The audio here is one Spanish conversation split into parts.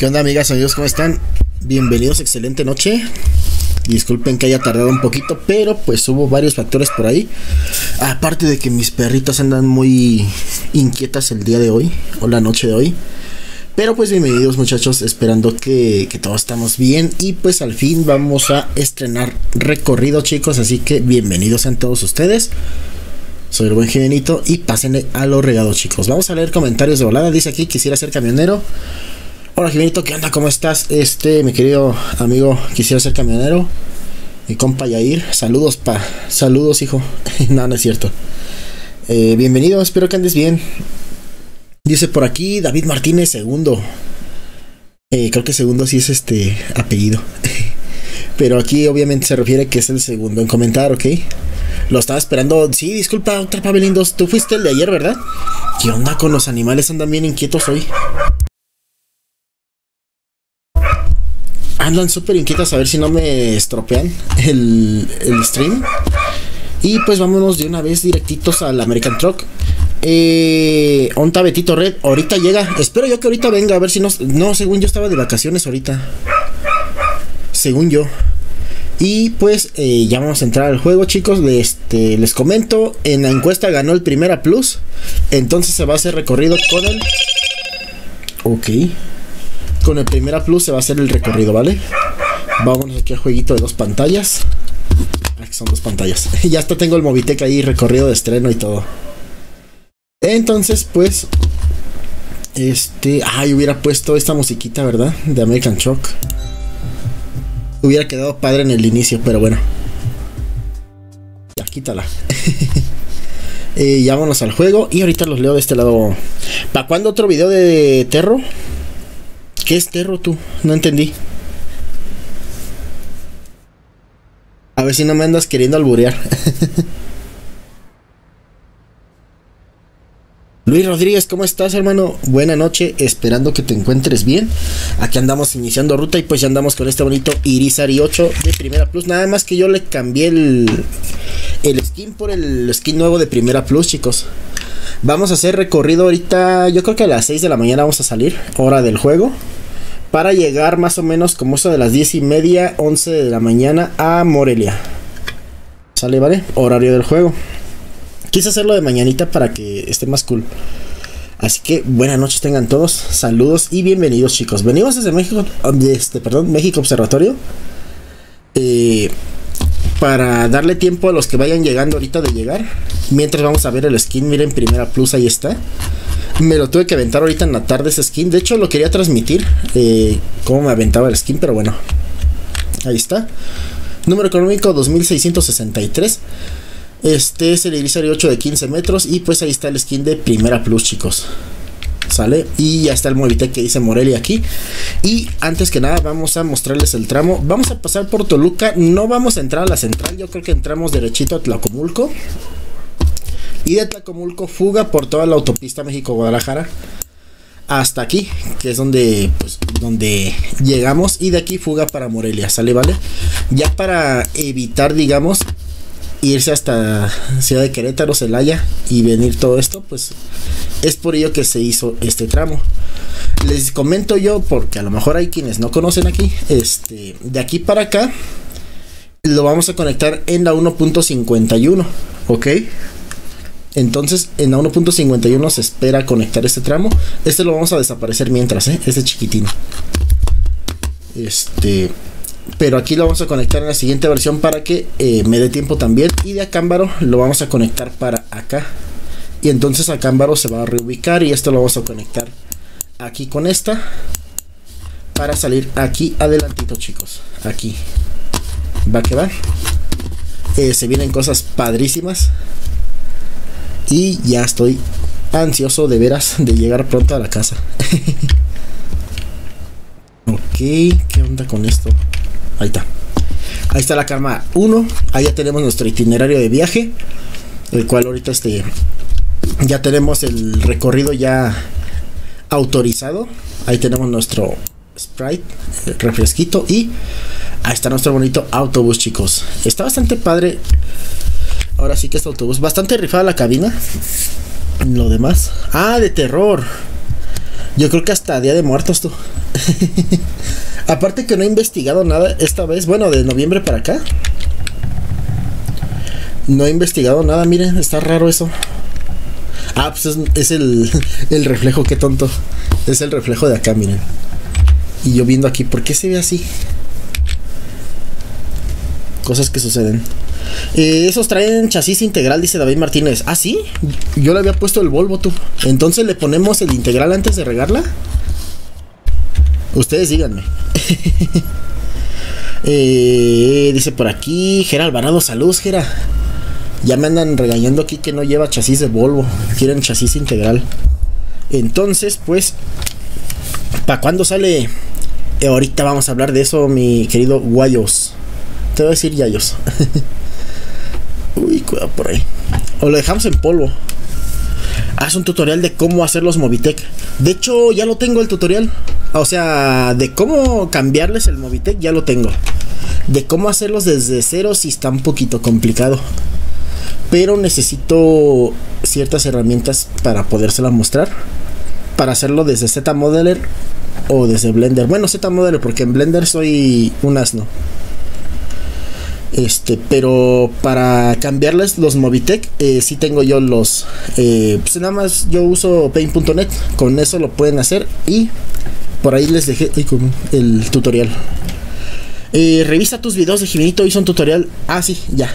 ¿Qué onda, amigas, amigos? ¿Cómo están? Bienvenidos, excelente noche. Disculpen que haya tardado un poquito, pero pues hubo varios factores por ahí. Aparte de que mis perritas andan muy inquietas el día de hoy, o la noche de hoy. Pero pues bienvenidos, muchachos, esperando que todos estamos bien. Y pues al fin vamos a estrenar recorrido, chicos, así que bienvenidos sean todos ustedes. Soy el buen Ximenitho y pásenle a lo regado, chicos. Vamos a leer comentarios de volada. Dice aquí, quisiera ser camionero. Hola, Ximenitho, ¿qué onda? ¿Cómo estás? Mi querido amigo, quisiera ser camionero. Mi compa Yair, saludos, pa. Saludos, hijo. No, no es cierto. Bienvenido, espero que andes bien. Dice por aquí, David Martínez, segundo. Creo que segundo sí es este apellido. Pero aquí obviamente se refiere que es el segundo en comentar, ¿ok? Lo estaba esperando. Sí, disculpa, doctor Pabelindos, tú fuiste el de ayer, ¿verdad? ¿Qué onda con los animales? Andan bien inquietos hoy. Andan súper inquietas, a ver si no me estropean el stream. Y pues vámonos de una vez directitos al American Truck. Onta Betito Red, ahorita llega. Espero yo que ahorita venga, a ver si no... No, según yo estaba de vacaciones ahorita. Según yo. Y pues ya vamos a entrar al juego, chicos. Les comento, en la encuesta ganó el Primera Plus. Entonces se va a hacer recorrido con el... Ok. Con el Primera Plus se va a hacer el recorrido, ¿vale? Vámonos aquí al jueguito de dos pantallas. Aquí son dos pantallas. Ya hasta tengo el Movitec ahí, recorrido de estreno y todo. Entonces, pues... Ay, hubiera puesto esta musiquita, ¿verdad? De American Truck. Hubiera quedado padre en el inicio, pero bueno. Ya, quítala. Ya vámonos al juego. Y ahorita los leo de este lado. ¿Para cuándo otro video de Terro? ¿Qué es Terro, tú? No entendí. A ver si no me andas queriendo alburear. Luis Rodríguez, ¿cómo estás, hermano? Buena noche, esperando que te encuentres bien. Aquí andamos iniciando ruta y pues ya andamos con este bonito Irizar i8 de Primera Plus. Nada más que yo le cambié el skin por el skin nuevo de Primera Plus, chicos. Vamos a hacer recorrido ahorita, yo creo que a las 6 de la mañana vamos a salir, hora del juego. Para llegar más o menos como eso de las 10:30, 11 de la mañana a Morelia. Sale, ¿vale? Horario del juego. Quise hacerlo de mañanita para que esté más cool. Así que buenas noches tengan todos. Saludos y bienvenidos, chicos. Venimos desde México, México Observatorio, para darle tiempo a los que vayan llegando ahorita de llegar. Mientras vamos a ver el skin. Miren, Primera Plus, ahí está. Me lo tuve que aventar ahorita en la tarde ese skin. De hecho lo quería transmitir, cómo me aventaba el skin, pero bueno. Ahí está. Número económico 2663. Este es el Irizar i8 de 15 metros. Y pues ahí está el skin de Primera Plus, chicos. Sale. Y ya está el Movitec que dice Morelia aquí. Y antes que nada vamos a mostrarles el tramo. Vamos a pasar por Toluca. No vamos a entrar a la central. Yo creo que entramos derechito a Atlacomulco. Y de Atlacomulco fuga por toda la autopista México-Guadalajara. Hasta aquí, que es donde, pues, donde llegamos. Y de aquí fuga para Morelia. Sale, ¿vale? Ya para evitar, digamos... irse hasta Ciudad de Querétaro, Celaya y venir todo esto, pues es por ello que se hizo este tramo. Les comento yo, porque a lo mejor hay quienes no conocen aquí, de aquí para acá lo vamos a conectar en la 1.51, ¿ok? Entonces en la 1.51 se espera conectar este tramo. Este lo vamos a desaparecer mientras, este chiquitín. Pero aquí lo vamos a conectar en la siguiente versión para que me dé tiempo también. Y de Acámbaro lo vamos a conectar para acá. Y entonces Acámbaro se va a reubicar y esto lo vamos a conectar aquí con esta. Para salir aquí adelantito, chicos. Aquí. Va que va. Se vienen cosas padrísimas. Y ya estoy ansioso de veras de llegar pronto a la casa. Ok, ¿qué onda con esto? Ahí está. Ahí está la cama 1. Ahí ya tenemos nuestro itinerario de viaje. El cual ahorita ya tenemos el recorrido ya autorizado. Ahí tenemos nuestro Sprite, el refresquito. Y ahí está nuestro bonito autobús, chicos. Está bastante padre. Ahora sí que este autobús. Bastante rifada la cabina. Lo demás. Ah, de terror. Yo creo que hasta Día de Muertos, tú. Aparte que no he investigado nada esta vez. Bueno, de noviembre para acá no he investigado nada. Miren, está raro eso. Ah, pues es el reflejo, qué tonto. Es el reflejo de acá, miren. Y yo viendo aquí, ¿por qué se ve así? Cosas que suceden. Esos traen chasis integral, dice David Martínez. ¿Ah, sí? Yo le había puesto el Volvo, tú. Entonces le ponemos el integral antes de regarla. Ustedes díganme. Dice por aquí Gera Alvarado, salud, Gera. Ya me andan regañando aquí que no lleva chasis de Volvo. Quieren chasis integral. Entonces, pues, ¿para cuándo sale? Ahorita vamos a hablar de eso, mi querido Guayos. Te voy a decir Yayos. Uy, cuidado por ahí. O lo dejamos en polvo. Haz un tutorial de cómo hacer los Movitec. De hecho, ya lo tengo el tutorial. O sea, de cómo cambiarles el Movitec, ya lo tengo. De cómo hacerlos desde cero, si está un poquito complicado. Pero necesito ciertas herramientas para podérselas mostrar. Para hacerlo desde Z-Modeler o desde Blender. Bueno, Z-Modeler, porque en Blender soy un asno. Pero para cambiarles los Movitec, sí tengo yo los. Pues nada más yo uso paint.net. Con eso lo pueden hacer. Y por ahí les dejé el tutorial. Revisa tus videos de Ximenitho. Hizo un tutorial. Ah, sí, ya.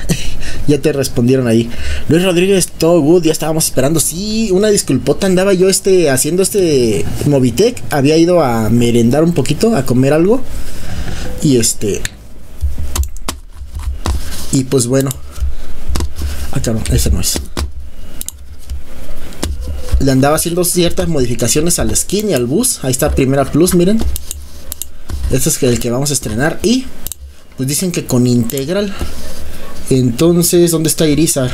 Ya te respondieron ahí. Luis Rodríguez, todo good. Ya estábamos esperando. Sí, una disculpota. Andaba yo haciendo Movitec. Había ido a merendar un poquito, a comer algo. Y y pues bueno. Ah, claro, ese no es. Le andaba haciendo ciertas modificaciones al skin y al bus. Ahí está Primera Plus, miren. Este es el que vamos a estrenar. Y pues dicen que con integral. Entonces, ¿dónde está Irizar?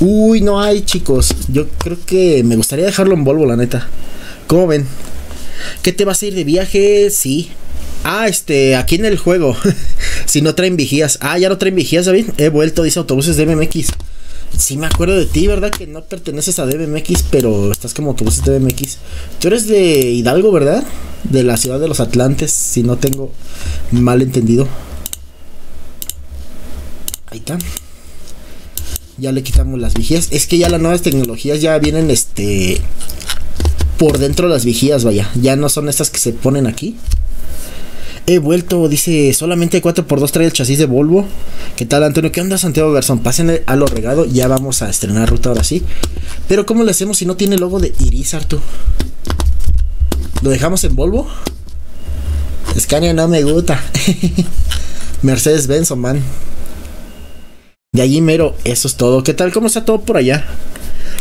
Uy, no hay, chicos. Yo creo que me gustaría dejarlo en Volvo, la neta. ¿Cómo ven? ¿Qué te vas a ir de viaje? Sí. Ah, aquí en el juego. Si no traen vigías. Ah, ya no traen vigías, David. He vuelto, dice Autobuses DBMX. Sí me acuerdo de ti, ¿verdad? Que no perteneces a DBMX, pero estás como Autobuses DBMX. Tú eres de Hidalgo, ¿verdad? De la ciudad de los Atlantes, si no tengo mal entendido. Ahí está. Ya le quitamos las vigías. Es que ya las nuevas tecnologías ya vienen, por dentro de las vigías, vaya. Ya no son estas que se ponen aquí. He vuelto, dice, solamente 4x2 trae el chasis de Volvo. ¿Qué tal, Antonio? ¿Qué onda, Santiago Garzón? Pásenle a lo regado. Ya vamos a estrenar ruta ahora sí. Pero ¿cómo le hacemos si no tiene logo de Irizar, tú? ¿Lo dejamos en Volvo? Scania no me gusta. Mercedes Benz, man. De allí mero, eso es todo. ¿Qué tal? ¿Cómo está todo por allá?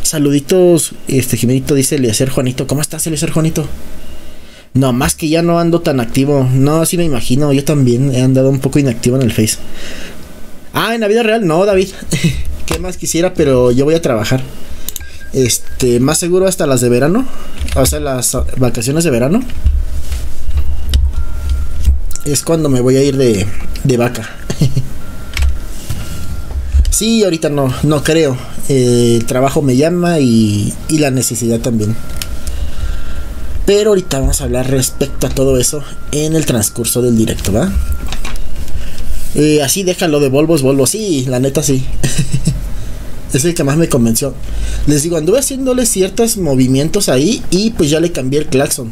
Saluditos, Ximenitho, dice Eliezer Juanito. ¿Cómo estás, Eliezer Juanito? No, más que ya no ando tan activo. No, sí me imagino, yo también he andado un poco inactivo en el Face. Ah, en la vida real, no, David. ¿Qué más quisiera? Pero yo voy a trabajar. Más seguro hasta las de verano. O sea, las vacaciones de verano. Es cuando me voy a ir de vaca. Sí, ahorita no creo. El trabajo me llama y la necesidad también. Pero ahorita vamos a hablar respecto a todo eso en el transcurso del directo, ¿va? Así déjalo de Volvo. Sí, la neta sí. Es el que más me convenció. Les digo, anduve haciéndole ciertos movimientos ahí y pues ya le cambié el claxon.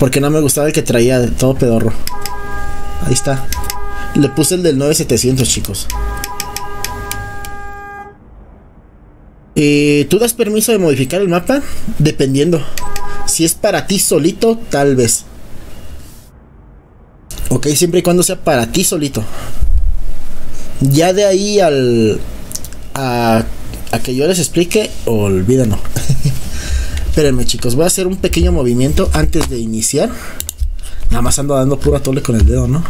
Porque no me gustaba el que traía todo pedorro. Ahí está. Le puse el del 9700, chicos. ¿Tú das permiso de modificar el mapa? Dependiendo. Si es para ti solito, tal vez. Ok, siempre y cuando sea para ti solito. Ya de ahí a que yo les explique, olvídalo. Espérenme, chicos, voy a hacer un pequeño movimiento antes de iniciar. Nada más ando dando pura tole con el dedo, ¿no?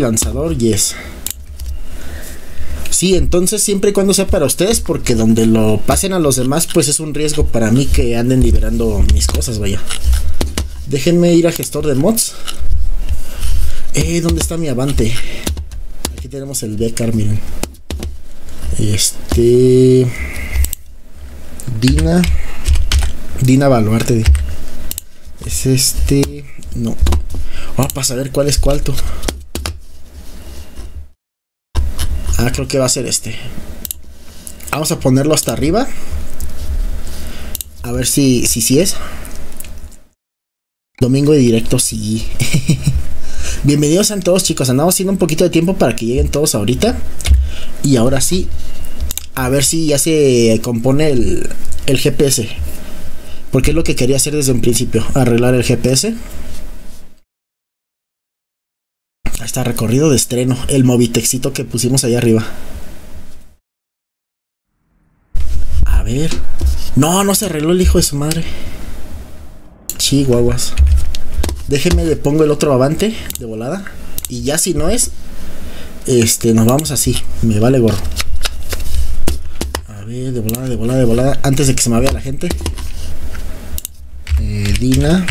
Lanzador, yes. Sí, entonces siempre y cuando sea para ustedes, porque donde lo pasen a los demás, pues es un riesgo para mí que anden liberando mis cosas, vaya. Déjenme ir a gestor de mods. ¿Dónde está mi Avante? Aquí tenemos el Becar, miren. Dina. Dina Baluarte. Es este. No. Vamos a saber cuál es cuál tú. Ah, creo que va a ser este. Vamos a ponerlo hasta arriba. A ver si es. Domingo de directo, sí. Bienvenidos sean todos, chicos. Andamos haciendo un poquito de tiempo para que lleguen todos ahorita. Y ahora sí. A ver si ya se compone el GPS. Porque es lo que quería hacer desde un principio. Arreglar el GPS. Ahí está, recorrido de estreno. El Movitexito que pusimos ahí arriba. A ver. No, no se arregló el hijo de su madre. Chihuahuas. Déjenme, le pongo el otro avante de volada. Y ya si no es, nos vamos así. Me vale gorro. A ver, de volada, de volada, de volada. Antes de que se me vea la gente. Dina.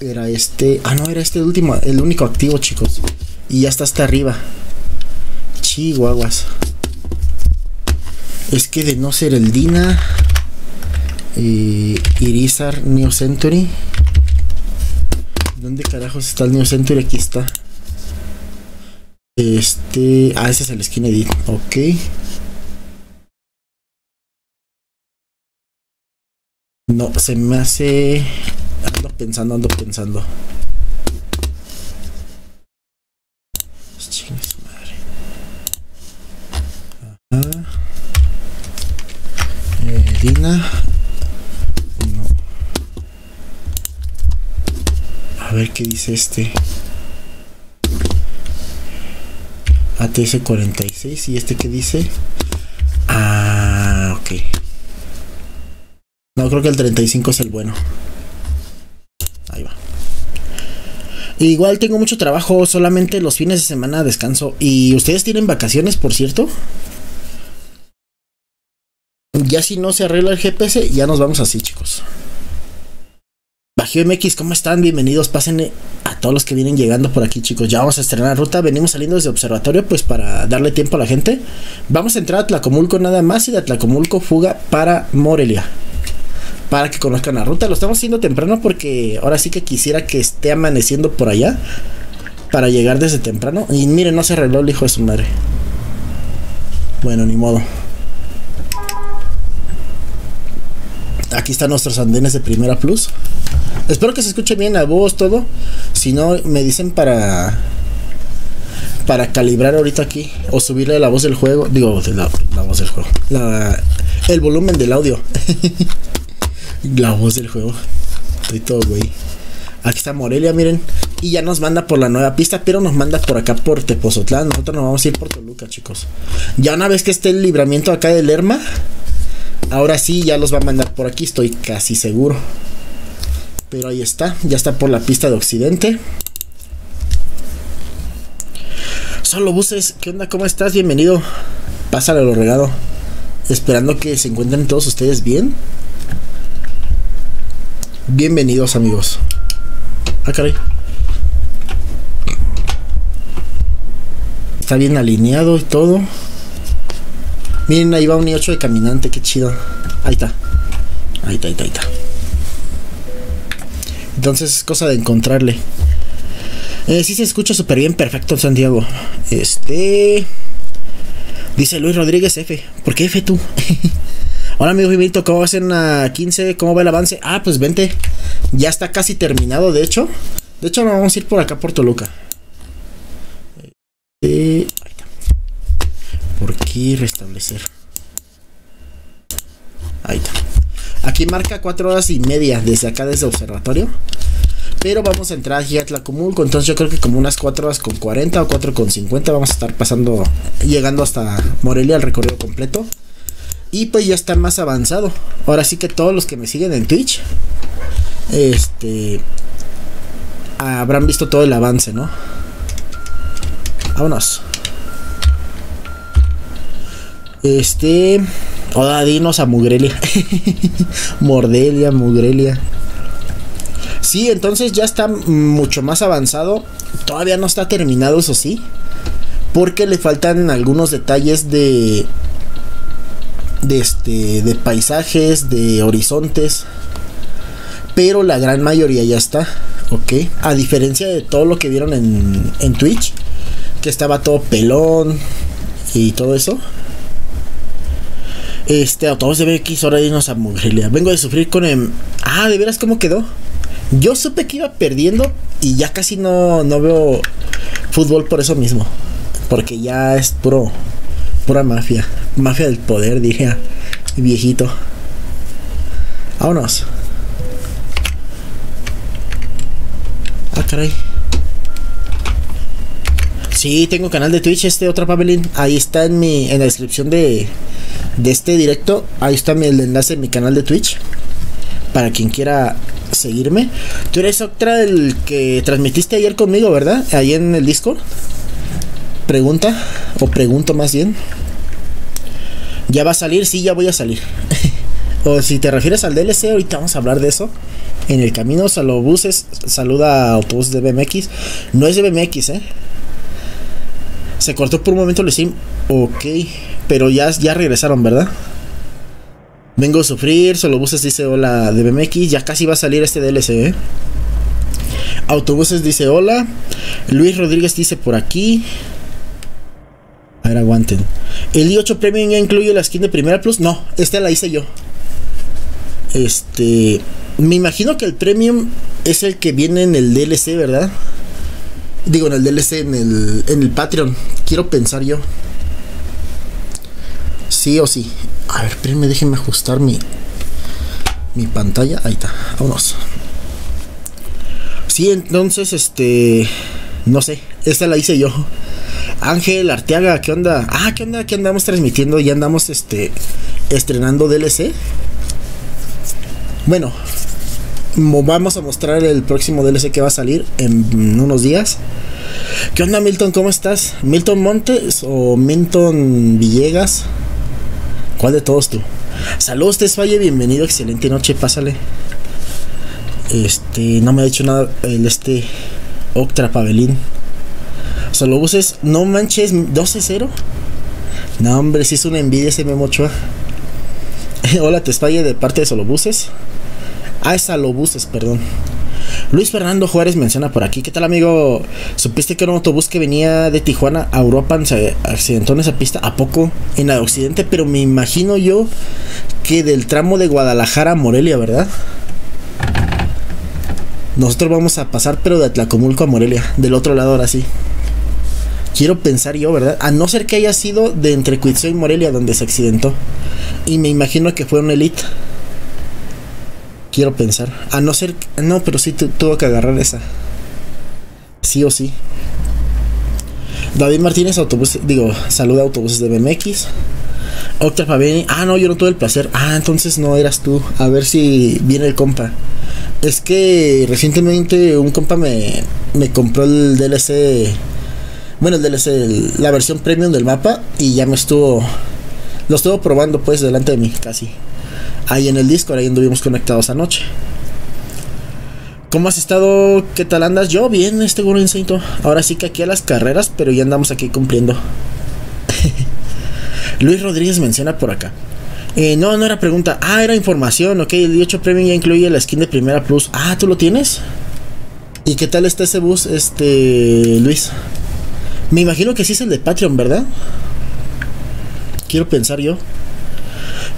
Era este. Ah, no, era este el último. El único activo, chicos. Y ya está hasta arriba. Chihuahuas. Es que de no ser el Dina. Irizar New Century. ¿Dónde carajos está el New Century? Aquí está. Ah, ese es el Skin Edit. Ok. No, se me hace. Ando pensando. Chinga su madre. Ajá. Dina. No. A ver qué dice este. ATS 46. ¿Y este qué dice? Ah, ok. No, creo que el 35 es el bueno. Ahí va. Igual tengo mucho trabajo. Solamente los fines de semana descanso. ¿Y ustedes tienen vacaciones, por cierto? Ya si no se arregla el GPS, ya nos vamos así, chicos. Bajío MX, ¿cómo están? Bienvenidos, pasen a todos los que vienen llegando por aquí, chicos. Ya vamos a estrenar ruta, venimos saliendo desde Observatorio, pues para darle tiempo a la gente. Vamos a entrar a Atlacomulco nada más y de Atlacomulco fuga para Morelia. Para que conozcan la ruta, lo estamos haciendo temprano porque ahora sí que quisiera que esté amaneciendo por allá. Para llegar desde temprano. Y miren, no se arregló el hijo de su madre. Bueno, ni modo. Aquí están nuestros andenes de Primera Plus. Espero que se escuche bien la voz, todo. Si no, me dicen para calibrar ahorita aquí. O subirle la voz del juego. Digo, la voz del juego. El volumen del audio. La voz del juego. Estoy todo, güey. Aquí está Morelia, miren. Y ya nos manda por la nueva pista, pero nos manda por acá por Tepotzotlán. Nosotros nos vamos a ir por Toluca, chicos. Ya una vez que esté el libramiento acá del Lerma. Ahora sí, ya los va a mandar por aquí, estoy casi seguro. Pero ahí está, ya está por la pista de Occidente. Solo buses, ¿qué onda? ¿Cómo estás? Bienvenido. Pásale lo regado. Esperando que se encuentren todos ustedes bien. Bienvenidos, amigos. Ah, caray. Está bien alineado y todo. Miren, ahí va un i8 de Caminante, qué chido. Ahí está. Ahí está. Entonces es cosa de encontrarle. Sí se escucha súper bien, perfecto, Santiago. Dice Luis Rodríguez F. ¿Por qué F tú? Hola, amigo Ximenitho, ¿cómo vas en la 15? ¿Cómo va el avance? Ah, pues vente. Ya está casi terminado, de hecho. De hecho, nos vamos a ir por acá, por Toluca. Ahí está. Por aquí restablecer. Ahí está. Aquí marca 4 horas y media desde acá, desde Observatorio. Pero vamos a entrar aquí a Atlacomulco. Entonces yo creo que como unas 4 horas con 40 o 4 con 50 vamos a estar pasando, llegando hasta Morelia al recorrido completo. Y pues ya está más avanzado. Ahora sí que todos los que me siguen en Twitch habrán visto todo el avance, ¿no? Vámonos. Hola, dinos a Mugrelia. Mordelia, Mugrelia. Sí, entonces ya está mucho más avanzado. Todavía no está terminado, eso sí. Porque le faltan algunos detalles de de paisajes, de horizontes, pero la gran mayoría ya está, ok. A diferencia de todo lo que vieron en Twitch, que estaba todo pelón y todo eso. Autobús de BX, ahora irnos a Morelia. Vengo de sufrir con el... Ah, de veras, ¿cómo quedó? Yo supe que iba perdiendo y ya casi no veo fútbol por eso mismo. Porque ya es pura mafia. Mafia del poder, dije a mi viejito. Vámonos. Ah, caray. Sí, tengo canal de Twitch, otra Pavelin. Ahí está en la descripción de este directo. Ahí está el enlace de mi canal de Twitch, para quien quiera seguirme. Tú eres otra del que transmitiste ayer conmigo, ¿verdad? Ahí en el Discord. Pregunta, o pregunto más bien. ¿Ya va a salir? Sí, ya voy a salir. O si te refieres al DLC, ahorita vamos a hablar de eso. En el camino, Salobuses, saluda a Autobús de BMX. No es de BMX, Se cortó por un momento el sim. Ok, pero ya regresaron, ¿verdad? Vengo a sufrir, Salobuses dice hola de BMX. Ya casi va a salir este DLC, Autobuses dice hola. Luis Rodríguez dice por aquí. A ver, aguanten. ¿El i8 Premium ya incluye la skin de Primera Plus? No, esta la hice yo. Me imagino que el Premium es el que viene en el DLC, ¿verdad? Digo, en el DLC, en el Patreon. Quiero pensar yo. Sí o sí. A ver, espérenme, déjenme ajustar mi pantalla. Ahí está, vámonos. Sí, entonces, no sé, esta la hice yo. Ángel Arteaga, ¿qué onda? Ah, ¿qué onda? ¿Qué andamos transmitiendo? Ya andamos, estrenando DLC. Bueno, vamos a mostrar el próximo DLC que va a salir en unos días. ¿Qué onda, Milton? ¿Cómo estás? ¿Milton Montes o Milton Villegas? ¿Cuál de todos tú? Saludos, Tesfaye, bienvenido, excelente noche, pásale. No me ha hecho nada el Octra Pavelín. Solo buses, no manches, 12-0. No, hombre, sí es una envidia ese Memo Ochoa. Hola, Tesfaye, de parte de Solobuses. Ah, es Salobuses, perdón. Luis Fernando Juárez menciona por aquí. ¿Qué tal, amigo? ¿Supiste que un autobús que venía de Tijuana a Uruapan se accidentó en esa pista? ¿A poco? En la de Occidente, pero me imagino yo que del tramo de Guadalajara a Morelia, ¿verdad? Nosotros vamos a pasar, pero de Atlacomulco a Morelia, del otro lado ahora sí. Quiero pensar yo, ¿verdad? A no ser que haya sido de entre Cuitzeo y Morelia donde se accidentó. Y me imagino que fue un elite. Quiero pensar. A no ser... No, pero sí tuvo que agarrar esa. Sí o sí. David Martínez, autobús... Digo, saluda a Autobuses de BMX. Octa Paveni. Ah, no, yo no tuve el placer. Ah, entonces no eras tú. A ver si viene el compa. Es que recientemente un compa me compró el DLC... Bueno, el DLC, la versión premium del mapa. Y ya me estuvo... Lo estuvo probando, pues, delante de mí, casi. Ahí en el Discord, ahí anduvimos conectados anoche. ¿Cómo has estado? ¿Qué tal andas? Yo bien, Guru Instinto. Ahora sí que aquí a las carreras, pero ya andamos aquí cumpliendo. Luis Rodríguez menciona por acá. No, no era pregunta. Ah, era información, ok. El i8 Premium ya incluye la skin de Primera Plus. Ah, ¿tú lo tienes? ¿Y qué tal está ese bus, Luis? Me imagino que sí es el de Patreon, ¿verdad? Quiero pensar yo.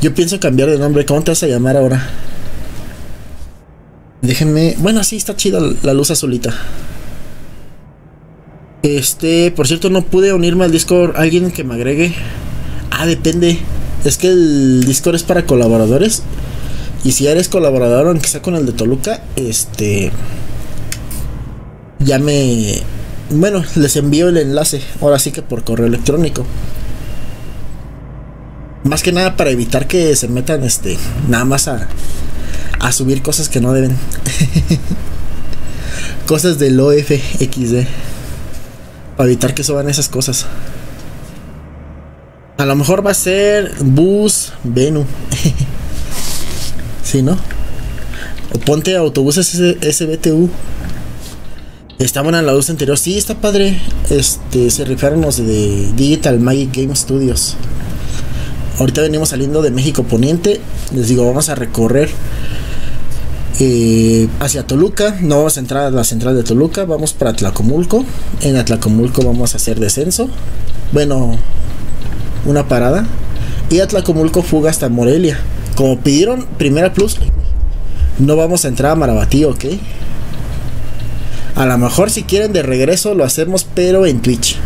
Yo pienso cambiar de nombre. ¿Cómo te vas a llamar ahora? Déjenme... Bueno, sí, está chida la luz azulita. Por cierto, no pude unirme al Discord. ¿Alguien que me agregue? Ah, depende. Es que el Discord es para colaboradores. Y si eres colaborador, aunque sea con el de Toluca, ya me... Bueno, les envío el enlace, ahora sí que por correo electrónico. Más que nada para evitar que se metan, nada más a subir cosas que no deben. Cosas del OFXD. Para evitar que suban esas cosas. A lo mejor va a ser bus Venu. ¿Sí, no? O ponte Autobuses SBTU. Estaban en la luz anterior. Sí, está padre. Se rifaron los de Digital Magic Game Studios. Ahorita venimos saliendo de México Poniente. Les digo, vamos a recorrer hacia Toluca. No vamos a entrar a la central de Toluca, vamos para Atlacomulco. En Atlacomulco vamos a hacer descenso, bueno, una parada, y Atlacomulco fuga hasta Morelia. Como pidieron Primera Plus, no vamos a entrar a Maravatío, ¿ok? A lo mejor si quieren de regreso lo hacemos, pero en Twitch.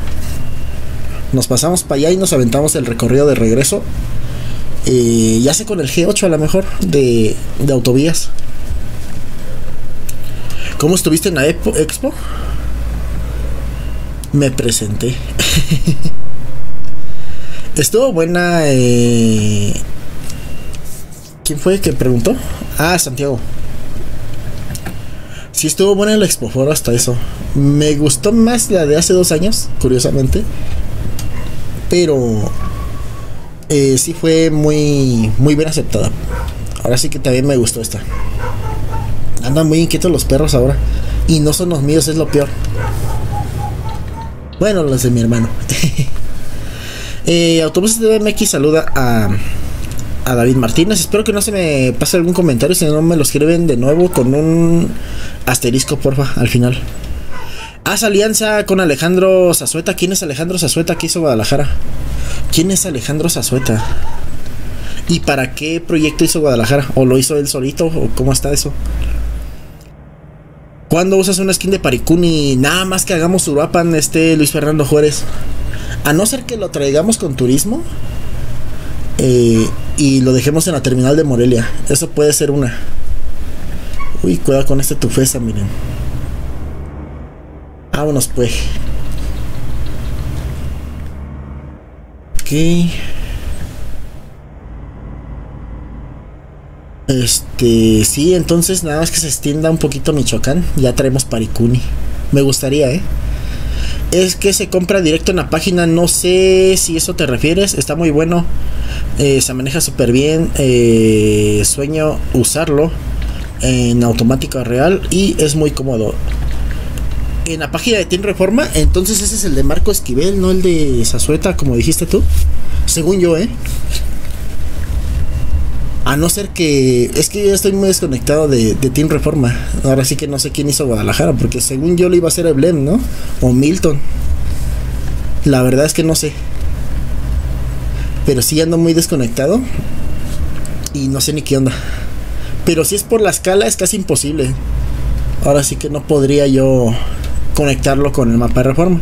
Nos pasamos para allá y nos aventamos el recorrido de regreso. Ya sé, con el G8 a lo mejor de Autovías. ¿Cómo estuviste en la expo? Me presenté. Estuvo buena. ¿Quién fue que preguntó? Ah, Santiago. Sí, estuvo buena la expo, foro hasta eso. Me gustó más la de hace 2 años, curiosamente. Pero sí fue muy bien aceptada. Ahora sí que también me gustó esta. Andan muy inquietos los perros ahora. Y no son los míos, es lo peor. Bueno, los de mi hermano. Autobuses de BMX saluda a David Martínez. Espero que no se me pase algún comentario. Si no me lo escriben de nuevo con un asterisco, porfa, al final. Haz alianza con Alejandro Zazueta. ¿Quién es Alejandro Zazueta? ¿Qué hizo Guadalajara? ¿Quién es Alejandro Zazueta? ¿Y para qué proyecto hizo Guadalajara? ¿O lo hizo él solito? ¿O cómo está eso? ¿Cuándo usas una skin de Parikuni? Nada más que hagamos Uruapan, Luis Fernando Juárez. A no ser que lo traigamos con turismo y lo dejemos en la terminal de Morelia. Eso puede ser una. Uy, cuidado con tufesa, miren. Vámonos pues. Ok. Sí, entonces nada más que se extienda un poquito Michoacán. Ya traemos Parikuni. Me gustaría, Es que se compra directo en la página. No sé si eso te refieres. Está muy bueno. Se maneja súper bien. Sueño usarlo en automático real. Y es muy cómodo. En la página de Team Reforma, entonces ese es el de Marco Esquivel, no el de Zazueta, como dijiste tú. Según yo, A no ser que... Es que yo estoy muy desconectado de Team Reforma. Ahora sí que no sé quién hizo Guadalajara, porque según yo lo iba a hacer Eblem, ¿no? O Milton. La verdad es que no sé. Pero sí ando muy desconectado. Y no sé ni qué onda. Pero si es por la escala es casi imposible. Ahora sí que no podría yo conectarlo con el mapa de Reforma.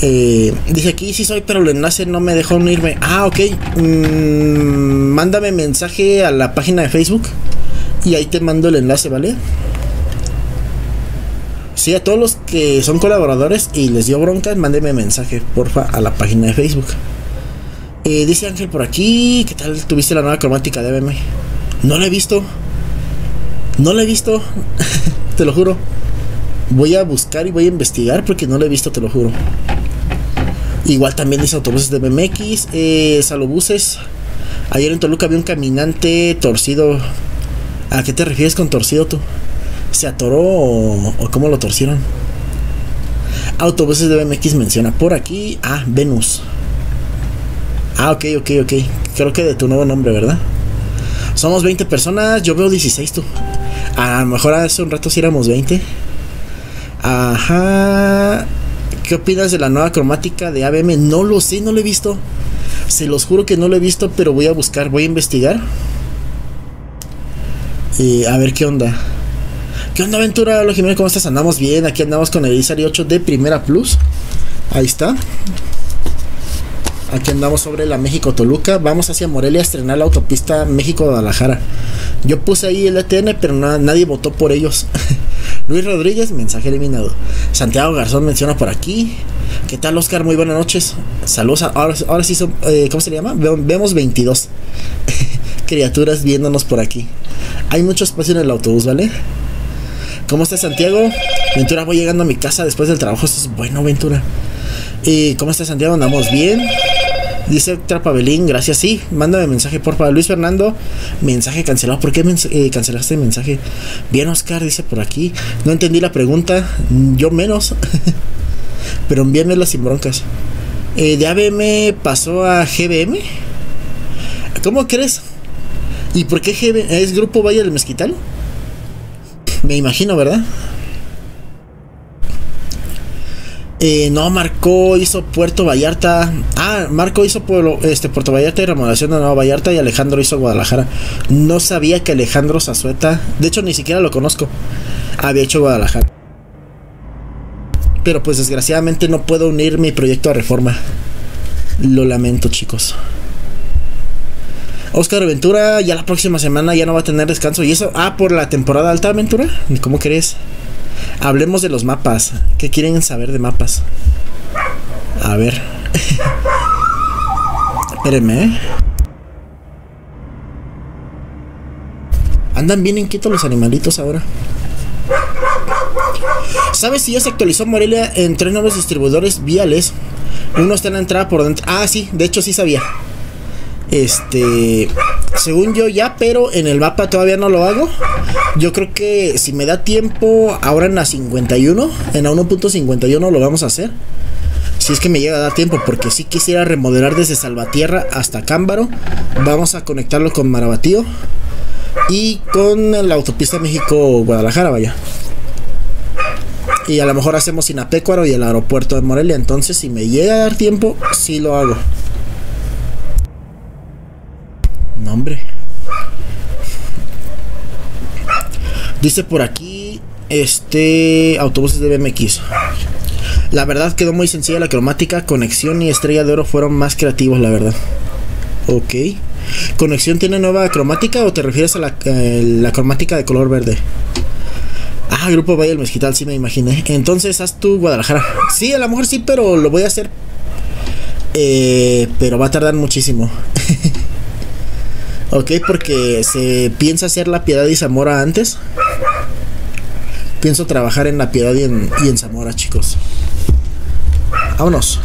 Dice aquí sí soy, pero el enlace no me dejó unirme. Ah, ok. Mándame mensaje a la página de Facebook y ahí te mando el enlace, ¿vale? Sí, a todos los que son colaboradores y les dio bronca, mándeme mensaje, porfa, a la página de Facebook. Dice Ángel por aquí, ¿qué tal tuviste la nueva cromática de BM? No la he visto. No la he visto. Te lo juro. Voy a buscar y voy a investigar porque no lo he visto, te lo juro. Igual también dice autobuses de BMX. Salobuses. Ayer en Toluca había un caminante torcido. ¿A qué te refieres con torcido tú? ¿Se atoró o cómo lo torcieron? Autobuses de BMX menciona por aquí. Ah, Venus. Ah, ok. Creo que de tu nuevo nombre, ¿verdad? Somos 20 personas. Yo veo 16 tú. A lo mejor hace un rato sí éramos 20. Ajá. ¿Qué opinas de la nueva cromática de ABM? No lo sé, no lo he visto. Se los juro que no lo he visto, pero voy a buscar, voy a investigar. A ver qué onda. ¿Qué onda, Aventura? Hola, Jiménez, ¿cómo estás? Andamos bien, aquí andamos con el Irizar i8 de Primera Plus. Ahí está. Aquí andamos sobre la México-Toluca. Vamos hacia Morelia a estrenar la autopista México-Guadalajara. Yo puse ahí el ETN, pero nadie votó por ellos. Luis Rodríguez, mensaje eliminado. Santiago Garzón menciona por aquí. ¿Qué tal, Oscar? Muy buenas noches. Saludos. Ahora sí son... ¿cómo se llama? Vemos 22 criaturas viéndonos por aquí. Hay mucho espacio en el autobús, ¿vale? ¿Cómo estás, Santiago? Ventura, voy llegando a mi casa después del trabajo. Esto es bueno, Ventura. ¿Cómo estás, Santiago? Andamos bien. Dice Trapabelín, gracias, sí. Mándame mensaje, porfa. Luis Fernando, mensaje cancelado. ¿Por qué cancelaste el mensaje? Bien, Oscar, dice por aquí. No entendí la pregunta, yo menos. Pero envíenmela sin broncas. De ABM pasó a GBM. ¿Cómo crees? ¿Y por qué es Grupo Valle del Mezquital? Me imagino, ¿verdad? No, Marco hizo Puerto Vallarta. Ah, Marco hizo Puerto Vallarta y remodelación de Nueva Vallarta. Y Alejandro hizo Guadalajara. No sabía que Alejandro Zazueta, de hecho ni siquiera lo conozco, había hecho Guadalajara. Pero pues desgraciadamente no puedo unir mi proyecto a Reforma. Lo lamento, chicos. Oscar Ventura, ya la próxima semana ya no va a tener descanso. ¿Y eso? Ah, por la temporada alta, Ventura. ¿Cómo crees? Hablemos de los mapas. ¿Qué quieren saber de mapas? A ver. Espérenme, ¿eh? Andan bien inquietos los animalitos ahora. ¿Sabes si ya se actualizó Morelia en 3 nuevos distribuidores viales? Uno está en la entrada por dentro. Ah, sí, de hecho sí sabía. Según yo ya, pero en el mapa todavía no lo hago. Yo creo que si me da tiempo, ahora en la 51, en la 1.51 lo vamos a hacer. Si es que me llega a dar tiempo, porque si quisiera remodelar desde Salvatierra hasta Acámbaro. Vamos a conectarlo con Maravatío y con la autopista México-Guadalajara, vaya. Y a lo mejor hacemos Zinapécuaro y el aeropuerto de Morelia. Entonces si me llega a dar tiempo, sí lo hago. No, hombre. Dice por aquí, autobuses de BMX. La verdad quedó muy sencilla la cromática. Conexión y Estrella de Oro fueron más creativos, la verdad. Ok. ¿Conexión tiene nueva cromática o te refieres a la cromática de color verde? Ah, Grupo Valle del Mezquital, sí me imaginé. Entonces haz tu Guadalajara. Sí, a lo mejor sí, pero lo voy a hacer. Pero va a tardar muchísimo. Ok, porque se piensa hacer La Piedad y Zamora antes. Pienso trabajar en La Piedad y en Zamora, chicos. Vámonos.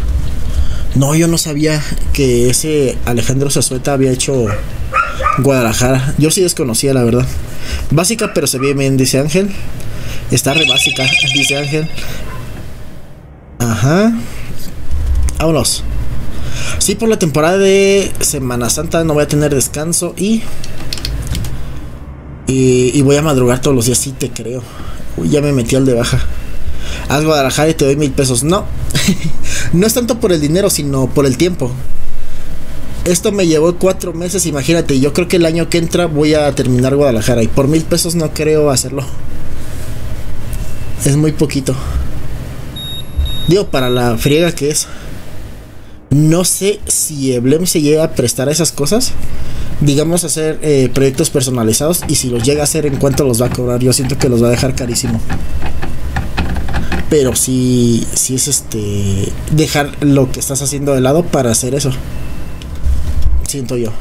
No, yo no sabía que ese Alejandro Zazueta había hecho Guadalajara. Yo sí desconocía, la verdad. Básica, pero se ve bien, dice Ángel. Está re básica, dice Ángel. Ajá. Vámonos. Sí, por la temporada de Semana Santa no voy a tener descanso y voy a madrugar todos los días, sí te creo. Uy, ya me metí al de baja. Haz Guadalajara y te doy 1000 pesos. No, no es tanto por el dinero, sino por el tiempo. Esto me llevó 4 meses, imagínate. Yo creo que el año que entra voy a terminar Guadalajara y por 1000 pesos no creo hacerlo. Es muy poquito. Digo, para la friega que es. No sé si Eblem se llega a prestar a esas cosas. Digamos hacer proyectos personalizados. Y si los llega a hacer, ¿en cuánto los va a cobrar? Yo siento que los va a dejar carísimo. Pero si es dejar lo que estás haciendo de lado para hacer eso. Siento yo.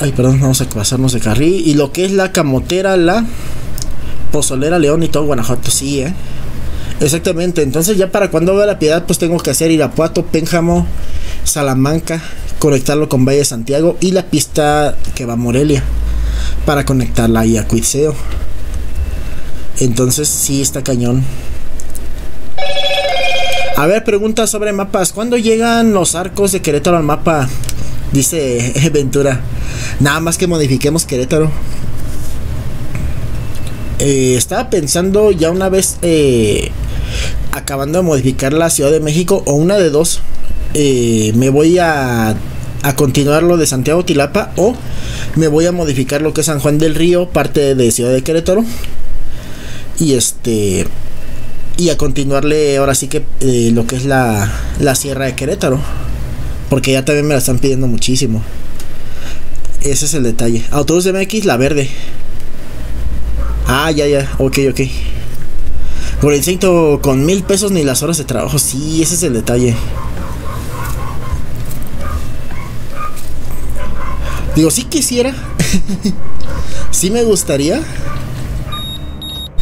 Ay, perdón, vamos a pasarnos de carril. Y lo que es la Camotera, la Pozolera, León y todo Guanajuato. Sí, exactamente. Entonces ya para cuando vea La Piedad, pues tengo que hacer Irapuato, Pénjamo, Salamanca, conectarlo con Valle de Santiago y la pista que va a Morelia para conectarla ahí a Cuitzeo. Entonces sí está cañón. A ver, preguntas sobre mapas. ¿Cuándo llegan los arcos de Querétaro al mapa? Dice Ventura. Nada más que modifiquemos Querétaro. Estaba pensando ya una vez acabando de modificar la Ciudad de México, o una de dos, me voy a continuar lo de Santiago Tilapa, o me voy a modificar lo que es San Juan del Río, parte de Ciudad de Querétaro, y a continuarle ahora sí que lo que es la Sierra de Querétaro, porque ya también me la están pidiendo muchísimo. Ese es el detalle. Autobús de MX, la verde. Ah, ya, ok. Por el instinto, con 1000 pesos ni las horas de trabajo. Sí, ese es el detalle. Digo, sí quisiera. Sí me gustaría.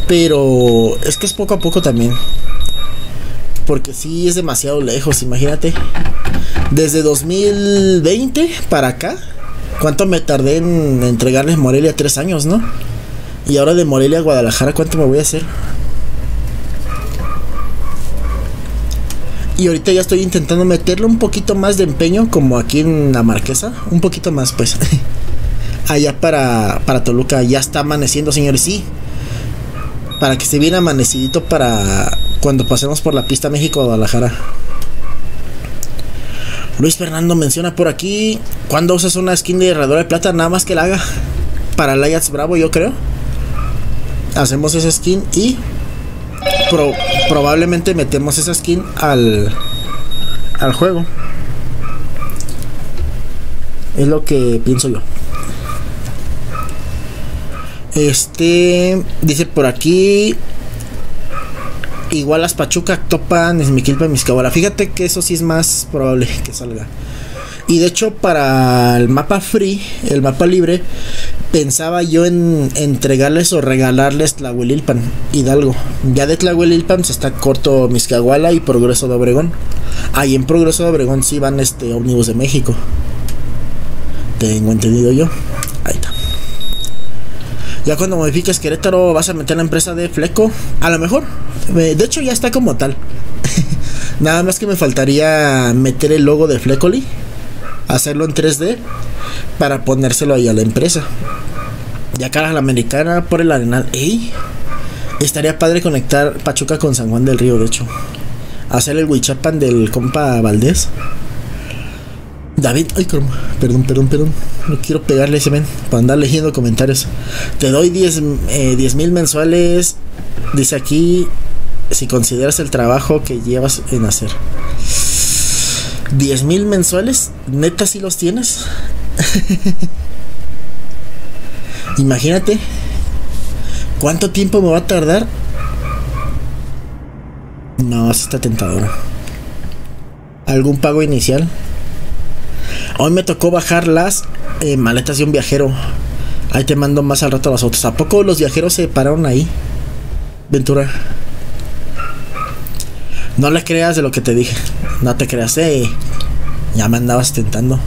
Pero es que es poco a poco también. Porque sí es demasiado lejos, imagínate. Desde 2020 para acá, ¿cuánto me tardé en entregarles Morelia? 3 años, ¿no? Y ahora de Morelia a Guadalajara, ¿cuánto me voy a hacer? Y ahorita ya estoy intentando meterle un poquito más de empeño, como aquí en La Marquesa, un poquito más pues. Allá para Toluca ya está amaneciendo, señores, sí. Para que esté bien amanecidito para cuando pasemos por la pista México-Guadalajara. Luis Fernando menciona por aquí, ¿cuándo usas una skin de herradura de plata? Nada más que la haga para el Ajax Bravo, yo creo. Hacemos esa skin y probablemente metemos esa skin al juego. Es lo que pienso yo. Dice por aquí, igual las Pachuca, Actopan, Esmiquilpa, Miscahuala. Fíjate que eso sí es más probable que salga. Y de hecho para el mapa free, el mapa libre, pensaba yo en entregarles o regalarles Tlahuelilpan, Hidalgo. Ya de Tlahuelilpan se está corto Miscahuala y Progreso de Obregón. Ahí en Progreso de Obregón sí van ómnibus de México, tengo entendido yo. Ahí está. Ya cuando modifiques Querétaro vas a meter la empresa de Fleco, a lo mejor. De hecho ya está como tal. Nada más que me faltaría meter el logo de Flecoli, hacerlo en 3D para ponérselo ahí a la empresa. Ya cara a la Americana por el Arenal. Ey, estaría padre conectar Pachuca con San Juan del Río, de hecho. Hacer el Huichapan del compa Valdés. David, ay, perdón, no quiero pegarle ese men, para andar leyendo comentarios. Te doy 10,000 mensuales, dice aquí, si consideras el trabajo que llevas en hacer. 10,000 mensuales, neta si los tienes. Imagínate, ¿cuánto tiempo me va a tardar? No, eso está tentador. ¿Algún pago inicial? Hoy me tocó bajar las maletas de un viajero. Ahí te mando más al rato las otras. ¿A poco los viajeros se pararon ahí? Ventura, no le creas de lo que te dije. No te creas, ya me andabas tentando.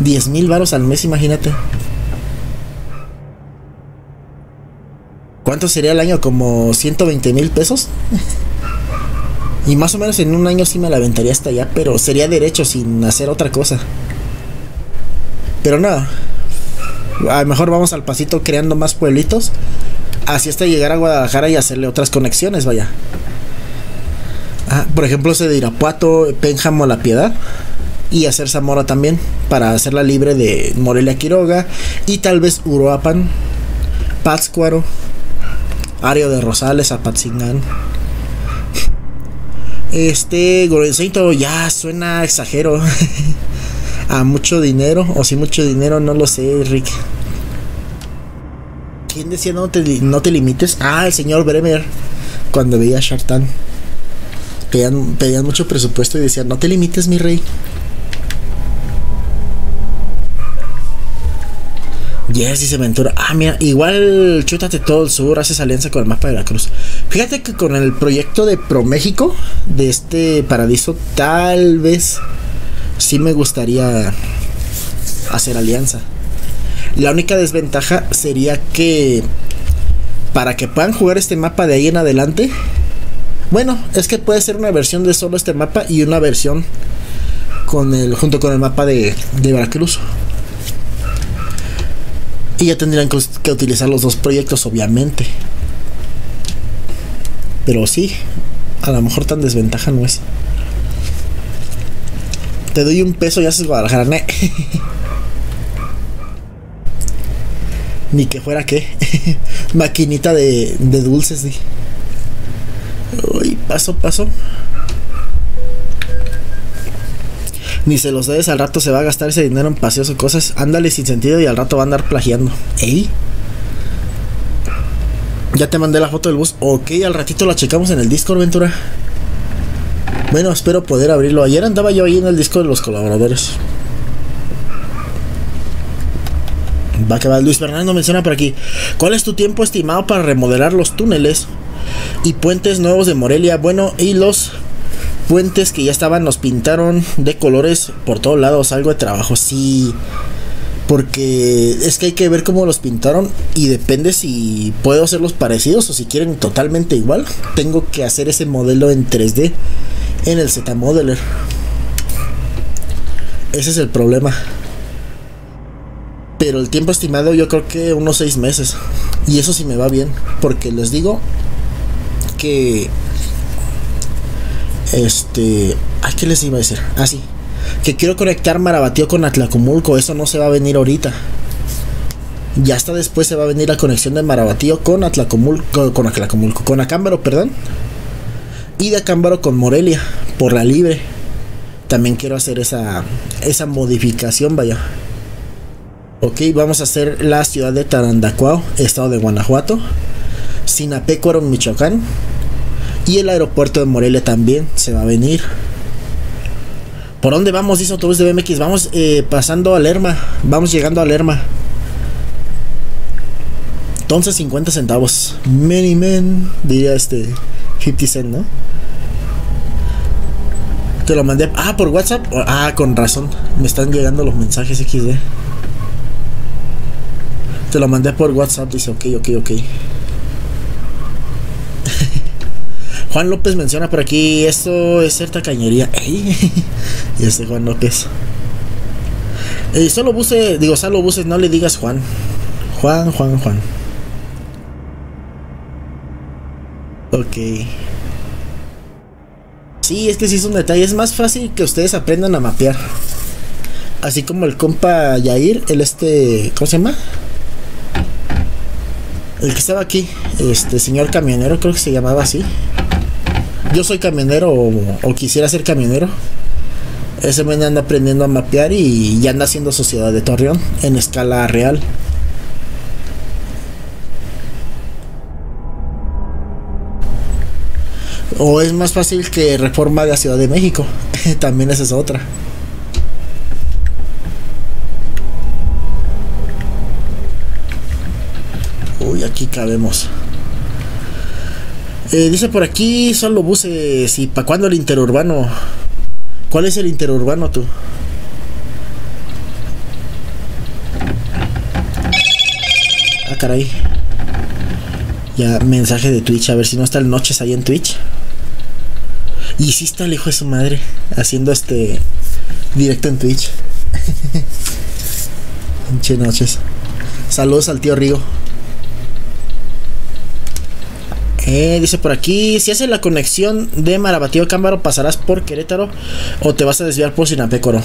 10,000 varos al mes, imagínate. ¿Cuánto sería el año? Como 120,000 pesos. Y más o menos en un año sí me la aventaría hasta allá, pero sería derecho sin hacer otra cosa. Pero nada, a lo mejor vamos al pasito creando más pueblitos, así hasta llegar a Guadalajara y hacerle otras conexiones, vaya. Ah, por ejemplo ese de Irapuato, Pénjamo, La Piedad, y hacer Zamora también, para hacerla libre de Morelia, Quiroga, y tal vez Uruapan, Pátzcuaro, Ario de Rosales, Apatzingán. Gorenceito ya suena exagero. A mucho dinero, o si mucho dinero, no lo sé, Rick. ¿Quién decía no te limites? Ah, el señor Bremer, cuando veía Shark Tank. Pedían mucho presupuesto y decían, no te limites, mi rey. Yes, dice Ventura. Ah, mira, igual chútate todo el sur, haces alianza con el mapa de Veracruz. Fíjate que con el proyecto de ProMéxico, de este Paradiso, tal vez sí me gustaría hacer alianza. La única desventaja sería que para que puedan jugar este mapa de ahí en adelante, bueno, es que puede ser una versión de solo este mapa y una versión con junto con el mapa de Veracruz. Y ya tendrían que utilizar los dos proyectos, obviamente. Pero sí, a lo mejor tan desventaja no es. Te doy un peso y haces Guadalajara, ¿no? Ni que fuera qué. Maquinita de dulces, sí. Uy, paso. Ni se los debes, al rato se va a gastar ese dinero en paseos o cosas. Ándale sin sentido y al rato va a andar plagiando. ¿Ey? Ya te mandé la foto del bus. Ok, al ratito la checamos en el Discord, Ventura. Bueno, espero poder abrirlo. Ayer andaba yo ahí en el Discord de los colaboradores. Va que va. Luis Fernando menciona por aquí, ¿cuál es tu tiempo estimado para remodelar los túneles y puentes nuevos de Morelia? Bueno, y los puentes que ya estaban los pintaron de colores por todos lados, algo de trabajo, sí, porque es que hay que ver cómo los pintaron y depende si puedo hacerlos parecidos o si quieren totalmente igual. Tengo que hacer ese modelo en 3D en el Z-Modeler. Ese es el problema. Pero el tiempo estimado yo creo que unos 6 meses. Y eso sí me va bien, porque les digo que... ¿a qué les iba a decir? Así, que quiero conectar Maravatío con Atlacomulco. Eso no se va a venir ahorita. Ya hasta después se va a venir la conexión de Maravatío con Atlacomulco, con Acámbaro, perdón. Y de Acámbaro con Morelia, por la libre. También quiero hacer esa modificación, vaya. Ok, vamos a hacer la ciudad de Tarandacuao, estado de Guanajuato. Zinapécuaro, Michoacán. Y el aeropuerto de Morelia también se va a venir. ¿Por dónde vamos? Dice Autobús de BMX. Vamos pasando a Lerma. Vamos llegando a Lerma. Entonces 50 centavos. Many men. Diría 50 cent, ¿no? Te lo mandé. Ah, por WhatsApp. Ah, con razón. Me están llegando los mensajes XD. Te lo mandé por WhatsApp. Dice ok. Juan López menciona por aquí, esto es cierta cañería. Ey, y este Juan López. Solo buses, digo, solo buses, no le digas Juan. Juan. Ok. Sí, es que sí es un detalle. Es más fácil que ustedes aprendan a mapear. Así como el compa Yair, el ¿cómo se llama? El que estaba aquí, señor camionero, creo que se llamaba así. Yo soy camionero o quisiera ser camionero. Ese men anda aprendiendo a mapear y ya anda haciendo sociedad de Torreón en escala real. O es más fácil que Reforma de la Ciudad de México. También esa es otra. Uy, aquí cabemos. Dice por aquí, solo buses. ¿Y para cuándo el interurbano? ¿Cuál es el interurbano tú? Ah, caray. Ya, mensaje de Twitch. A ver si no está el Noches ahí en Twitch. Y sí está el hijo de su madre haciendo directo en Twitch. Pinche Noches. Saludos al tío Rigo. Dice por aquí, si haces la conexión de Maravatío a Acámbaro, ¿pasarás por Querétaro o te vas a desviar por Zinapécuaro?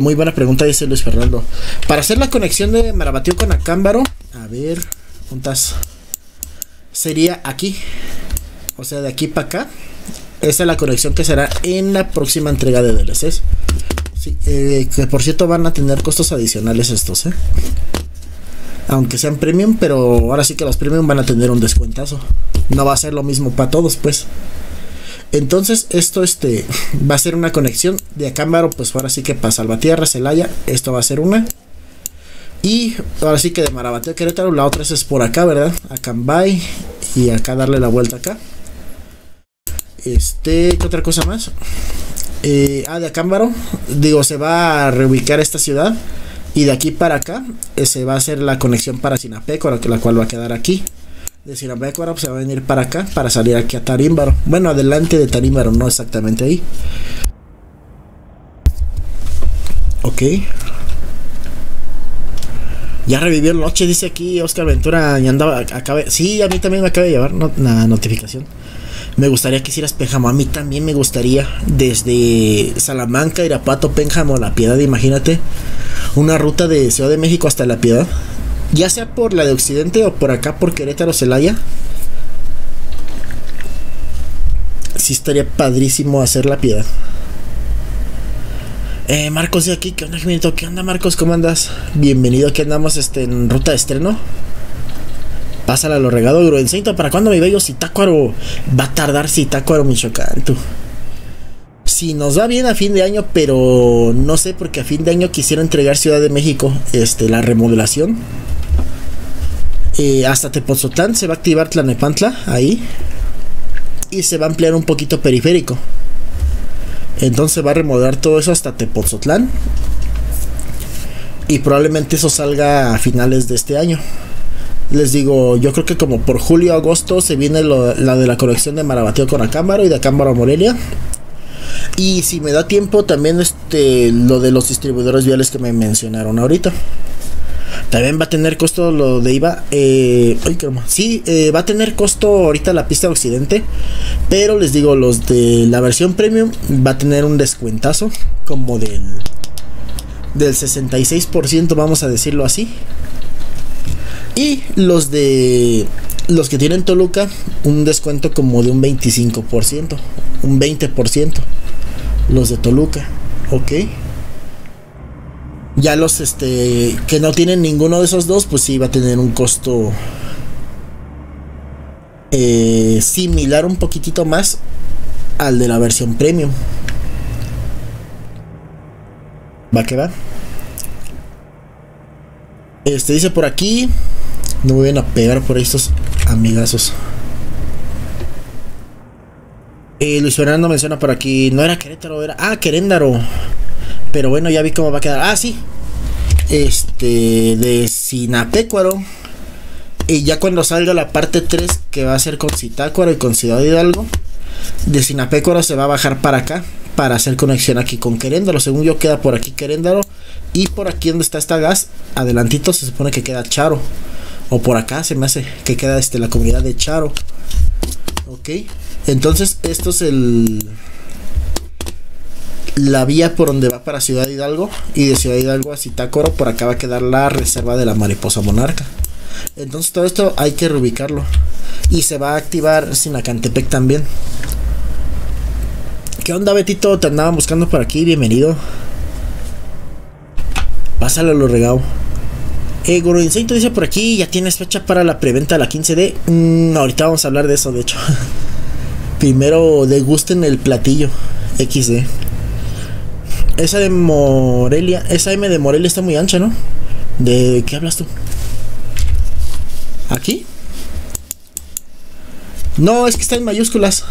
Muy buena pregunta, dice Luis Fernando. Para hacer la conexión de Maravatío con Acámbaro, a ver, juntas, sería aquí. O sea, de aquí para acá. Esa es la conexión que será en la próxima entrega de DLCs. Sí, que por cierto van a tener costos adicionales estos, aunque sean premium, pero ahora sí que los premium van a tener un descuentazo. No va a ser lo mismo para todos, pues. Entonces, esto va a ser una conexión de Acámbaro, pues ahora sí que para Salvatierra, Celaya, esto va a ser una. Y ahora sí que de Maravatío a Querétaro, la otra es por acá, ¿verdad? Acambay y acá darle la vuelta acá. ¿Qué otra cosa más? De Acámbaro, digo, se va a reubicar esta ciudad. Y de aquí para acá, se va a hacer la conexión para Zinapécuaro, la cual va a quedar aquí. De Zinapécuaro se va a venir para acá, para salir aquí a Tarímbaro. Bueno, adelante de Tarímbaro, no exactamente ahí. Ok. Ya revivió el Noche, dice aquí Oscar Ventura. Ya andaba, sí, a mí también me acaba de llevar una notificación. Me gustaría que hicieras Pénjamo. A mí también me gustaría. Desde Salamanca, Irapuato, Pénjamo, La Piedad, imagínate. Una ruta de Ciudad de México hasta La Piedad. Ya sea por la de Occidente o por acá por Querétaro, Celaya. Sí estaría padrísimo hacer La Piedad. Marcos de aquí. ¿Qué onda, Ximenitho? ¿Qué onda, Marcos? ¿Cómo andas? Bienvenido. Aquí andamos en ruta de estreno. Pásala a lo regado, Gruenceito. ¿Para cuándo mi bello Zitácuaro? Va a tardar Zitácuaro, Michoacán, tú. Si nos va bien a fin de año, pero no sé, porque a fin de año quisiera entregar Ciudad de México, la remodelación. Hasta Tepotzotlán se va a activar Tlanepantla, ahí. Y se va a ampliar un poquito periférico. Entonces va a remodelar todo eso hasta Tepotzotlán. Y probablemente eso salga a finales de este año. Les digo, yo creo que como por julio, agosto se viene la de la conexión de Maravatío con Acámbaro y de Acámbaro a Morelia. Y si me da tiempo también lo de los distribuidores viales que me mencionaron ahorita. También va a tener costo lo de IVA. Va a tener costo ahorita la pista occidente, pero les digo, los de la versión premium va a tener un descuentazo como del 66%, vamos a decirlo así. Y los que tienen Toluca, un descuento como de un 25%, un 20%, los de Toluca, ok. Ya los que no tienen ninguno de esos dos, pues sí va a tener un costo similar, un poquitito más al de la versión premium. Va que va. Dice por aquí, no me vayan a pegar por estos amigazos. Luis Fernando menciona por aquí, no era Querétaro, era Queréndaro. Pero bueno, ya vi cómo va a quedar. Sí. De Zinapécuaro. Y ya cuando salga la parte 3, que va a ser con Zitácuaro y con Ciudad Hidalgo, de Zinapécuaro se va a bajar para acá, para hacer conexión aquí con Queréndaro. Según yo queda por aquí Queréndaro. Y por aquí donde está esta gas, adelantito se supone que queda Charo. O por acá se me hace que queda la comunidad de Charo. Ok. Entonces esto es la vía por donde va para Ciudad Hidalgo, y de Ciudad Hidalgo a Zitácuaro. Por acá va a quedar la reserva de la mariposa monarca. Entonces todo esto hay que reubicarlo, y se va a activar Sinacantepec también. ¿Qué onda, Betito? Te andaban buscando por aquí, bienvenido. Pásalo lo regao. Guru Insecto dice por aquí, ya tienes fecha para la preventa de la 15D. Ahorita vamos a hablar de eso, de hecho. Primero degusten el platillo XD. Esa de Morelia, esa M de Morelia está muy ancha, ¿no? ¿De qué hablas tú? ¿Aquí? No, es que está en mayúsculas.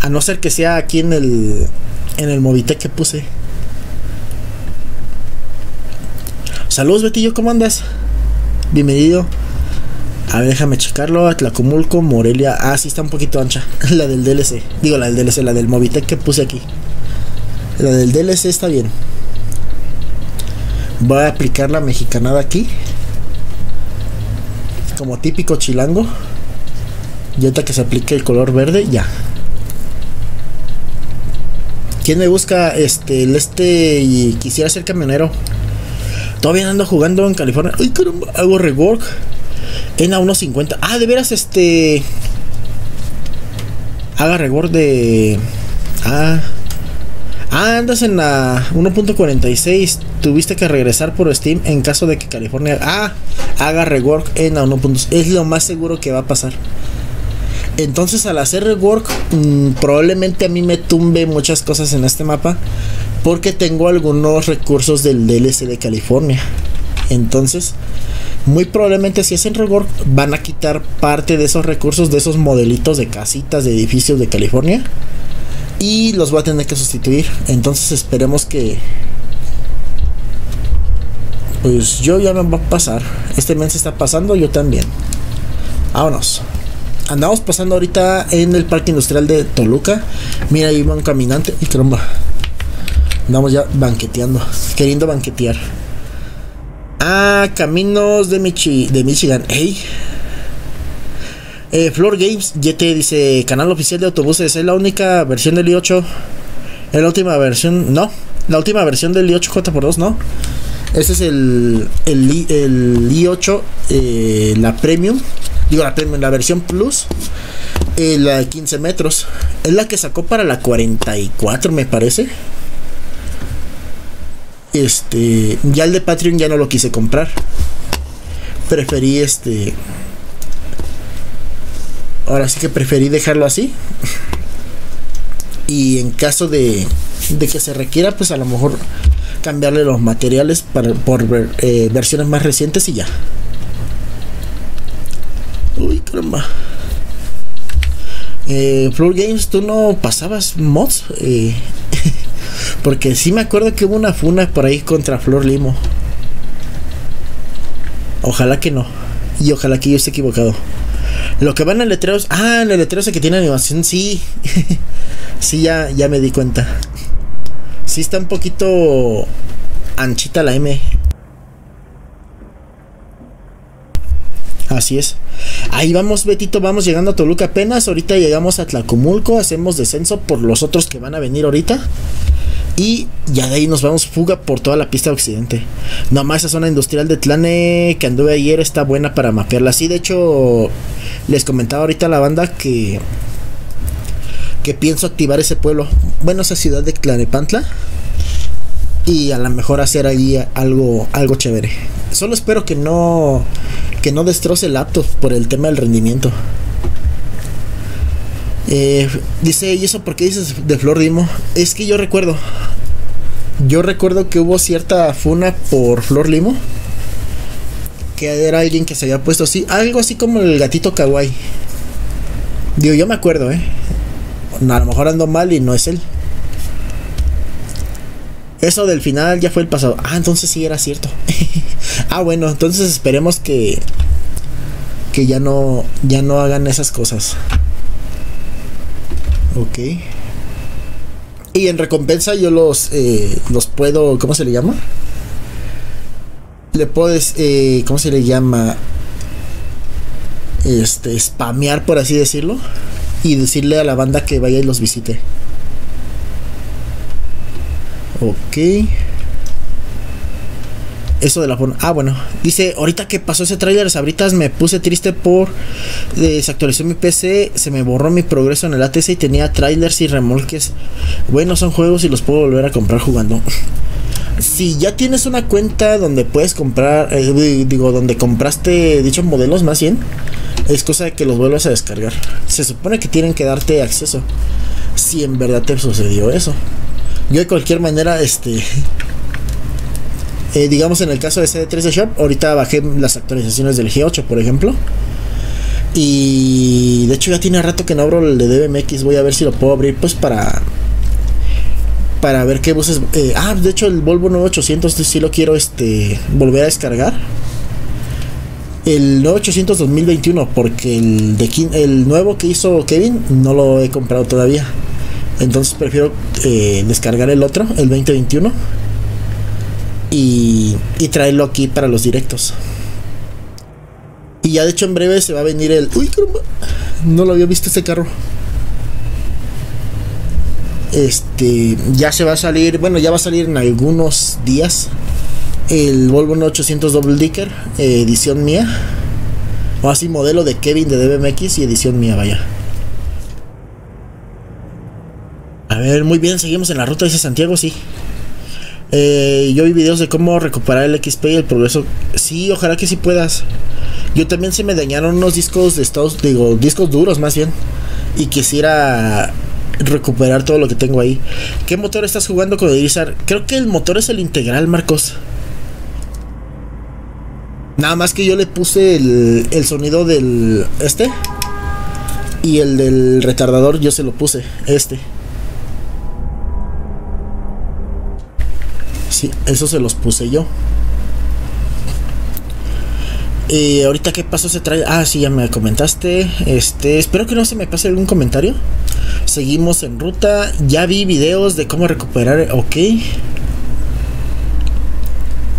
A no ser que sea aquí en el Movitec que puse. Saludos, Betillo, ¿cómo andas? Bienvenido. A ver, déjame checarlo. Atlacomulco, Morelia. Sí, está un poquito ancha. La del DLC. Digo, la del DLC, la del Movitec que puse aquí. La del DLC está bien. Voy a aplicar la mexicanada aquí, como típico chilango. Y ahorita que se aplique el color verde, ya. ¿Quién me busca? Y quisiera ser camionero. Todavía ando jugando en California. Uy, caramba, hago rework. En a 1.50. De veras, haga rework de... andas en la 1.46. Tuviste que regresar por Steam en caso de que California... haga rework en a 1.2. Es lo más seguro que va a pasar. Entonces, al hacer rework, probablemente a mí me tumbe muchas cosas en este mapa, porque tengo algunos recursos del DLC de California. Entonces, muy probablemente si hacen rework, van a quitar parte de esos recursos, de esos modelitos de casitas, de edificios de California, y los voy a tener que sustituir. Entonces esperemos que... pues yo ya no va a pasar. Este mes se está pasando, yo también. Vámonos. Andamos pasando ahorita en el parque industrial de Toluca. Mira, ahí va un caminante. Y caramba, andamos ya banqueteando, queriendo banquetear. Caminos de Michigan. Hey. Floor Games YT dice, canal oficial de autobuses. Es la única versión del i8. Es la última versión. No, la última versión del i8 4x2, no. Ese es el i8, la premium. Digo, la versión Plus, la de 15 metros. Es la que sacó para la 44, me parece. Ya el de Patreon ya no lo quise comprar. Preferí ahora sí que preferí dejarlo así. Y en caso de que se requiera, pues a lo mejor cambiarle los materiales por versiones más recientes y ya. Uy, caramba. Floor Games, ¿tú no pasabas mods? Porque sí me acuerdo que hubo una funa por ahí contra Flor Limo. Ojalá que no. Y ojalá que yo esté equivocado. Lo que van en letreros. Ah, en el letrero ese que tiene animación, sí. Sí, ya me di cuenta. Sí está un poquito anchita la M. Así es. Ahí vamos, Betito, vamos llegando a Toluca apenas. Ahorita llegamos a Atlacomulco, hacemos descenso por los otros que van a venir ahorita. Y ya de ahí nos vamos fuga por toda la pista de occidente. Nomás esa zona industrial de Tlane que anduve ayer está buena para mapearla. Sí, de hecho, les comentaba ahorita a la banda que pienso activar ese pueblo. Bueno, esa ciudad de Tlanepantla. Y a lo mejor hacer ahí algo chévere. Solo espero que no destroce el laptop por el tema del rendimiento. Dice, ¿y eso por qué dices de Flor Limo? Es que yo recuerdo que hubo cierta funa por Flor Limo, que era alguien que se había puesto así, algo así como el gatito kawaii. Digo, yo me acuerdo, a lo mejor ando mal y no es él. Eso del final ya fue el pasado. Ah, entonces sí era cierto. Ah, bueno, entonces esperemos que ya no hagan esas cosas. Ok. Y en recompensa yo los puedo... ¿Cómo se le llama? Le puedes... ¿Cómo se le llama? Spamear, por así decirlo. Y decirle a la banda que vaya y los visite. Ok. Eso de la forma. Ah, bueno. Dice, ahorita que pasó ese trailer, ahorita me puse triste por desactualizó mi PC, se me borró mi progreso en el ATS y tenía trailers y remolques. Bueno, son juegos y los puedo volver a comprar jugando. Si ya tienes una cuenta donde puedes comprar, donde compraste dichos modelos, más bien, es cosa de que los vuelvas a descargar. Se supone que tienen que darte acceso. Si en verdad te sucedió eso. Yo de cualquier manera, digamos en el caso de CD3 de Shop, ahorita bajé las actualizaciones del G8, por ejemplo. Y de hecho ya tiene rato que no abro el de DBMX. Voy a ver si lo puedo abrir, pues para ver qué buses. De hecho el Volvo 9800 sí lo quiero volver a descargar. El 9800 2021, porque el nuevo que hizo Kevin no lo he comprado todavía. Entonces prefiero descargar el otro, el 2021. Y traerlo aquí para los directos. Y ya de hecho en breve se va a venir el... ¡Uy, caramba! No lo había visto este carro. Ya se va a salir... Bueno, ya va a salir en algunos días el Volvo 9800 Double Decker, edición mía. O así, modelo de Kevin de DBMX y edición mía, vaya. A ver, muy bien, seguimos en la ruta, dice Santiago, sí. Yo vi videos de cómo recuperar el XP y el progreso. Sí, ojalá que sí puedas. Yo también se me dañaron unos discos de Estados, discos duros más bien. Y quisiera recuperar todo lo que tengo ahí. ¿Qué motor estás jugando con Irizar? Creo que el motor es el integral, Marcos. Nada más que yo le puse el sonido del... y el del retardador yo se lo puse, Sí, eso se los puse yo. Ahorita qué pasó se trae. Ah, sí, ya me comentaste. Espero que no se me pase algún comentario. Seguimos en ruta. Ya vi videos de cómo recuperar. Ok.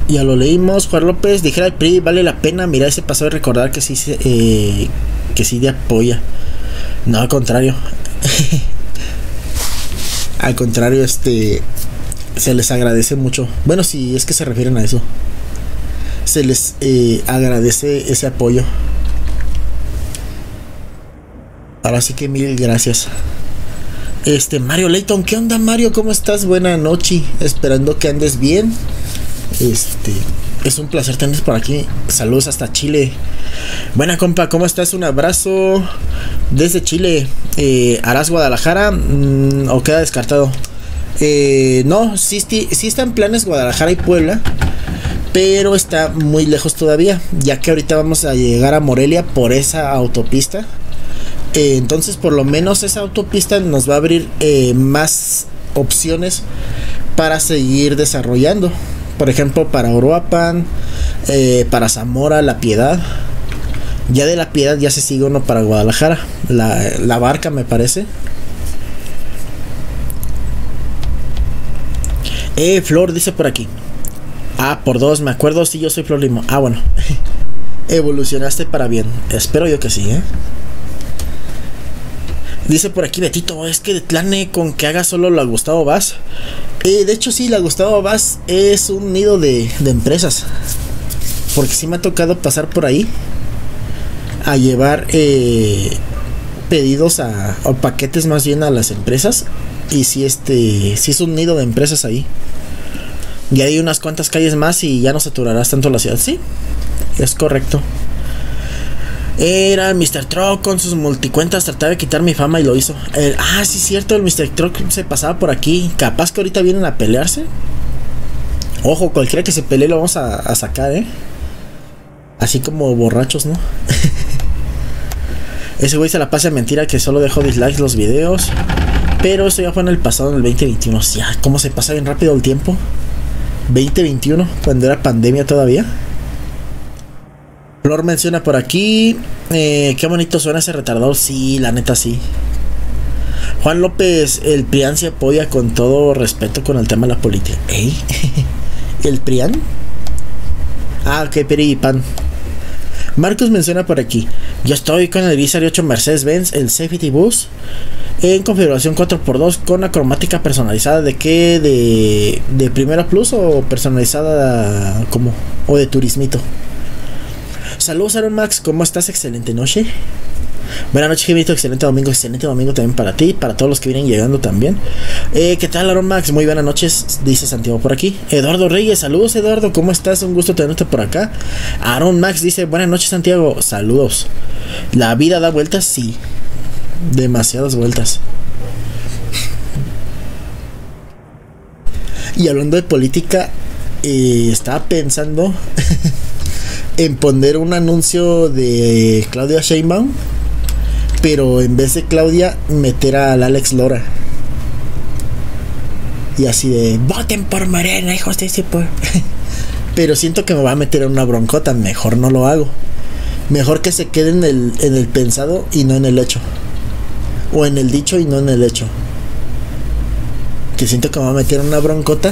Ya lo leímos. Juan López, dijera el PRI, vale la pena mirar ese pasado y recordar que sí se, que sí te apoya. No, al contrario. Al contrario, se les agradece mucho. Bueno, si es que se refieren a eso. Se les agradece ese apoyo. Ahora sí que mil gracias. Mario Leighton, ¿qué onda, Mario? ¿Cómo estás? Buena noche. Esperando que andes bien. Es un placer tenerte por aquí. Saludos hasta Chile. Buena compa, ¿cómo estás? Un abrazo desde Chile. ¿Harás Guadalajara? ¿O queda descartado? No, sí está en planes Guadalajara y Puebla, pero está muy lejos todavía, ya que ahorita vamos a llegar a Morelia por esa autopista. Entonces por lo menos esa autopista nos va a abrir más opciones para seguir desarrollando. Por ejemplo, para Uruapan, para Zamora, La Piedad. Ya de La Piedad ya se sigue uno para Guadalajara, la Barca me parece. Flor dice por aquí. Ah, por dos, me acuerdo, sí, yo soy Flor Limo. Ah, bueno. Evolucionaste para bien. Espero yo que sí, ¿eh? Dice por aquí Betito, es que de plane con que haga solo la Gustavo Vaz. De hecho sí, la Gustavo Vaz es un nido de empresas. Porque sí me ha tocado pasar por ahí a llevar pedidos o paquetes más bien a las empresas. Y sí, sí es un nido de empresas ahí. Y hay unas cuantas calles más y ya no saturarás tanto la ciudad. Sí, es correcto. Era el Mr. Truck con sus multicuentas, trataba de quitar mi fama y lo hizo. Sí, cierto, el Mr. Truck se pasaba por aquí. Capaz que ahorita vienen a pelearse. Ojo, cualquiera que se pelee lo vamos a sacar, ¿eh? Así como borrachos, ¿no? Ese güey se la pasa mentira que solo dejó dislikes los videos. Pero eso ya fue en el pasado, en el 2021. Ya, cómo se pasa bien rápido el tiempo. 2021, cuando era pandemia todavía. Flor menciona por aquí, qué bonito suena ese retardador. Sí, la neta sí. Juan López, el PRIAN se apoya con todo respeto con el tema de la política. ¿Eh? ¿El PRIAN? Ah, ok, peripan. Marcos menciona por aquí, yo estoy con el Irizar i8 Mercedes-Benz, el Safety Bus, en configuración 4x2 con la cromática personalizada. ¿De qué? ¿De Primera Plus o personalizada como? ¿O de turismito? Saludos Aaron Max, ¿cómo estás? Excelente noche. Buenas noches, Ximenitho, excelente domingo también para ti, para todos los que vienen llegando también. ¿Qué tal Aaron Max? Muy buenas noches, dice Santiago por aquí. Eduardo Reyes, saludos Eduardo, ¿cómo estás? Un gusto tenerte por acá. Aaron Max dice, buenas noches Santiago, saludos. ¿La vida da vueltas? Sí, demasiadas vueltas. Y hablando de política, estaba pensando en poner un anuncio de Claudia Sheinbaum, pero en vez de Claudia meter al Alex Lora. Y así de voten por Morena, hijos de ese pueblo. Pero siento que me va a meter en una broncota, mejor no lo hago. Mejor que se quede en el pensado y no en el hecho. O en el dicho y no en el hecho. Que siento que me va a meter en una broncota.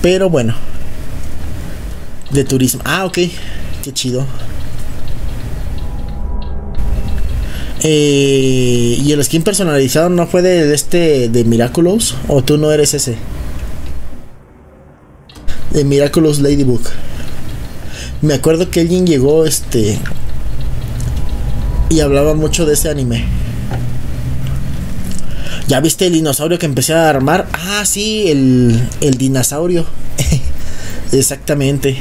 Pero bueno, de turismo. Ah, ok, qué chido. Y el skin personalizado no fue de Miraculous, o tú no eres ese. De Miraculous Ladybug. Me acuerdo que alguien llegó y hablaba mucho de ese anime. ¿Ya viste el dinosaurio que empecé a armar? Ah, sí, el dinosaurio. Exactamente.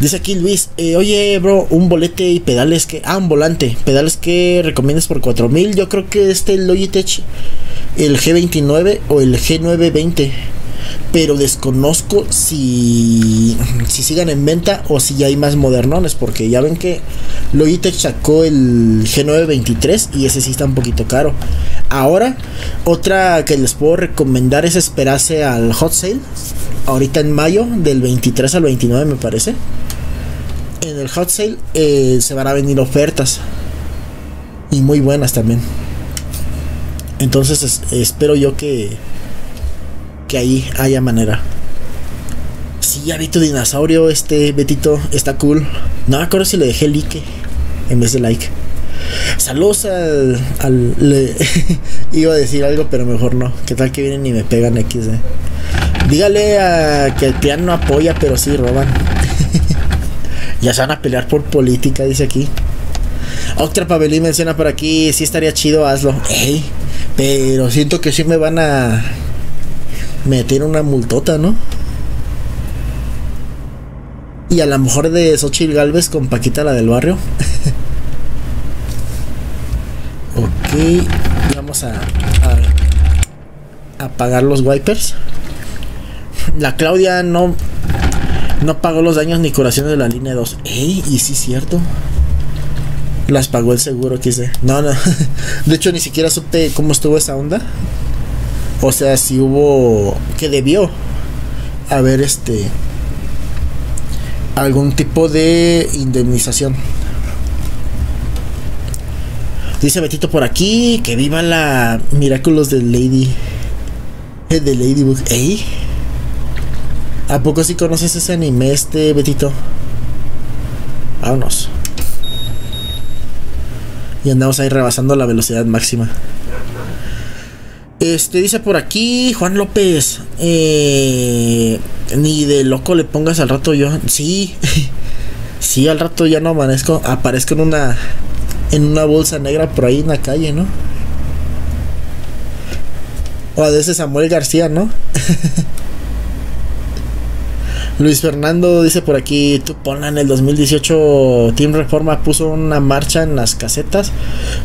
Dice aquí Luis, oye bro, un bolete y pedales que... Ah, un volante, pedales que recomiendas por 4000. Yo creo que el Logitech, el G29 o el G920. Pero desconozco si sigan en venta o si ya hay más modernones. Porque ya ven que Logitech sacó el G923 y ese sí está un poquito caro. Ahora, otra que les puedo recomendar es esperarse al Hot Sale. Ahorita en mayo, del 23 al 29 me parece. En el Hot Sale se van a venir ofertas. Y muy buenas también. Entonces espero yo que ahí haya manera. Sí, ya vi tu dinosaurio, Betito, está cool. No me acuerdo si le dejé like en vez de like. Saludos iba a decir algo, pero mejor no. ¿Qué tal que vienen y me pegan X? Dígale a que el PRIAN no apoya, pero sí roban. Ya se van a pelear por política, dice aquí. Octra Pavelín menciona por aquí, sí estaría chido, hazlo. Hey, pero siento que sí me van a meter una multota, ¿no? Y a lo mejor de Xochitl Galvez con Paquita la del barrio. Ok, vamos a apagar los wipers. La Claudia no pagó los daños ni curaciones de la línea 2. Ey, y sí, cierto. Las pagó el seguro, quise. No, no. De hecho, ni siquiera supe cómo estuvo esa onda. O sea, si hubo, que debió haber algún tipo de indemnización. Dice Betito por aquí que viva la Miraculous de Ladybug. ¿Ey? ¿A poco sí conoces ese anime, Betito? Vámonos. Y andamos ahí rebasando la velocidad máxima. Dice por aquí Juan López, ni de loco le pongas al rato yo. Sí. Sí, al rato ya no amanezco. Aparezco en una, bolsa negra por ahí en la calle, ¿no? O a veces Samuel García, ¿no? Luis Fernando dice por aquí, tú ponla en el 2018, Team Reforma puso una marcha en las casetas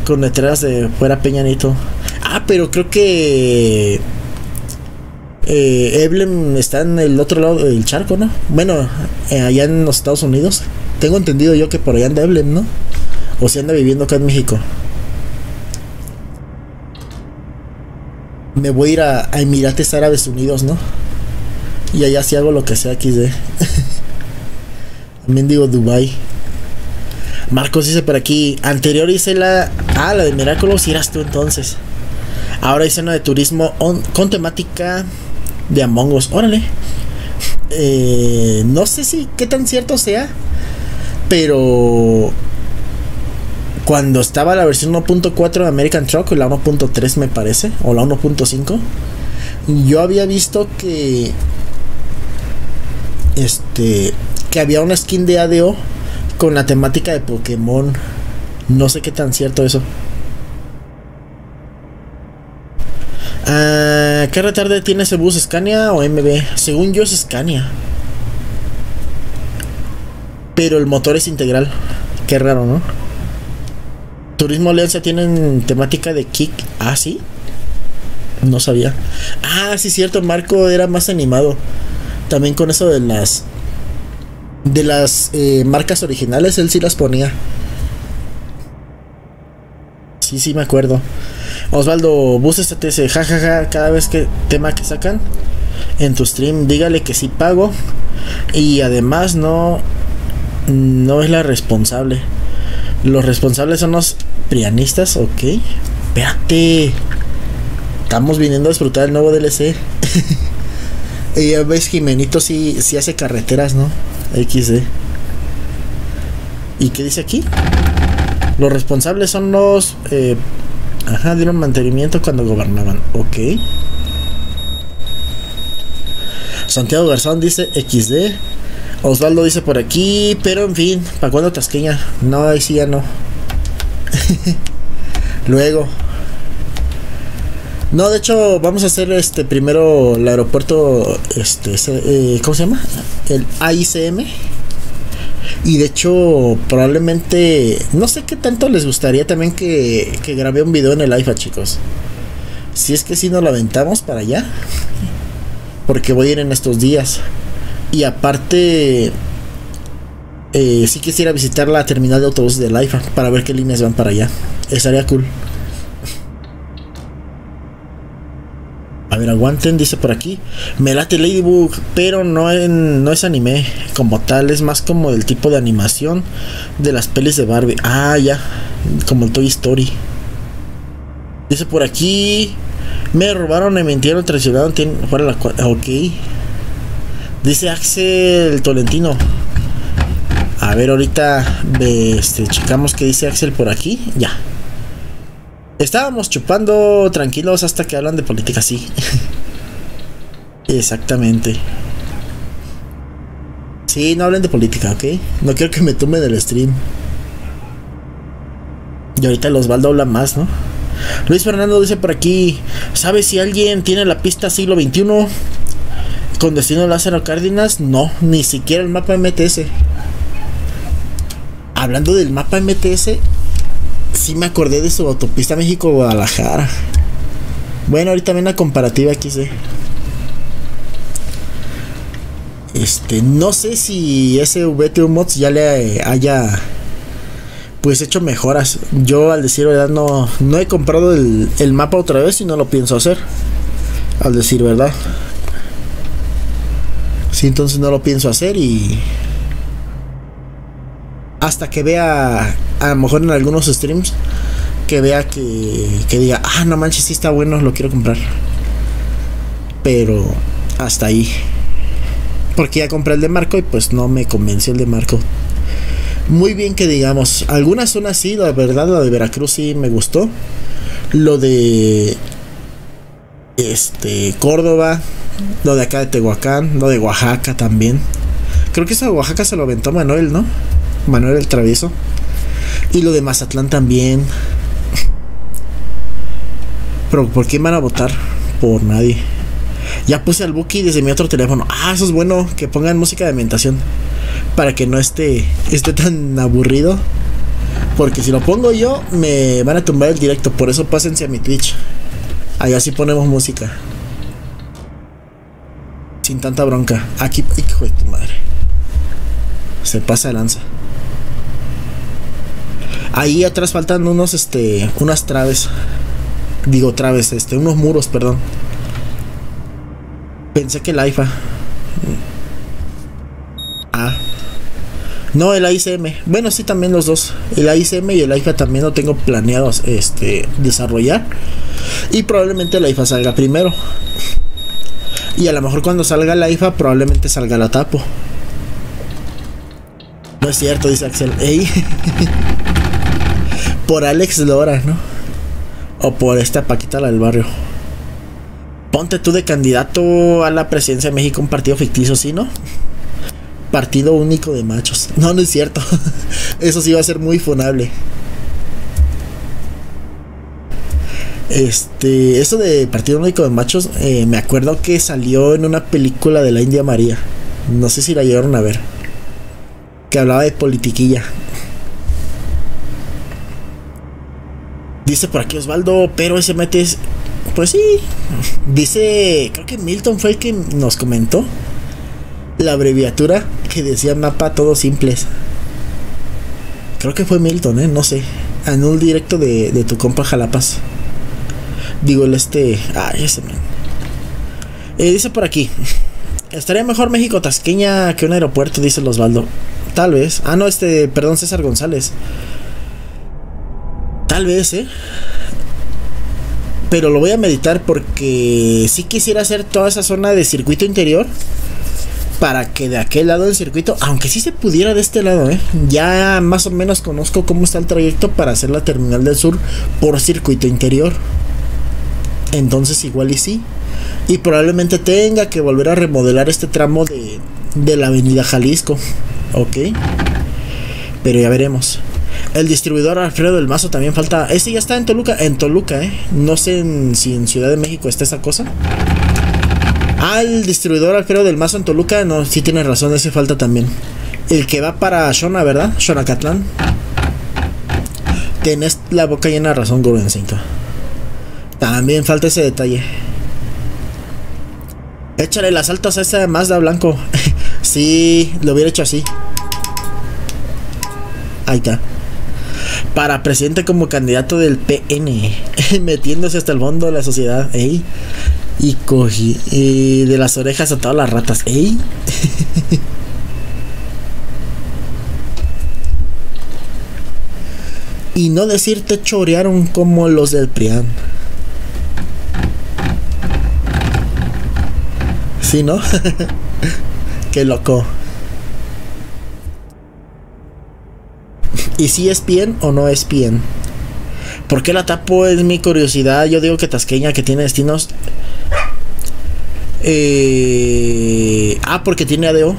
con letreras de fuera Peñanito. Ah, pero creo que Eblem está en el otro lado del charco, ¿no? Bueno, allá en los Estados Unidos. Tengo entendido yo que por allá anda Eblem, ¿no? O si anda viviendo acá en México. Me voy a ir a Emirates Árabes Unidos, ¿no? Y allá sí hago lo que sea, XD. También digo Dubai. Marcos dice por aquí, anterior hice la... Ah, la de Miraculous, irás tú entonces. Ahora hice una de turismo con temática de Among Us. Órale. No sé si qué tan cierto sea, pero cuando estaba la versión 1.4 de American Truck, la 1.3 me parece, o la 1.5, yo había visto que que había una skin de ADO con la temática de Pokémon. No sé qué tan cierto eso. Ah, ¿qué retarde tiene ese bus? ¿Scania o MB? Según yo es Scania, pero el motor es integral. Qué raro, ¿no? Turismo Alianza tienen temática de kick. Ah, sí. No sabía. Ah, sí, cierto. Marco era más animado. También con eso de las marcas originales, él sí las ponía. Sí, sí, me acuerdo. Osvaldo, buses ATC, jajaja, cada vez que tema que sacan en tu stream, dígale que sí pago. Y además no es la responsable. Los responsables son los prianistas, ok. Espérate. Estamos viniendo a disfrutar el nuevo DLC. Y ya ves, Ximenitho sí hace carreteras, ¿no? XD. ¿Y qué dice aquí? Los responsables son los... ajá, dieron mantenimiento cuando gobernaban. Ok. Santiago Garzón dice XD. Osvaldo dice por aquí, pero en fin, ¿para cuándo tasqueña? No, ahí sí ya no. Luego... No, de hecho, vamos a hacer primero el aeropuerto, ¿cómo se llama? El AICM. Y de hecho, probablemente, no sé qué tanto les gustaría también que grabé un video en el AIFA, chicos. Si es que sí nos lo aventamos para allá, porque voy a ir en estos días. Y aparte, sí quisiera visitar la terminal de autobuses del AIFA para ver qué líneas van para allá. Estaría cool. A ver, aguanten, dice por aquí, me late Ladybug, pero no es anime como tal, es más como del tipo de animación de las pelis de Barbie. Ah, ya, como el Toy Story. Dice por aquí, me robaron, me mintieron, traicionaron, fuera la cuadra. Ok. Dice Axel Tolentino. A ver, ahorita checamos qué dice Axel por aquí. Ya. Estábamos chupando tranquilos hasta que hablan de política, sí. Exactamente. Sí, no hablen de política, ¿ok? No quiero que me tumben del stream. Y ahorita el Osvaldo habla más, ¿no? Luis Fernando dice por aquí, ¿sabes si alguien tiene la pista siglo XXI con destino Lázaro Cárdenas? No, ni siquiera el mapa MTS. Hablando del mapa MTS... Sí me acordé de su autopista México-Guadalajara. Bueno, ahorita ven la comparativa aquí, sí. No sé si ese VTU Mods ya le haya pues hecho mejoras. Yo al decir verdad no he comprado el mapa otra vez y no lo pienso hacer. al decir verdad. Sí, entonces no lo pienso hacer y hasta que vea, a lo mejor en algunos streams, que vea que diga, ah, no manches, sí está bueno, lo quiero comprar. Pero hasta ahí. Porque ya compré el de Marco y pues no me convenció el de Marco. Muy bien que digamos, algunas zonas sí, la verdad, la de Veracruz sí me gustó. Lo de Córdoba, lo de acá de Tehuacán, lo de Oaxaca también. Creo que esa de Oaxaca se lo aventó Manuel, ¿no? Manuel el Travieso. Y lo de Mazatlán también. Pero ¿por quién van a votar? Por nadie. Ya puse al Buki desde mi otro teléfono. Ah, eso es bueno, que pongan música de ambientación para que no esté tan aburrido. Porque si lo pongo yo, me van a tumbar el directo. Por eso pásense a mi Twitch. Allá sí ponemos música sin tanta bronca. Aquí, hijo de tu madre, se pasa de lanza. Ahí atrás faltan unos, unas traves. Digo traves, unos muros, perdón. Pensé que el AIFA. Ah, no, el AICM. Bueno, sí, también los dos. El AICM y el AIFA también lo tengo planeado desarrollar. Y probablemente el AIFA salga primero. Y a lo mejor cuando salga la IFA probablemente salga la Tapo. No es cierto, dice Axel. Ey. Por Alex Lora, ¿no? O por esta Paquita la del barrio. Ponte tú de candidato a la presidencia de México un partido ficticio, ¿sí, no? Partido único de machos. No, no es cierto. Eso sí va a ser muy funable. Eso de partido único de machos, me acuerdo que salió en una película de la India María. No sé si la llegaron a ver. Que hablaba de politiquilla. Dice por aquí Osvaldo, pero ese mete es... Pues sí. Dice, creo que Milton fue el que nos comentó la abreviatura que decía mapa todos simples. Creo que fue Milton, no sé. En un directo de tu compa Jalapas. Digo, ay, ese man. Dice por aquí, estaría mejor México Tasqueña que un aeropuerto, dice el Osvaldo. Tal vez. Ah, no, perdón, César González. Tal vez, pero lo voy a meditar porque sí quisiera hacer toda esa zona de circuito interior para que de aquel lado del circuito, aunque sí se pudiera de este lado, ya más o menos conozco cómo está el trayecto para hacer la terminal del sur por circuito interior. Entonces igual y sí. Y probablemente tenga que volver a remodelar este tramo de la avenida Jalisco. Ok. Pero ya veremos. El distribuidor Alfredo del Mazo también falta. Ese ya está en Toluca. En Toluca, No sé si en Ciudad de México está esa cosa. Ah, el distribuidor Alfredo del Mazo en Toluca. No, sí tienes razón, ese falta también. El que va para Shona, ¿verdad? Xonacatlán. Tenés la boca llena de razón, Govencito. También falta ese detalle. Échale las altas a esa Mazda blanco. Sí, lo hubiera hecho así. Ahí está. Para presidente como candidato del PN. Metiéndose hasta el fondo de la sociedad. Ey. Y cogí de las orejas a todas las ratas. Ey. Y no decirte chorearon como los del PRIAN. Sí, ¿no? Qué loco. ¿Y si es bien o no es bien? ¿Por qué la tapo? Es mi curiosidad. Yo digo que Tasqueña, que tiene destinos. Porque tiene ADO.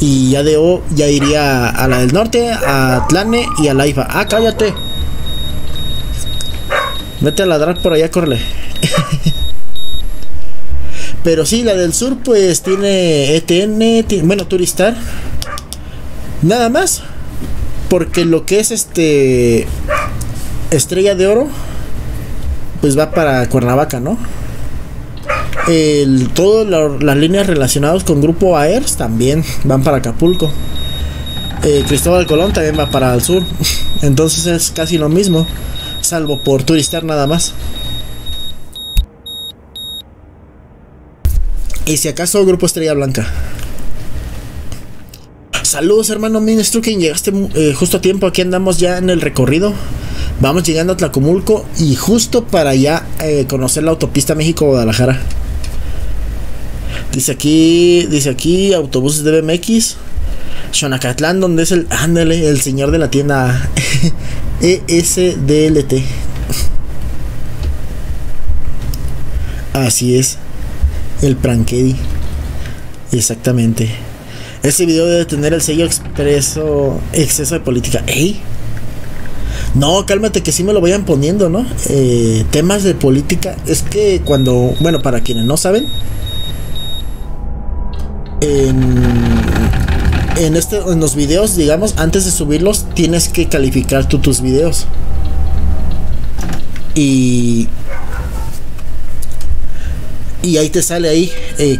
Y ADO ya iría a la del norte, a Tlane y a la IFA. Ah, cállate. Vete a ladrar por allá, corre. Pero sí, la del sur pues tiene ETN, bueno, Turistar. Nada más. Porque lo que es Estrella de Oro pues va para Cuernavaca, ¿no? Todas las líneas relacionadas con Grupo Aers también van para Acapulco. Cristóbal Colón también va para el sur. Entonces es casi lo mismo, salvo por Turistar nada más. Y si acaso Grupo Estrella Blanca. Saludos, hermano Minestrucking, llegaste justo a tiempo. Aquí andamos ya en el recorrido. Vamos llegando a Atlacomulco y justo para allá conocer la autopista México-Guadalajara. Dice aquí autobuses de BMX. Xonacatlán, donde es el... Ándale, el señor de la tienda ESDLT. Así es, el Prankedi. Exactamente. Este video debe tener el sello expreso exceso de política. ¿Ey? No, cálmate, que sí me lo vayan poniendo, ¿no? Temas de política. Es que cuando... Bueno, para quienes no saben, en los videos, digamos, antes de subirlos tienes que calificar tú tus videos. Y ahí te sale ahí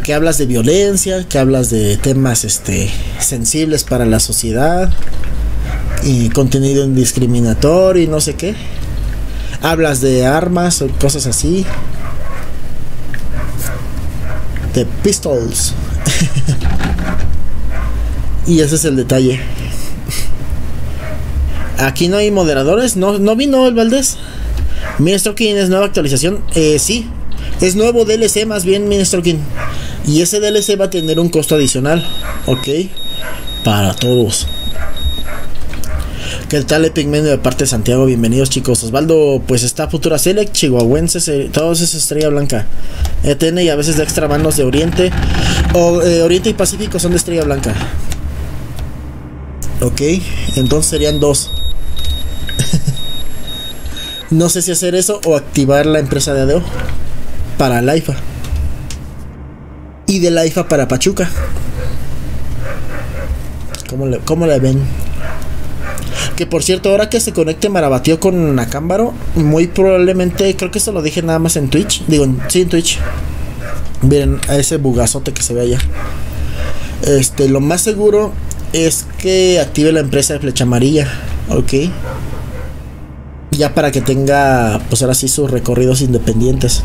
que hablas de violencia, que hablas de temas sensibles para la sociedad, y contenido discriminatorio y no sé qué. Hablas de armas o cosas así, de pistols. Y ese es el detalle. Aquí no hay moderadores. No vino el Valdés. Minestrokin, ¿es nueva actualización? Sí, es nuevo DLC más bien, Minestrokin. Y ese DLC va a tener un costo adicional. Ok, para todos. ¿Qué tal, Epic Menu? De parte de Santiago, bienvenidos, chicos. Osvaldo, pues está Futura Select, chihuahuenses, todos es Estrella Blanca. ETN y a veces de extra manos de Oriente. O Oriente y Pacífico son de Estrella Blanca. Ok, entonces serían dos. No sé si hacer eso o activar la empresa de ADO para la IFA. Y de la IFA para Pachuca. ¿Cómo le ven? Que por cierto, ahora que se conecte Maravatío con Acámbaro, muy probablemente, creo que esto lo dije nada más en Twitch. Digo, sí, en Twitch. Miren a ese bugazote que se ve allá. Lo más seguro es que active la empresa de flecha amarilla. Ok. Ya para que tenga, pues ahora sí, sus recorridos independientes.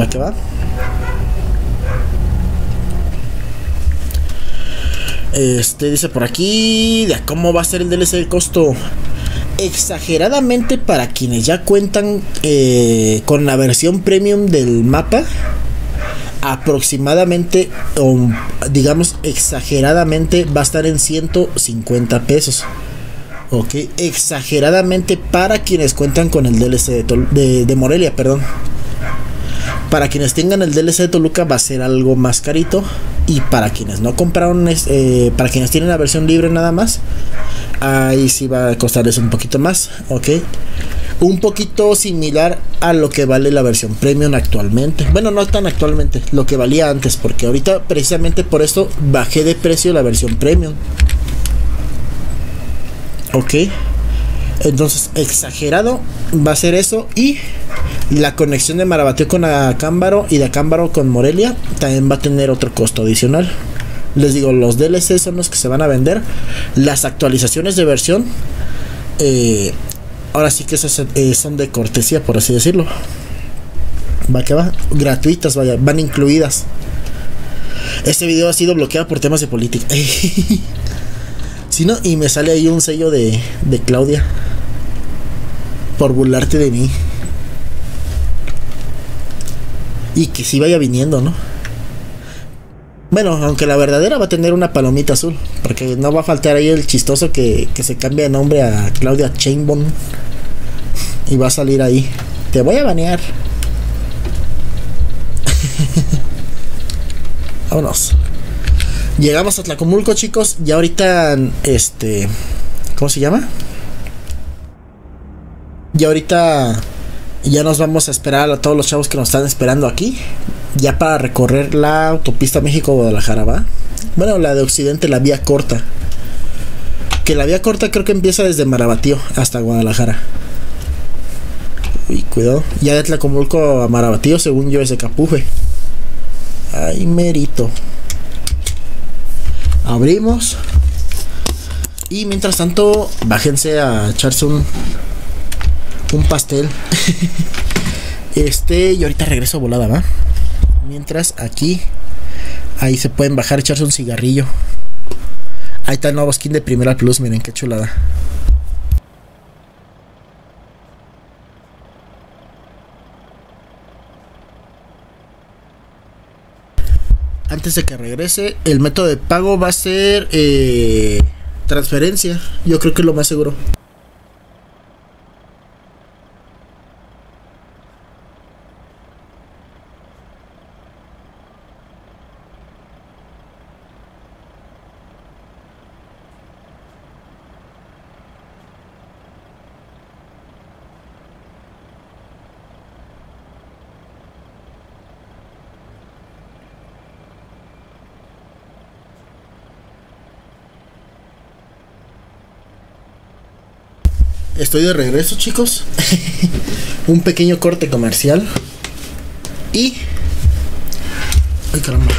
¿Va que va? Dice por aquí de cómo va a ser el DLC del costo. Exageradamente para quienes ya cuentan con la versión premium del mapa. Aproximadamente, o digamos exageradamente, va a estar en 150 pesos. Ok, exageradamente para quienes cuentan con el DLC de Morelia, perdón. Para quienes tengan el DLC de Toluca va a ser algo más carito. Y para quienes no compraron, para quienes tienen la versión libre nada más, ahí sí va a costarles un poquito más. Ok, un poquito similar a lo que vale la versión premium actualmente. Bueno, no tan actualmente, lo que valía antes, porque ahorita precisamente por esto bajé de precio la versión premium. Ok, entonces exagerado va a ser eso. Y la conexión de Maravatío con Acámbaro y de Acámbaro con Morelia también va a tener otro costo adicional. Les digo, los DLC son los que se van a vender. Las actualizaciones de versión, ahora sí que esas son de cortesía, por así decirlo. Va que va, gratuitas, vaya, van incluidas. Este video ha sido bloqueado por temas de política. Si no, y me sale ahí un sello de Claudia por burlarte de mí. Y que sí vaya viniendo, ¿no? Bueno, aunque la verdadera va a tener una palomita azul, porque no va a faltar ahí el chistoso que se cambia de nombre a Claudia Chainbon y va a salir ahí: te voy a banear. Vámonos. Llegamos a Atlacomulco, chicos. Ya ahorita, ¿cómo se llama? Ya ahorita... Ya nos vamos a esperar a todos los chavos que nos están esperando aquí. Ya para recorrer la autopista México-Guadalajara, ¿va? Bueno, la de Occidente, la vía corta. Que la vía corta creo que empieza desde Maravatío hasta Guadalajara. Uy, cuidado. Ya de Atlacomulco a Maravatío, según yo, es de Capuje. Ay, merito. Abrimos. Y mientras tanto, bájense a echarse un pastel. Y ahorita regreso volada, ¿va? Mientras aquí, ahí se pueden bajar, echarse un cigarrillo. Ahí está el nuevo skin de Primera Plus, miren qué chulada. Antes de que regrese, el método de pago va a ser transferencia. Yo creo que es lo más seguro. Estoy de regreso, chicos. Un pequeño corte comercial. Y... ay, caramba.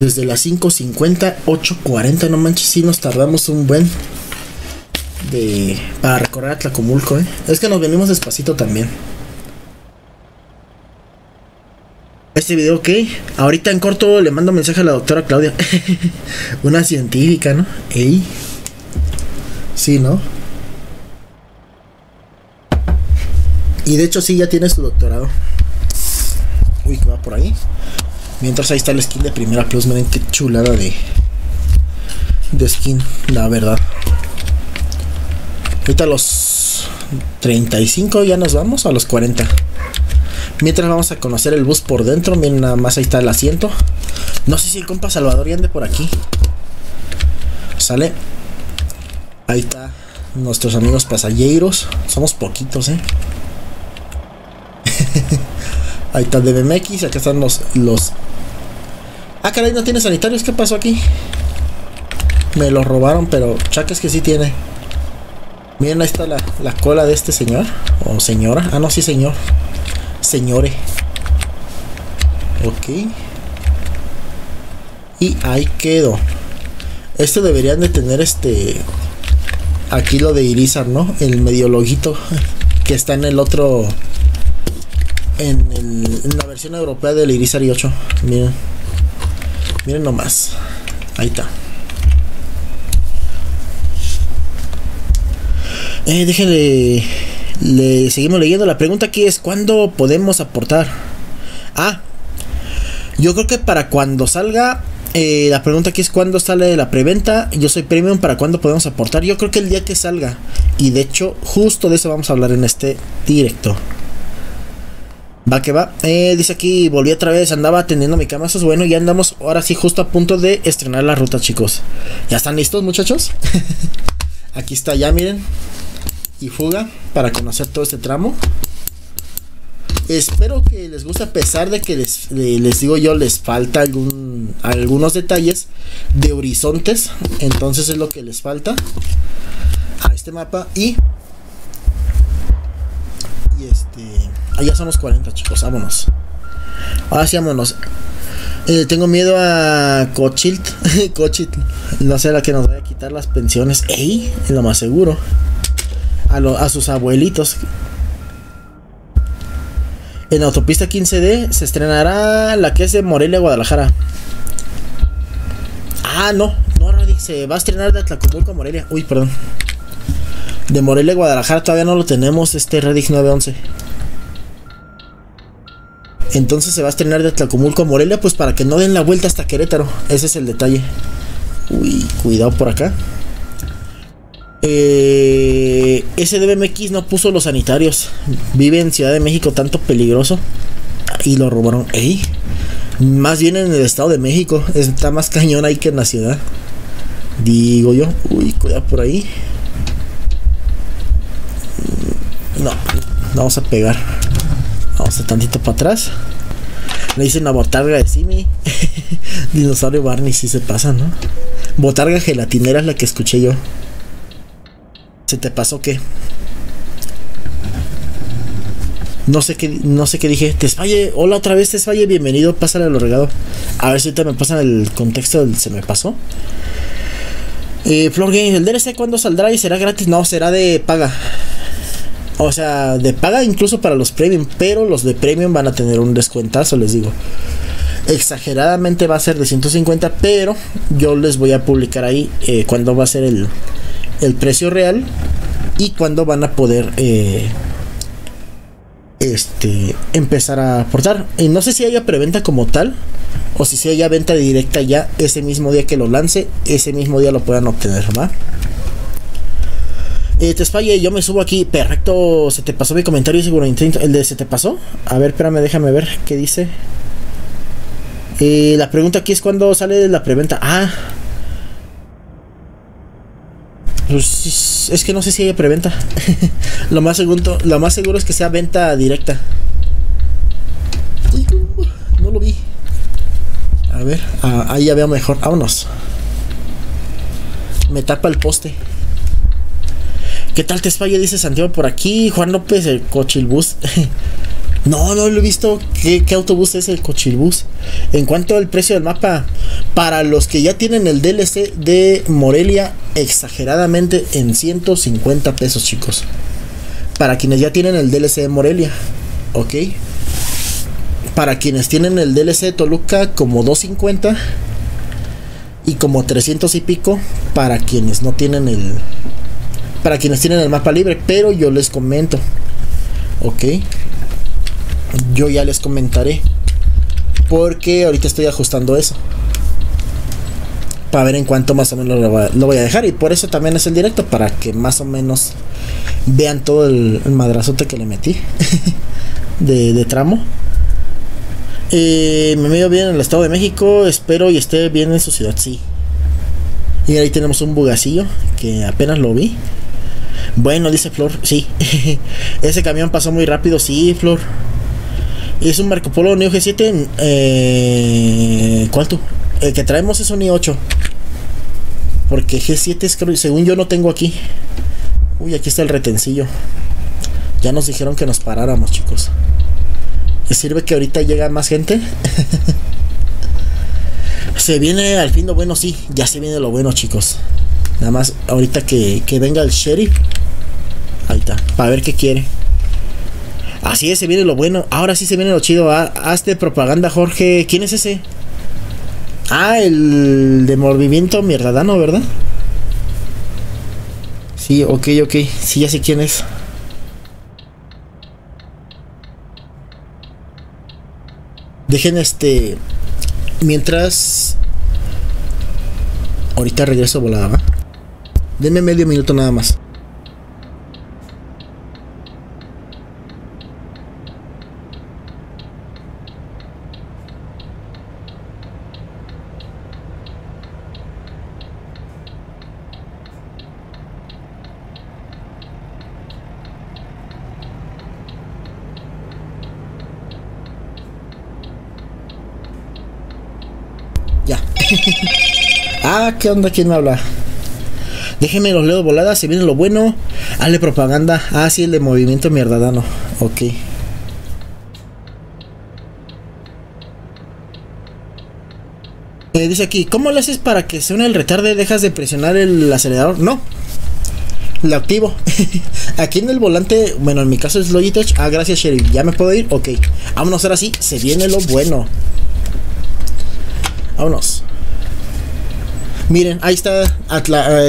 Desde las 5:50, 8:40, no manches, sí nos tardamos un buen para recorrer Atlacomulco, ¿eh? Es que nos venimos despacito también. Este video, ok. Ahorita en corto le mando mensaje a la doctora Claudia. Una científica, ¿no? Ey. Sí, ¿no? Y de hecho sí, ya tiene su doctorado. Uy, que va por ahí. Mientras ahí está el skin de Primera Plus. Miren qué chulada de skin, la verdad. Ahorita a los 35 ya nos vamos, a los 40. Mientras vamos a conocer el bus por dentro. Miren nada más, ahí está el asiento. No sé si el compa Salvador ya ande por aquí. Sale. Ahí está, nuestros amigos pasajeros. Somos poquitos, ¿eh? Ahí está el DBMX. Acá están los... ah, caray, no tiene sanitarios. ¿Qué pasó aquí? Me los robaron, pero chaques que sí tiene. Miren, ahí está la cola de este señor. O señora. Ah, no, sí, señor. Señore. Ok. Y ahí quedó. Esto deberían de tener aquí lo de Irizar, ¿no? El medio loguito que está en el otro, en la versión europea del Irizar i8. Miren, miren nomás. Ahí está. Déjenle, le seguimos leyendo. La pregunta aquí es, ¿cuándo podemos aportar? Ah, yo creo que para cuando salga. La pregunta aquí es cuándo sale la preventa. Yo soy premium, ¿para cuándo podemos aportar? Yo creo que el día que salga. Y de hecho, justo de eso vamos a hablar en este directo. Va que va. Dice aquí, volví otra vez, andaba atendiendo mi cama. Eso es bueno, ya andamos ahora sí justo a punto de estrenar la ruta, chicos. ¿Ya están listos, muchachos? Aquí está ya, miren. Y fuga para conocer todo este tramo. Espero que les guste, a pesar de que les digo yo, les falta algunos detalles de horizontes. Entonces es lo que les falta a este mapa. Allá son los 40, chicos, vámonos. Ahora sí, vámonos. Tengo miedo a Cochilt. Cochilt, no será que nos vaya a quitar las pensiones. Ey, es lo más seguro. A sus abuelitos. En autopista 15D se estrenará la que es de Morelia a Guadalajara. Ah, no, se va a estrenar de Atlacomulco a Morelia. Uy, perdón. De Morelia a Guadalajara todavía no lo tenemos, este Redix 911. Entonces se va a estrenar de Atlacomulco a Morelia, pues para que no den la vuelta hasta Querétaro. Ese es el detalle. Uy, cuidado por acá. SDBMX no puso los sanitarios. Vive en Ciudad de México, tanto peligroso. Y lo robaron. Ey, más bien en el Estado de México. Está más cañón ahí que en la ciudad, digo yo. Uy, cuidado por ahí. No, vamos a pegar. Vamos a tantito para atrás. Le dicen a botarga de Simi. Dinosaurio Barney, si se pasa, ¿no? Botarga gelatinera es la que escuché yo. ¿Se te pasó qué? No sé qué dije. Tesfaye, hola otra vez, Tesfaye, bienvenido, pásale al regado. A ver si ahorita me pasan el contexto del se me pasó. Flor Games, ¿el DLC cuándo saldrá y será gratis? No, será de paga. O sea, de paga incluso para los premium, pero los de premium van a tener un descuentazo, les digo. Exageradamente va a ser de 150, pero yo les voy a publicar ahí cuándo va a ser el precio real y cuándo van a poder empezar a aportar. Y no sé si haya preventa como tal o si haya venta directa ya ese mismo día que lo lance, ese mismo día lo puedan obtener, ¿va? Te espalle, yo me subo aquí. Perfecto, se te pasó mi comentario, seguro intento. El de se te pasó. A ver, espérame, déjame ver qué dice. La pregunta aquí es cuándo sale la preventa. Ah, pues es que no sé si hay preventa. lo más seguro es que sea venta directa. Uy, no lo vi. A ver, ahí ya veo mejor. Vámonos. Me tapa el poste. ¿Qué tal te espalle? Dice Santiago por aquí. Juan López, el cochilbús. No, no lo he visto. ¿Qué autobús es el cochilbús? En cuanto al precio del mapa, para los que ya tienen el DLC de Morelia, exageradamente en 150 pesos, chicos. Para quienes ya tienen el DLC de Morelia, ok. Para quienes tienen el DLC de Toluca, como 250. Y como 300 y pico para quienes no tienen el... Para quienes tienen el mapa libre, pero yo les comento. Ok. Yo ya les comentaré. Porque ahorita estoy ajustando eso. Para ver en cuánto más o menos lo voy a dejar. Y por eso también es el directo. Para que más o menos vean todo el madrazote que le metí. de tramo. Me veo bien en el Estado de México. Espero y esté bien en su ciudad. Sí. Y ahí tenemos un bugacillo que apenas lo vi. Bueno, dice Flor, sí. Ese camión pasó muy rápido, sí, Flor. Es un Marco Polo Neo G7. ¿Cuál tú? El que traemos es un i8. Porque G7 es, según yo, no tengo aquí. Uy, aquí está el retencillo. Ya nos dijeron que nos paráramos, chicos. ¿Sirve que ahorita llega más gente? Se viene al fin lo bueno, sí. Ya se viene lo bueno, chicos. Nada más ahorita que venga el sheriff. Ahí está, para ver qué quiere. Así es, se viene lo bueno. Ahora sí se viene lo chido. Hazte propaganda, Jorge. ¿Quién es ese? Ah, el de movimiento mierdadano, ¿verdad? Sí, ok. Sí, ya sé quién es. Dejen mientras... Ahorita regreso volada, ¿va? Denme medio minuto nada más. Ya. Ah, ¿qué onda? ¿Quién me habla? Déjenme los leos voladas, se viene lo bueno. Hazle propaganda. Ah, sí, el de movimiento mierdadano. Ok. Dice aquí, ¿cómo le haces para que se une el retardo y dejas de presionar el acelerador? No. Lo activo. Aquí en el volante, bueno, en mi caso es Logitech. Ah, gracias, Sheriff. ¿Ya me puedo ir? Ok. Vámonos, ahora sí, se viene lo bueno. Vámonos. Miren, ahí está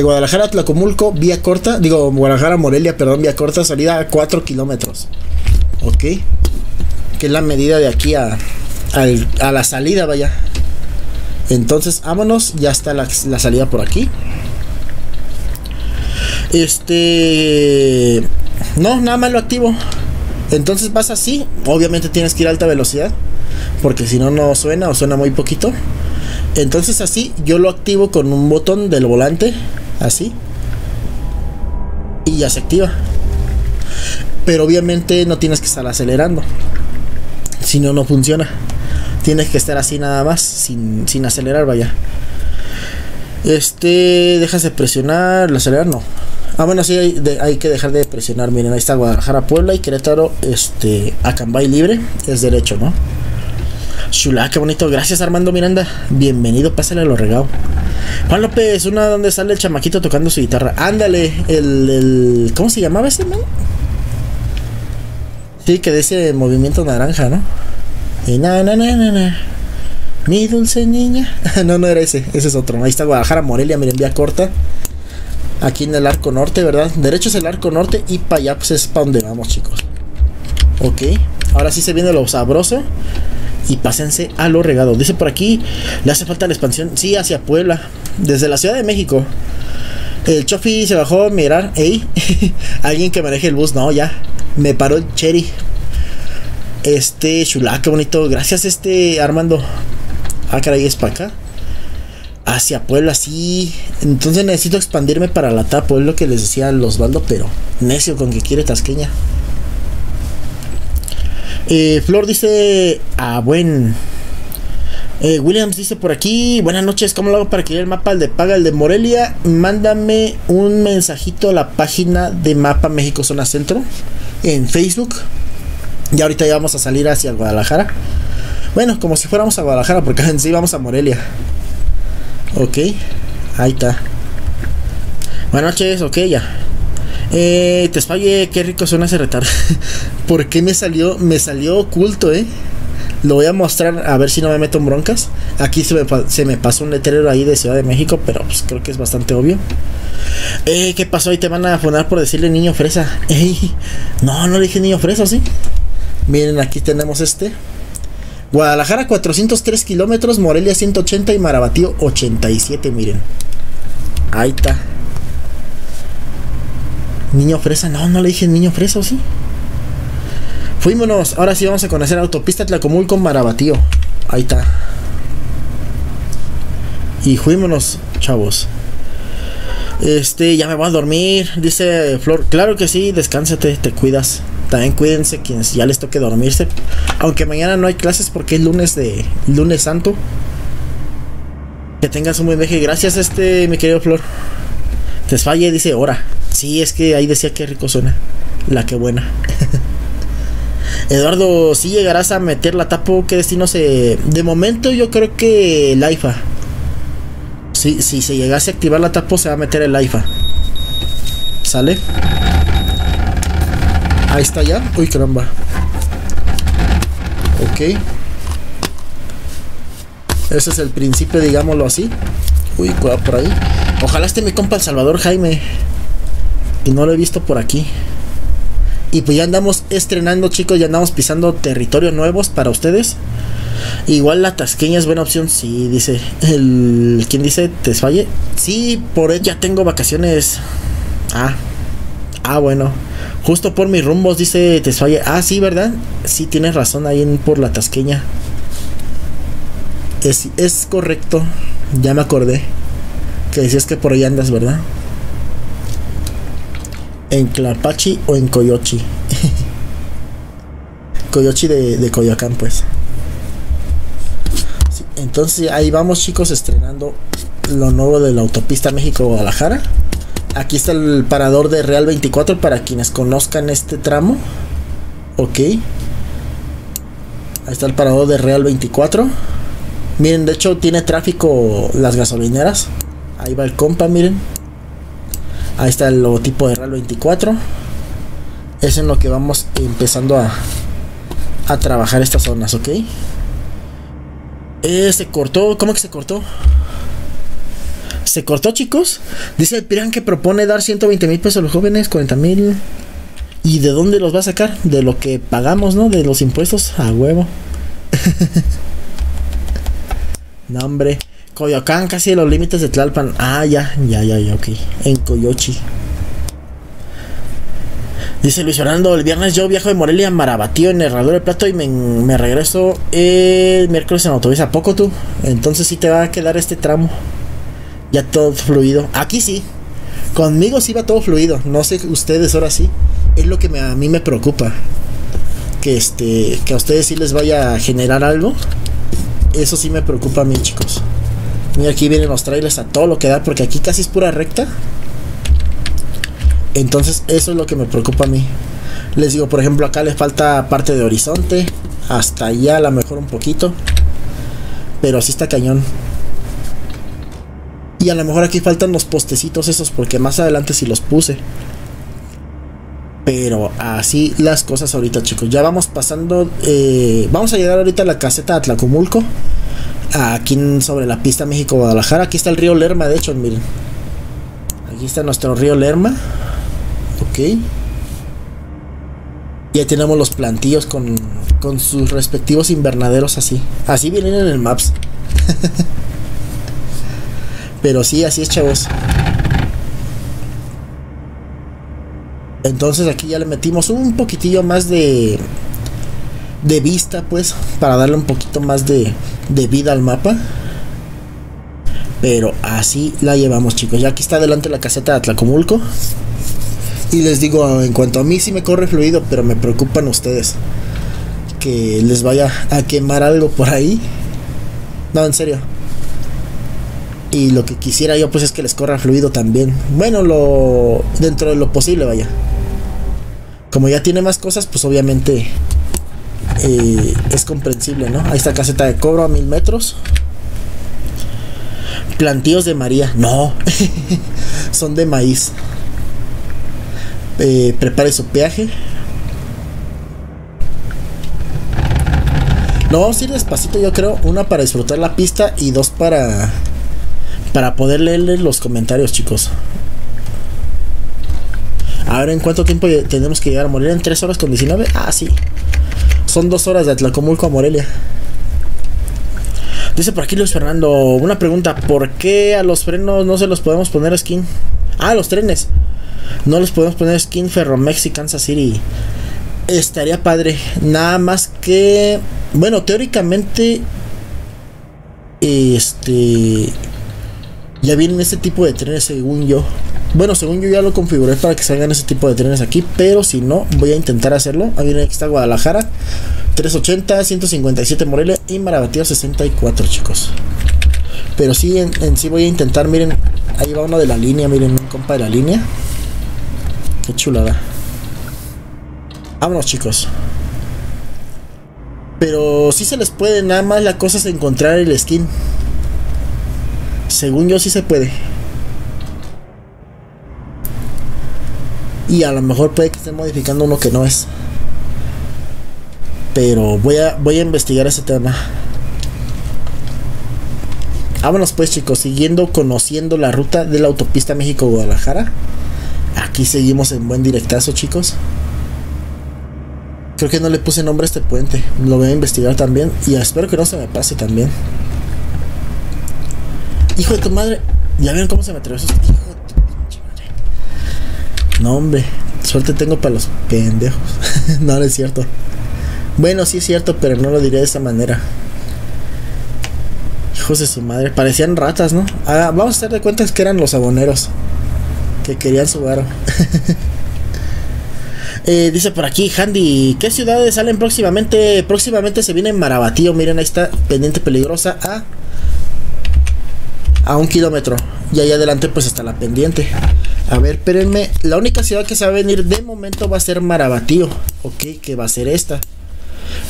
Guadalajara, Atlacomulco, vía corta. Digo, Guadalajara, Morelia, perdón, vía corta, salida a 4 kilómetros. Ok. Que es la medida de aquí a la salida, vaya. Entonces, vámonos. Ya está la salida por aquí. No, nada más lo activo. Entonces vas así. Obviamente tienes que ir a alta velocidad. Porque si no, no suena o suena muy poquito. Entonces así yo lo activo con un botón del volante. Así. Y ya se activa. Pero obviamente no tienes que estar acelerando. Si no, no funciona. Tienes que estar así nada más. Sin acelerar, vaya. Dejas de presionar. ¿La acelerar? No. Ah, bueno, sí, hay que dejar de presionar. Miren, ahí está Guadalajara, Puebla y Querétaro. Acambay libre. Es derecho, ¿no? Chula, qué bonito. Gracias, Armando Miranda. Bienvenido, pásale a lo regado. Juan López, una donde sale el chamaquito tocando su guitarra. Ándale, ¿cómo se llamaba ese man? Sí, que dice movimiento naranja, ¿no? Y na. Mi dulce niña. No era ese, ese es otro. Ahí está Guadalajara, Morelia, miren, vía corta. Aquí en el arco norte, ¿verdad? Derecho es el arco norte y para allá pues es para donde vamos, chicos. Ok, ahora sí se viene lo sabroso. Y pásense a lo regado. Dice por aquí, le hace falta la expansión. Sí, hacia Puebla, desde la Ciudad de México. El chofi se bajó a mirar. Ey, alguien que maneje el bus. No, ya, me paró el Cherry. Chulá, qué bonito. Gracias, Armando. Ah, caray, es para acá. Hacia Puebla, sí. Entonces necesito expandirme para la TAPO. Es lo que les decía al Osvaldo, pero necio con que quiere tasqueña. Flor dice, ah, buen Williams dice por aquí, buenas noches, ¿cómo lo hago para crear el mapa, el de paga, el de Morelia? Mándame un mensajito a la página de Mapa México Zona Centro en Facebook. Y ahorita ya vamos a salir hacia Guadalajara. Bueno, como si fuéramos a Guadalajara, porque en sí vamos a Morelia. Ok, ahí está. Buenas noches, ok, ya. Te falle, qué rico suena ese retar. ¿Por qué me salió oculto, eh? Lo voy a mostrar, a ver si no me meto en broncas. Aquí se me pasó un letrero ahí de Ciudad de México, pero pues creo que es bastante obvio. ¿Qué pasó? Ahí te van a afonar por decirle niño fresa. No le dije niño fresa, ¿sí? Miren, aquí tenemos Guadalajara 403 kilómetros, Morelia 180 y Maravatío 87, miren. Ahí está. Niño fresa, no le dije niño fresa, ¿sí? Fuímonos, ahora sí vamos a conocer autopista Atlacomulco Maravatío. Ahí está. Y fuímonos, chavos. Ya me voy a dormir, dice Flor. Claro que sí, descánsate, te cuidas. También cuídense quienes ya les toque dormirse. Aunque mañana no hay clases porque es lunes santo. Que tengas un buen viaje. Gracias, mi querido Flor. Desfalle, dice hora. Sí, es que ahí decía que rico suena. La que buena. Eduardo, si llegarás a meter la tapo, ¿qué destino se...? De momento yo creo que el AIFA. Si se llegase a activar la tapo, se va a meter el AIFA. ¿Sale? Ahí está ya. Uy, caramba. Ok. Ese es el principio, digámoslo así. Uy, cuidado por ahí. Ojalá mi compa El Salvador, Jaime. Y no lo he visto por aquí. Y pues ya andamos estrenando, chicos. Ya andamos pisando territorios nuevos para ustedes. Igual la tasqueña es buena opción. Sí, dice el... ¿Quién dice? ¿Tesfalle? Sí, por ella tengo vacaciones. Ah, bueno. Justo por mis rumbos, dice Tesfalle. Ah, sí, ¿verdad? Sí, tienes razón ahí por la tasqueña. Es correcto. Ya me acordé. Que decías que por ahí andas, ¿verdad? En Tlapachi o en Coyochi. Coyochi de Coyoacán, pues. Sí, entonces ahí vamos, chicos, estrenando lo nuevo de la autopista México-Guadalajara. Aquí está el parador de Real 24 para quienes conozcan este tramo. Ok. Ahí está el parador de Real 24. Miren, de hecho tiene tráfico las gasolineras. Ahí va el compa, miren. Ahí está el logotipo de Real 24. Es en lo que vamos empezando a trabajar estas zonas, ¿ok? Se cortó. ¿Cómo que se cortó? ¿Se cortó, chicos? Dice el Pirán que propone dar 120,000 pesos a los jóvenes, 40,000. ¿Y de dónde los va a sacar? De lo que pagamos, ¿no? De los impuestos. A huevo. No, hombre. Coyoacán, casi en los límites de Tlalpan. Ah, ya, ok. En Coyochi. Dice Luis Orlando, el viernes yo viajo de Morelia a Maravatío en Herradura de Plato y me regreso el miércoles en autobús. ¿A poco tú? Entonces sí te va a quedar tramo. Ya todo fluido. Aquí sí. Conmigo sí va todo fluido. No sé ustedes, ahora sí. Es lo que a mí me preocupa. Que a ustedes sí les vaya a generar algo. Eso sí me preocupa a mí, chicos. Mira, aquí vienen los trailers a todo lo que da, porque aquí casi es pura recta. Entonces eso es lo que me preocupa a mí. Les digo, por ejemplo, acá les falta parte de horizonte. Hasta allá a lo mejor un poquito. Pero así está cañón. Y a lo mejor aquí faltan los postecitos esos, porque más adelante sí los puse. Pero así las cosas ahorita, chicos. Ya vamos pasando, vamos a llegar ahorita a la caseta de Atlacomulco, aquí sobre la pista México-Guadalajara. Aquí está el río Lerma, de hecho, miren. Aquí está nuestro río Lerma. Ok. Ya tenemos los plantillos con sus respectivos invernaderos así. Así vienen en el Maps. Pero sí, así es, chavos. Entonces aquí ya le metimos un poquitillo más de vista, pues, para darle un poquito más de vida al mapa. Pero así la llevamos, chicos. Ya aquí está delante la caseta de Atlacomulco. Y les digo, en cuanto a mí sí me corre fluido, pero me preocupan ustedes que les vaya a quemar algo por ahí. No, en serio. Y lo que quisiera yo, pues, es que les corra fluido también. Bueno, lo dentro de lo posible, vaya. Como ya tiene más cosas, pues obviamente es comprensible, ¿no? Ahí está caseta de cobro a 1000 metros. Plantíos de María. No, son de maíz. Prepare su peaje. No, vamos a ir despacito, yo creo. Una para disfrutar la pista y dos para poder leerles los comentarios, chicos. A ver, ¿en cuánto tiempo tenemos que llegar a Morelia? ¿En 3 horas con 19? Ah, sí. Son 2 horas de Atlacomulco a Morelia. Dice por aquí Luis Fernando, una pregunta: ¿por qué a los frenos no se los podemos poner skin? Ah, los trenes. No les podemos poner skin Ferromex y Kansas City. Estaría padre. Nada más que, bueno, teóricamente ya vienen este tipo de trenes, según yo. Bueno, según yo ya lo configuré para que salgan ese tipo de trenes aquí, pero si no, voy a intentar hacerlo. Ahí viene, aquí está Guadalajara 380, 157 Morelia y Maravatío 64, chicos. Pero sí, en sí voy a intentar. Miren, ahí va uno de la línea. Miren, un compa de la línea. Qué chulada. Vámonos, chicos. Pero sí se les puede. Nada más la cosa es encontrar el skin. Según yo sí se puede. Y a lo mejor puede que estén modificando uno que no es. Pero voy a investigar ese tema. Vámonos pues, chicos, siguiendo conociendo la ruta de la autopista México-Guadalajara. Aquí seguimos en buen directazo, chicos. Creo que no le puse nombre a este puente. Lo voy a investigar también. Y espero que no se me pase también. Hijo de tu madre. Ya vieron cómo se me atravesó. Hijo de tu pinche madre. No, hombre. Suerte tengo para los pendejos. No, no es cierto. Bueno, sí es cierto, pero no lo diré de esa manera. Hijos de su madre, parecían ratas, ¿no? Ah, vamos a hacer de cuentas que eran los aboneros que querían su varo. Dice por aquí Handy, ¿qué ciudades salen próximamente? Próximamente se viene Maravatío. Miren, ahí está, pendiente peligrosa a 1 kilómetro. Y ahí adelante pues está la pendiente. A ver, espérenme. La única ciudad que se va a venir de momento va a ser Maravatío. Ok, que va a ser esta.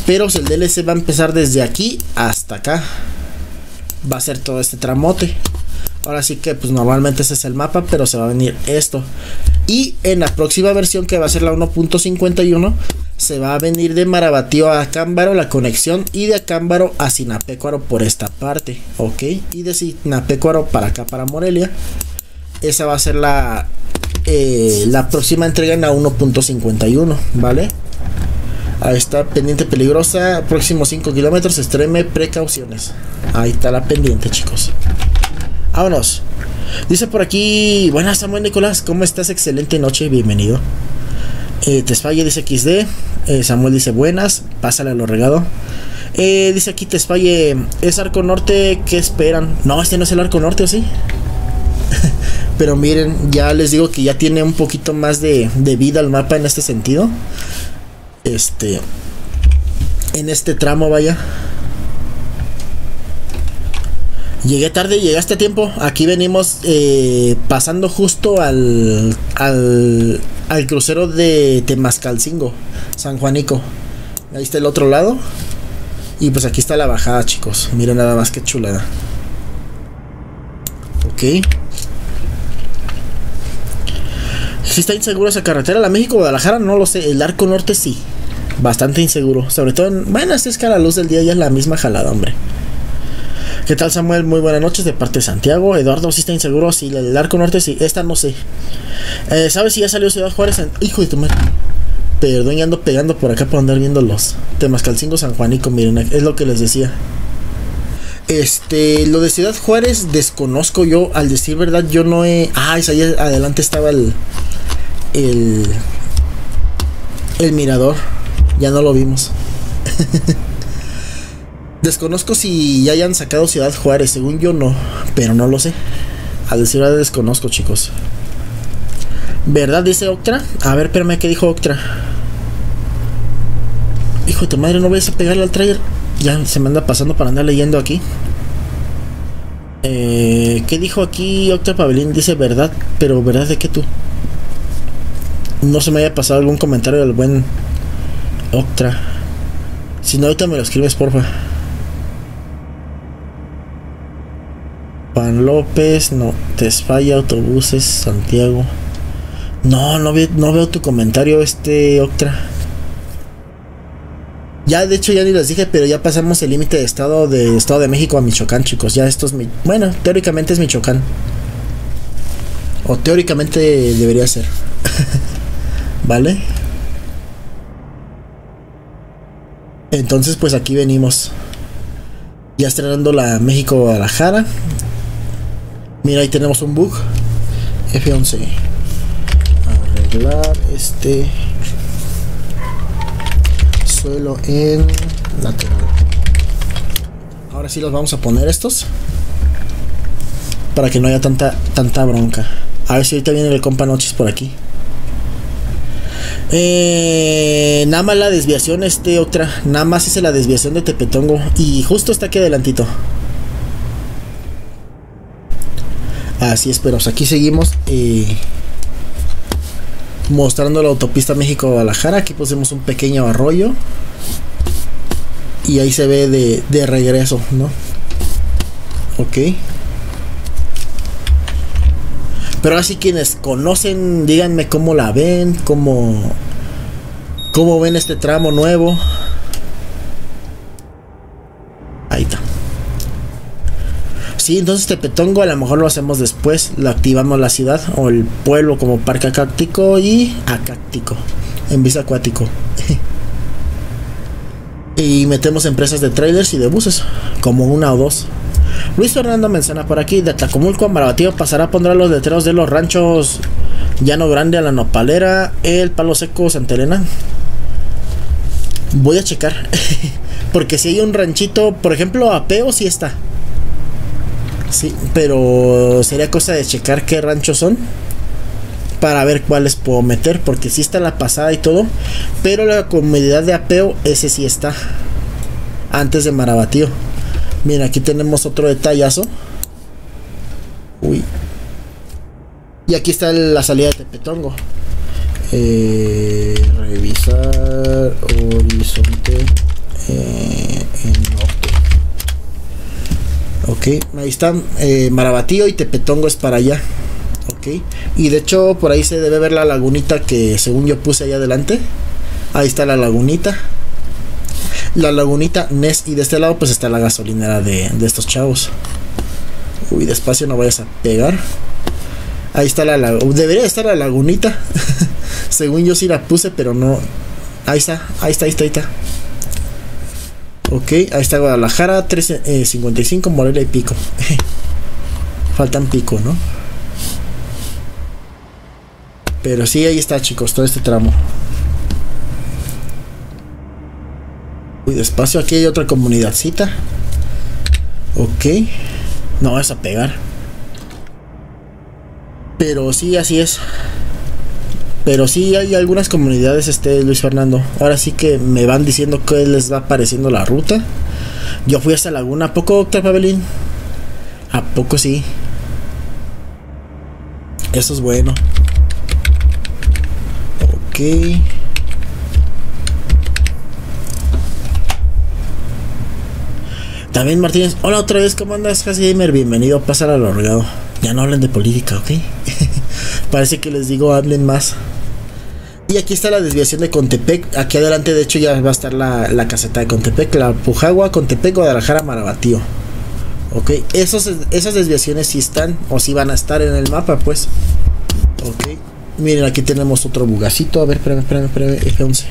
Pero el DLC va a empezar desde aquí hasta acá. Va a ser todo este tramote. Ahora sí que pues normalmente ese es el mapa, pero se va a venir esto. Y en la próxima versión, que va a ser la 1.51, se va a venir de Maravatío a Acámbaro la conexión, y de Acámbaro a Zinapécuaro por esta parte. Ok, y de Zinapécuaro para acá, para Morelia. Esa va a ser la próxima entrega en la 1.51, ¿vale? Ahí está, pendiente peligrosa, próximos 5 kilómetros, extreme precauciones. Ahí está la pendiente, chicos. Vámonos. Dice por aquí, buenas Samuel Nicolás, ¿cómo estás? Excelente noche, bienvenido. Tesfaye dice XD, Samuel dice buenas, pásale a lo regado. Dice aquí Tesfaye, ¿es Arco Norte? ¿Qué esperan? No, este no es el Arco Norte, ¿o sí? Pero miren, ya les digo que ya tiene un poquito más de vida el mapa en este sentido. En este tramo, vaya. Llegué tarde, llegaste a tiempo. Aquí venimos pasando justo al crucero de Temascalcingo, San Juanico. Ahí está el otro lado. Y pues aquí está la bajada, chicos. Miren nada más que chulada. Ok. Sí está insegura esa carretera, la México-Guadalajara no lo sé, el arco norte sí. Bastante inseguro, sobre todo en... Bueno, si es que a la luz del día ya es la misma jalada, hombre. ¿Qué tal, Samuel? Muy buenas noches de parte de Santiago. Eduardo, sí está inseguro, sí, el arco norte sí, esta no sé. ¿Sabes si ya salió Ciudad Juárez? Hijo de tu madre. Perdón, ya ando pegando por acá por andar viendo los Temascalcingo San Juanico, miren, es lo que les decía. Lo de Ciudad Juárez desconozco yo, al decir verdad, yo no he... Ah, es ahí adelante estaba el mirador. Ya no lo vimos. Desconozco si ya hayan sacado Ciudad Juárez, según yo no, pero no lo sé. Al decir verdad desconozco, chicos. ¿Verdad? Dice Octra. A ver, espérame, ¿qué dijo Octra? Hijo de tu madre, no vayas a pegarle al trailer. Ya se me anda pasando para andar leyendo aquí. ¿Qué dijo aquí Octra Pabellín? Dice verdad, pero ¿verdad de qué tú? No se me haya pasado algún comentario del buen Octra. Si no, ahorita me lo escribes, porfa. Juan López, no, te falla autobuses, Santiago. No, no veo tu comentario, Octra. Ya, de hecho, ya ni les dije, pero ya pasamos el límite de Estado de México a Michoacán, chicos. Ya esto es... Bueno, teóricamente es Michoacán. O teóricamente debería ser. ¿Vale? Entonces, pues aquí venimos. Ya estrenando la México-Guadalajara. Mira, ahí tenemos un bug. F11. Este suelo en lateral. Ahora sí los vamos a poner estos para que no haya tanta bronca. A ver si ahorita viene el compa Noches por aquí. Nada más la desviación, Octra. Nada más hice la desviación de Tepetongo y justo está aquí adelantito. Así es, pero aquí seguimos mostrando la autopista México-Guadalajara. Aquí pusimos un pequeño arroyo y ahí se ve de regreso, ¿no? Ok. Pero así quienes conocen, díganme cómo la ven, cómo ven este tramo nuevo. Ahí está. Sí, entonces Tepetongo a lo mejor lo hacemos después, lo activamos la ciudad o el pueblo como parque acáctico y acáctico, en vista acuático. Y metemos empresas de trailers y de buses, como una o dos. Luis Fernando menciona por aquí, de Atlacomulco a Maravatío pasará a poner los letreros de los ranchos Llano Grande a la Nopalera, el Palo Seco, Santa Elena. Voy a checar, porque si hay un ranchito, por ejemplo Apeo sí está. Sí, pero sería cosa de checar qué ranchos son para ver cuáles puedo meter, porque sí está la pasada y todo, pero la comunidad de Apeo, ese sí está antes de Maravatío. Mira, aquí tenemos otro detallazo. Uy. Y aquí está la salida de Tepetongo. Revisar horizonte en norte. Ok, ahí están, Maravatío y Tepetongo es para allá. Ok, y de hecho por ahí se debe ver la lagunita que según yo puse allá adelante. Ahí está la lagunita. La lagunita Nes, y de este lado pues está la gasolinera de estos chavos. Uy, despacio no vayas a pegar. Ahí está la lagunita, debería estar la lagunita. Según yo sí la puse, pero no. Ahí está, ahí está, ahí está, ahí está. Ok, ahí está Guadalajara, 355, Morelia y Pico. Faltan Pico, ¿no? Pero sí, ahí está, chicos, todo este tramo. Uy, despacio, aquí hay otra comunidadcita. Ok. No vas a pegar. Pero sí, así es. Pero sí hay algunas comunidades, Luis Fernando. Ahora sí que me van diciendo que les va pareciendo la ruta. Yo fui hasta Laguna. ¿A poco, Octavio Pavelín? ¿A poco sí? Eso es bueno. Ok. También Martínez. Hola otra vez, ¿cómo andas, Casi Gamer? Bienvenido, pásalo al orgado. Ya no hablan de política, ¿ok? Parece que les digo, hablen más. Y aquí está la desviación de Contepec. Aquí adelante, de hecho, ya va a estar la caseta de Contepec, la Pujagua, Contepec, Guadalajara, Maravatío. Ok, esas desviaciones sí están, o sí van a estar en el mapa, pues. Ok, miren, aquí tenemos otro bugacito. A ver, espérame, F11.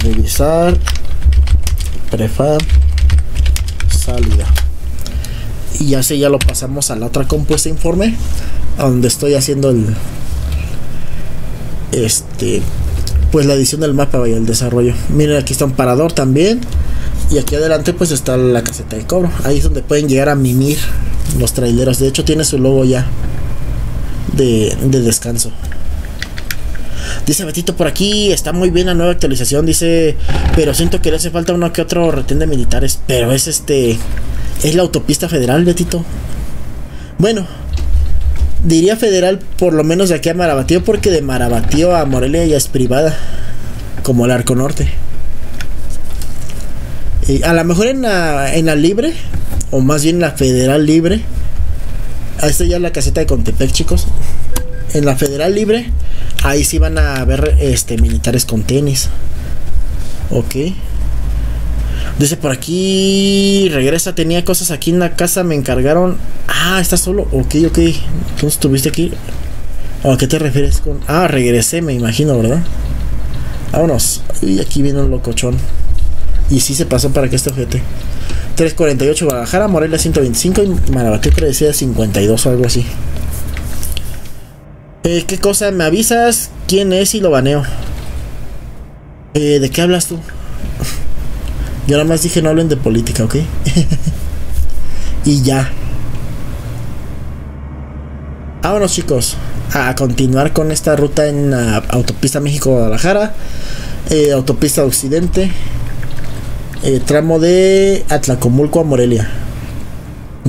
Revisar. Prefab. Salida. Y ya sé, ya lo pasamos a la otra compuesta informe, donde estoy haciendo el... pues la edición del mapa, vaya, el desarrollo. Miren, aquí está un parador también. Y aquí adelante pues está la caseta de cobro. Ahí es donde pueden llegar a mimir los traileros. De hecho tiene su logo ya de descanso. Dice Betito por aquí, está muy bien la nueva actualización. Dice, pero siento que le hace falta uno que otro retén de militares. Pero es es la autopista federal, Betito. Bueno, diría federal, por lo menos de aquí a Maravatío, porque de Maravatío a Morelia ya es privada, como el Arco Norte. Y a lo mejor en la libre, o más bien la federal libre. Ahí está ya la caseta de Contepec, chicos. En la federal libre, ahí sí van a haber militares con tenis. Ok. Dice por aquí, regresa, tenía cosas aquí en la casa, me encargaron. Ah, está solo, ok. Entonces estuviste aquí. ¿A qué te refieres con? Ah, regresé, me imagino, ¿verdad? Vámonos. Y aquí viene un locochón. Y sí se pasó para que este ojete. 348 Guadalajara, Morelia 125 y Maravatío creo que decía 52 o algo así. ¿Qué cosa? ¿Me avisas quién es y lo baneo? ¿De qué hablas tú? Yo nada más dije no hablen de política, ¿ok? Y ya. Vámonos, chicos, a continuar con esta ruta en la autopista México-Guadalajara, autopista Occidente, tramo de Atlacomulco a Morelia.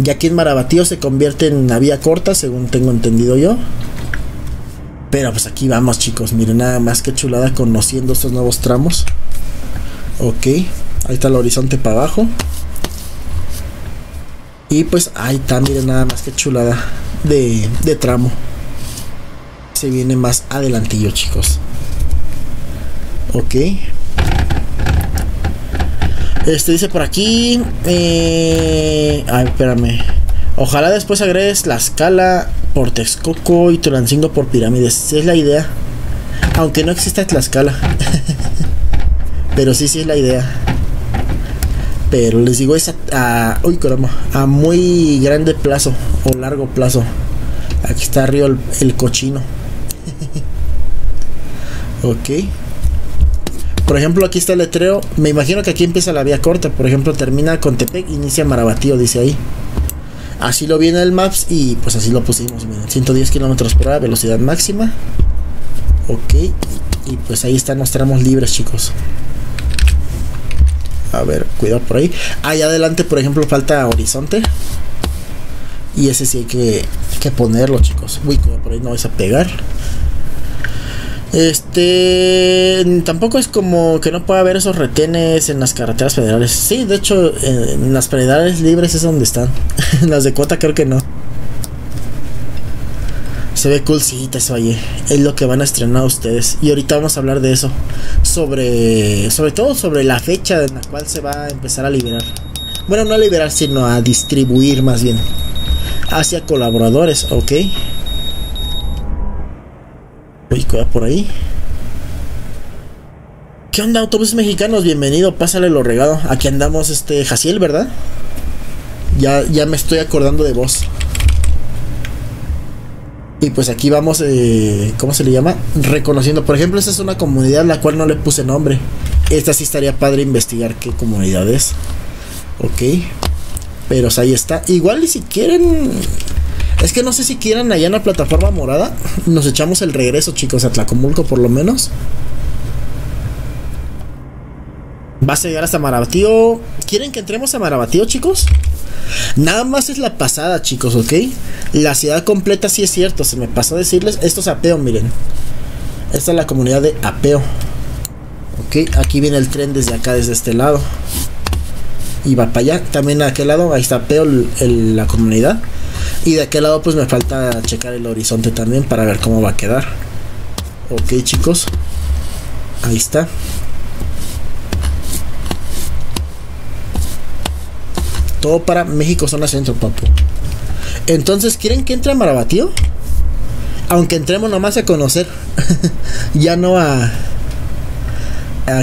Y aquí en Maravatío se convierte en una vía corta, según tengo entendido yo. Pero pues aquí vamos, chicos, miren nada más que chulada conociendo estos nuevos tramos. Ok. Ahí está el horizonte para abajo. Y pues ahí está, miren nada más que chulada de tramo. Se viene más adelantillo, chicos. Ok. Dice por aquí. Ay, espérame. Ojalá después agregues Tlaxcala por Texcoco y Tulancingo por Pirámides. Es la idea. Aunque no exista Tlaxcala. Pero sí es la idea. Pero les digo, es a muy grande plazo o largo plazo. Aquí está arriba el cochino. Ok. Por ejemplo, aquí está el letrero. Me imagino que aquí empieza la vía corta. Por ejemplo, termina Contepec, inicia Maravatío, dice ahí. Así lo viene el Maps y pues así lo pusimos. Miren, 110 km por hora, velocidad máxima. Ok. Y pues ahí están los tramos libres, chicos. A ver, cuidado por ahí. Allá adelante, por ejemplo, falta horizonte. Y ese sí hay que ponerlo, chicos. Uy, cuidado por ahí, no vais a pegar. Tampoco es como que no pueda haber esos retenes en las carreteras federales. Sí, de hecho, en las federales libres es donde están. Las de cuota creo que no. Se ve coolcita eso ahí. Es lo que van a estrenar ustedes. Y ahorita vamos a hablar de eso. Sobre todo sobre la fecha en la cual se va a empezar a liberar. Bueno, no a liberar, sino a distribuir más bien. Hacia colaboradores, ok. Uy, cuidado por ahí. ¿Qué onda, autobuses mexicanos? Bienvenido, pásale lo regado. Aquí andamos, Jaciel, ¿verdad? Ya me estoy acordando de vos. Y pues aquí vamos, ¿cómo se le llama? Reconociendo, por ejemplo, esta es una comunidad a la cual no le puse nombre. Esta sí estaría padre investigar qué comunidad es. Ok. Pero o sea, ahí está. Igual y si quieren... Es que no sé si quieren allá en la plataforma morada. Nos echamos el regreso, chicos, a Atlacomulco por lo menos. ¿Vas a llegar hasta Maravatío? ¿Quieren que entremos a Maravatío, chicos? Nada más es la pasada, chicos, ¿ok? La ciudad completa sí es cierto. Se me pasó a decirles. Esto es Apeo, miren. Esta es la comunidad de Apeo. Ok, aquí viene el tren desde acá, desde este lado. Y va para allá. También a aquel lado, ahí está Apeo, la comunidad. Y de aquel lado pues me falta checar el horizonte también para ver cómo va a quedar. Ok, chicos, ahí está. Todo para México zona centro, papu. Entonces, ¿quieren que entre a Maravatío? Aunque entremos nomás a conocer. Ya no a...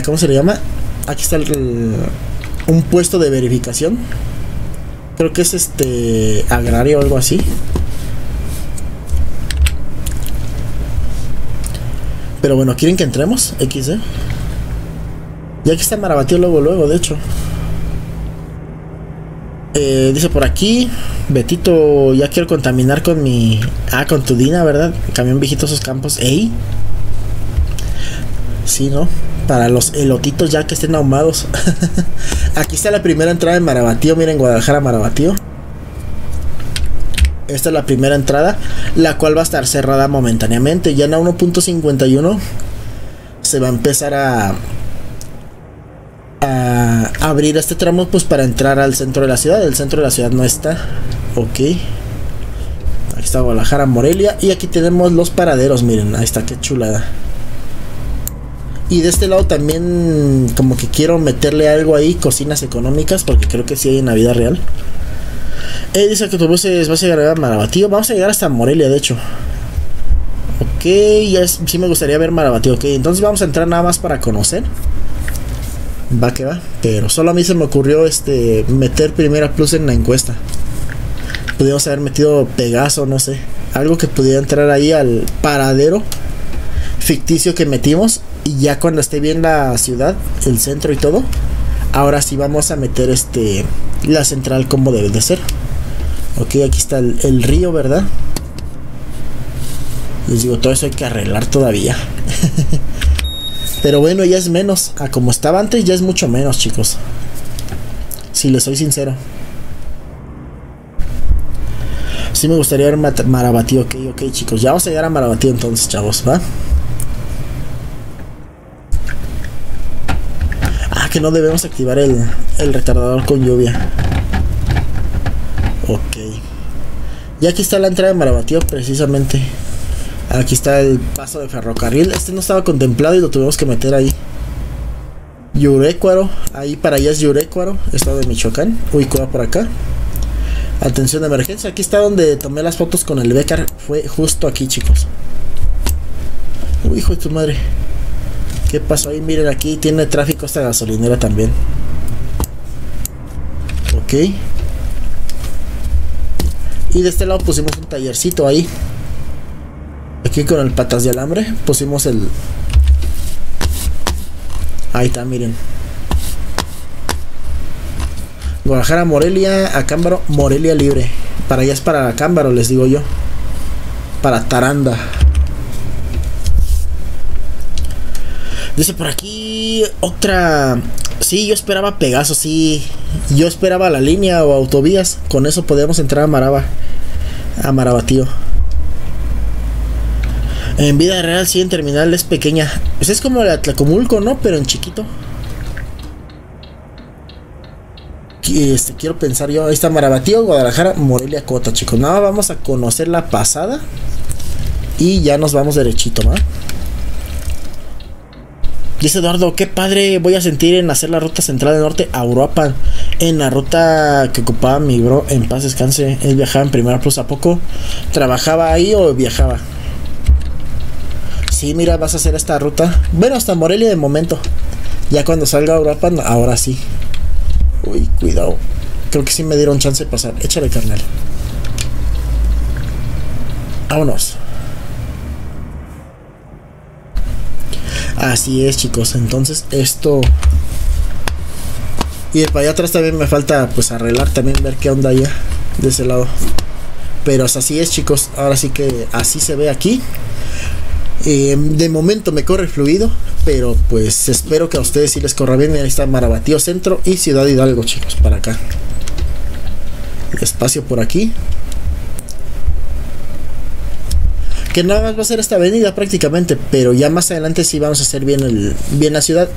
¿Cómo se le llama? Aquí está un puesto de verificación. Creo que es agrario o algo así. Pero bueno, ¿quieren que entremos? XD. Y aquí está Maravatío luego, luego, de hecho. Dice por aquí Betito, ya quiero contaminar con mi... Ah, con tu Dina, ¿verdad? Camión viejito esos campos. ¡Ey! Sí, ¿no? Para los elotitos ya que estén ahumados. Aquí está la primera entrada de Maravatío. Miren, Guadalajara, Maravatío. Esta es la primera entrada, la cual va a estar cerrada momentáneamente. Ya en la 1.51 se va a empezar a abrir este tramo, pues para entrar al centro de la ciudad. El centro de la ciudad no está. Ok, aquí está Guadalajara, Morelia, y aquí tenemos los paraderos. Miren, ahí está, qué chulada. Y de este lado también como que quiero meterle algo ahí, cocinas económicas, porque creo que sí hay en la vida real. Dice que autobuses vas a llegar a Maravatío. Vamos a llegar hasta Morelia, de hecho. Ok, ya sí me gustaría ver Maravatío. Ok, entonces vamos a entrar nada más para conocer. Va que va, pero solo a mí se me ocurrió meter Primera Plus en la encuesta. Pudimos haber metido Pegaso, no sé, algo que pudiera entrar ahí al paradero ficticio que metimos. Y ya cuando esté bien la ciudad, el centro y todo, ahora sí vamos a meter la central como debe de ser. Ok, aquí está el río, ¿verdad? Les digo, todo eso hay que arreglar todavía. Pero bueno, ya es menos. A como estaba antes, ya es mucho menos, chicos. Si les soy sincero. Sí me gustaría ver Maravatío. Ok, ok, chicos. Ya vamos a llegar a Maravatío entonces, chavos, ¿va? Ah, que no debemos activar el retardador con lluvia. Ok. Y aquí está la entrada de Maravatío, precisamente. Aquí está el paso de ferrocarril. Este no estaba contemplado y lo tuvimos que meter ahí. Yurecuaro. Ahí para allá es Yurecuaro, estado de Michoacán. Uicoa por acá. Atención de emergencia. Aquí está donde tomé las fotos con el Becar. Fue justo aquí, chicos. Uy, hijo de tu madre. ¿Qué pasó ahí? Miren, aquí tiene tráfico esta gasolinera también. Ok. Y de este lado pusimos un tallercito ahí. Aquí con el patas de alambre pusimos el... Ahí está, miren. Guadalajara, Morelia, Acámbaro, Morelia libre. Para allá es para Acámbaro, les digo yo. Para Taranda. Dice por aquí otra... Sí, yo esperaba Pegaso, sí. Yo esperaba la línea o Autovías. Con eso podíamos entrar a Maravatío. En vida real, sí, en terminal es pequeña. Pues es como el Atlacomulco, ¿no? Pero en chiquito. Quiero pensar yo. Ahí está Maravatío, Guadalajara, Morelia, Cota, chicos. Nada, vamos a conocer la pasada. Y ya nos vamos derechito, ¿va? Dice Eduardo, qué padre voy a sentir en hacer la ruta central del norte a Uruapan. En la ruta que ocupaba mi bro, en paz descanse. Él viajaba en Primera Plus, ¿a poco? ¿Trabajaba ahí o viajaba? Sí, mira, vas a hacer esta ruta. Bueno, hasta Morelia de momento. Ya cuando salga a Europa, ahora sí. Uy, cuidado. Creo que sí me dieron chance de pasar. Échale, carnal. Vámonos. Así es, chicos. Entonces, esto... Y de para allá atrás también me falta, pues, arreglar. También ver qué onda allá, de ese lado. Pero así es, chicos. Ahora sí que así se ve aquí. De momento me corre fluido, pero pues espero que a ustedes sí les corra bien. Ahí está Maravatío Centro y Ciudad Hidalgo, chicos, para acá. Espacio por aquí. Que nada más va a ser esta avenida prácticamente, pero ya más adelante sí vamos a hacer bien, bien la ciudad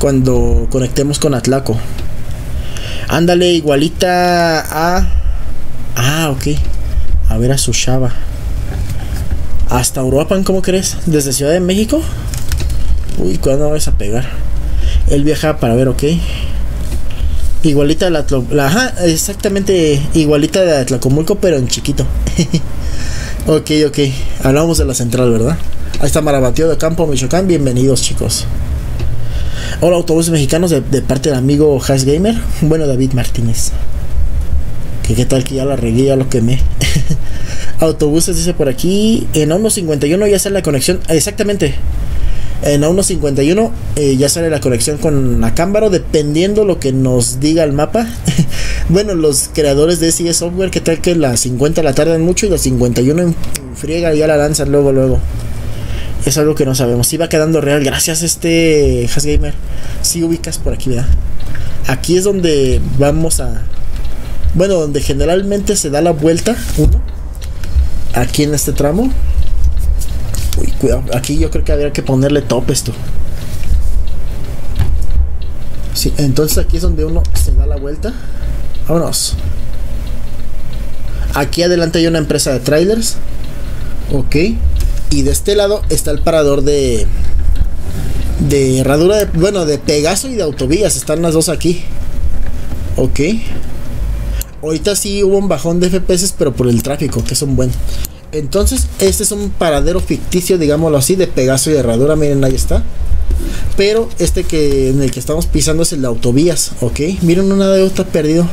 cuando conectemos con Atlaco. Ándale, igualita a... Ah, ok. a ver a su chava. Hasta Uruapan, ¿cómo crees? ¿Desde Ciudad de México? Uy, ¿cuándo vas a pegar? Él viaja para ver, ok. Igualita a la ajá, exactamente igualita de Atlacomulco, pero en chiquito. Ok, ok. Hablamos de la central, ¿verdad? Ahí está Maravatío de Campo, Michoacán. Bienvenidos, chicos. Hola, autobuses mexicanos de parte del amigo Hash Gamer. Bueno, David Martínez. Que qué tal que ya la regué, ya lo quemé. Autobuses dice por aquí. En 1.51 ya sale la conexión. Exactamente. En 1.51 ya sale la conexión con Acámbaro, dependiendo lo que nos diga el mapa. Bueno, los creadores de ese software, que tal que las 50 la tardan mucho y las 51 en friega ya la lanzan luego, luego. Es algo que no sabemos. Sí va quedando real. Gracias, Hasgamer. Sí ubicas por aquí, ¿verdad? Aquí es donde vamos a... Bueno, donde generalmente se da la vuelta. Uno. Aquí en este tramo. Uy, cuidado. Aquí yo creo que habría que ponerle top esto. Sí, entonces aquí es donde uno se da la vuelta. Vámonos. Aquí adelante hay una empresa de trailers. Ok. Y de este lado está el parador de herradura de, bueno, de Pegaso y de Autovías. Están las dos aquí. Ok. Ahorita sí hubo un bajón de FPS, pero por el tráfico, que es un buen. Entonces, este es un paradero ficticio, digámoslo así, de Pegaso y de herradura. Miren, ahí está. Pero este que en el que estamos pisando es el de Autovías, ok. Miren, una de otra perdido.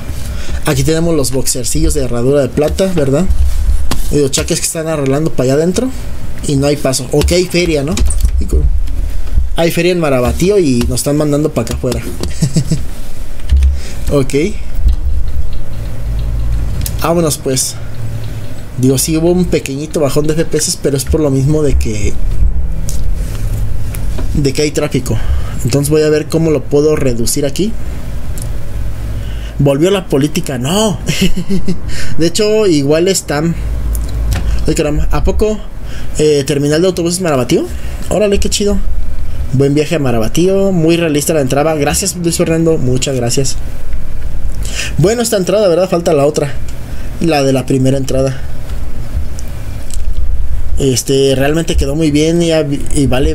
Aquí tenemos los boxercillos de herradura de plata, ¿verdad? Y los chaques que están arreglando para allá adentro. Y no hay paso. Ok, hay feria, ¿no? Hay feria en Maravatío y nos están mandando para acá afuera. Ok. Vámonos pues. Digo, sí hubo un pequeñito bajón de FPS, pero es por lo mismo de que... hay tráfico. Entonces voy a ver cómo lo puedo reducir aquí. Volvió la política, no. De hecho, igual están... Ay, caramba, ¿a poco...? Terminal de autobuses Maravatío. Órale, qué chido. Buen viaje a Maravatío. Muy realista la entrada. Gracias, Luis Fernando. Muchas gracias. Bueno, esta entrada, ¿verdad? Falta la otra. La de la primera entrada. Realmente quedó muy bien. Y vale,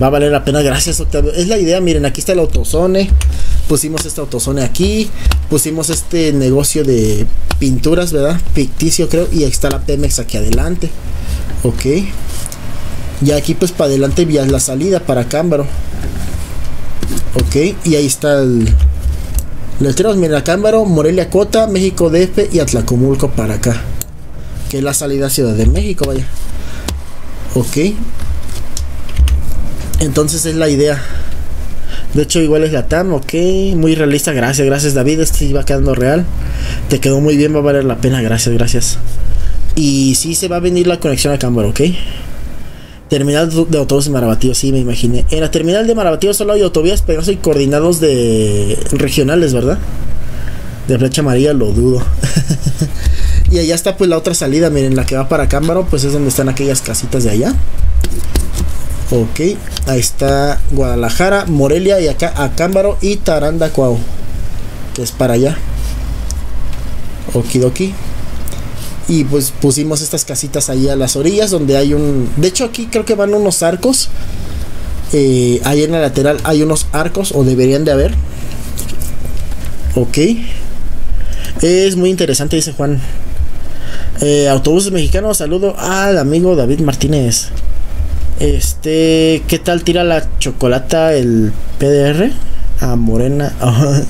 va a valer la pena. Gracias, Octavio. Es la idea, miren, aquí está el autozone. Pusimos este autozone aquí. Pusimos este negocio de pinturas, ¿verdad? Ficticio, creo. Y ahí está la Pemex aquí adelante. Ok. Y aquí pues para adelante vía la salida para Acámbaro. Ok. Y ahí está el... Los trenes, mira, Acámbaro, Morelia Cota, México DF y Atlacomulco para acá. Que es la salida a Ciudad de México, vaya. Ok. Entonces es la idea. De hecho igual es la TAM, ok. Muy realista, gracias, gracias David. Este va quedando real. Te quedó muy bien, va a valer la pena, gracias, gracias. Y sí se va a venir la conexión a Acámbaro, ¿ok? Terminal de autobuses Maravatío, sí, me imaginé. En la terminal de Maravatío solo hay autovías, Pegaso y coordinados de regionales, ¿verdad? De flecha amarilla, lo dudo. Y allá está pues la otra salida, miren, la que va para Acámbaro, pues es donde están aquellas casitas de allá. Ok, ahí está Guadalajara, Morelia y acá Acámbaro y Tarandacuao, que es para allá. Okidoki. Y pues pusimos estas casitas ahí a las orillas donde hay un... De hecho aquí creo que van unos arcos. Ahí en la lateral hay unos arcos o deberían de haber. Ok. Es muy interesante, dice Juan. Autobuses mexicanos, saludo al amigo David Martínez. ¿Qué tal tira la chocolata el PDR? A Morena.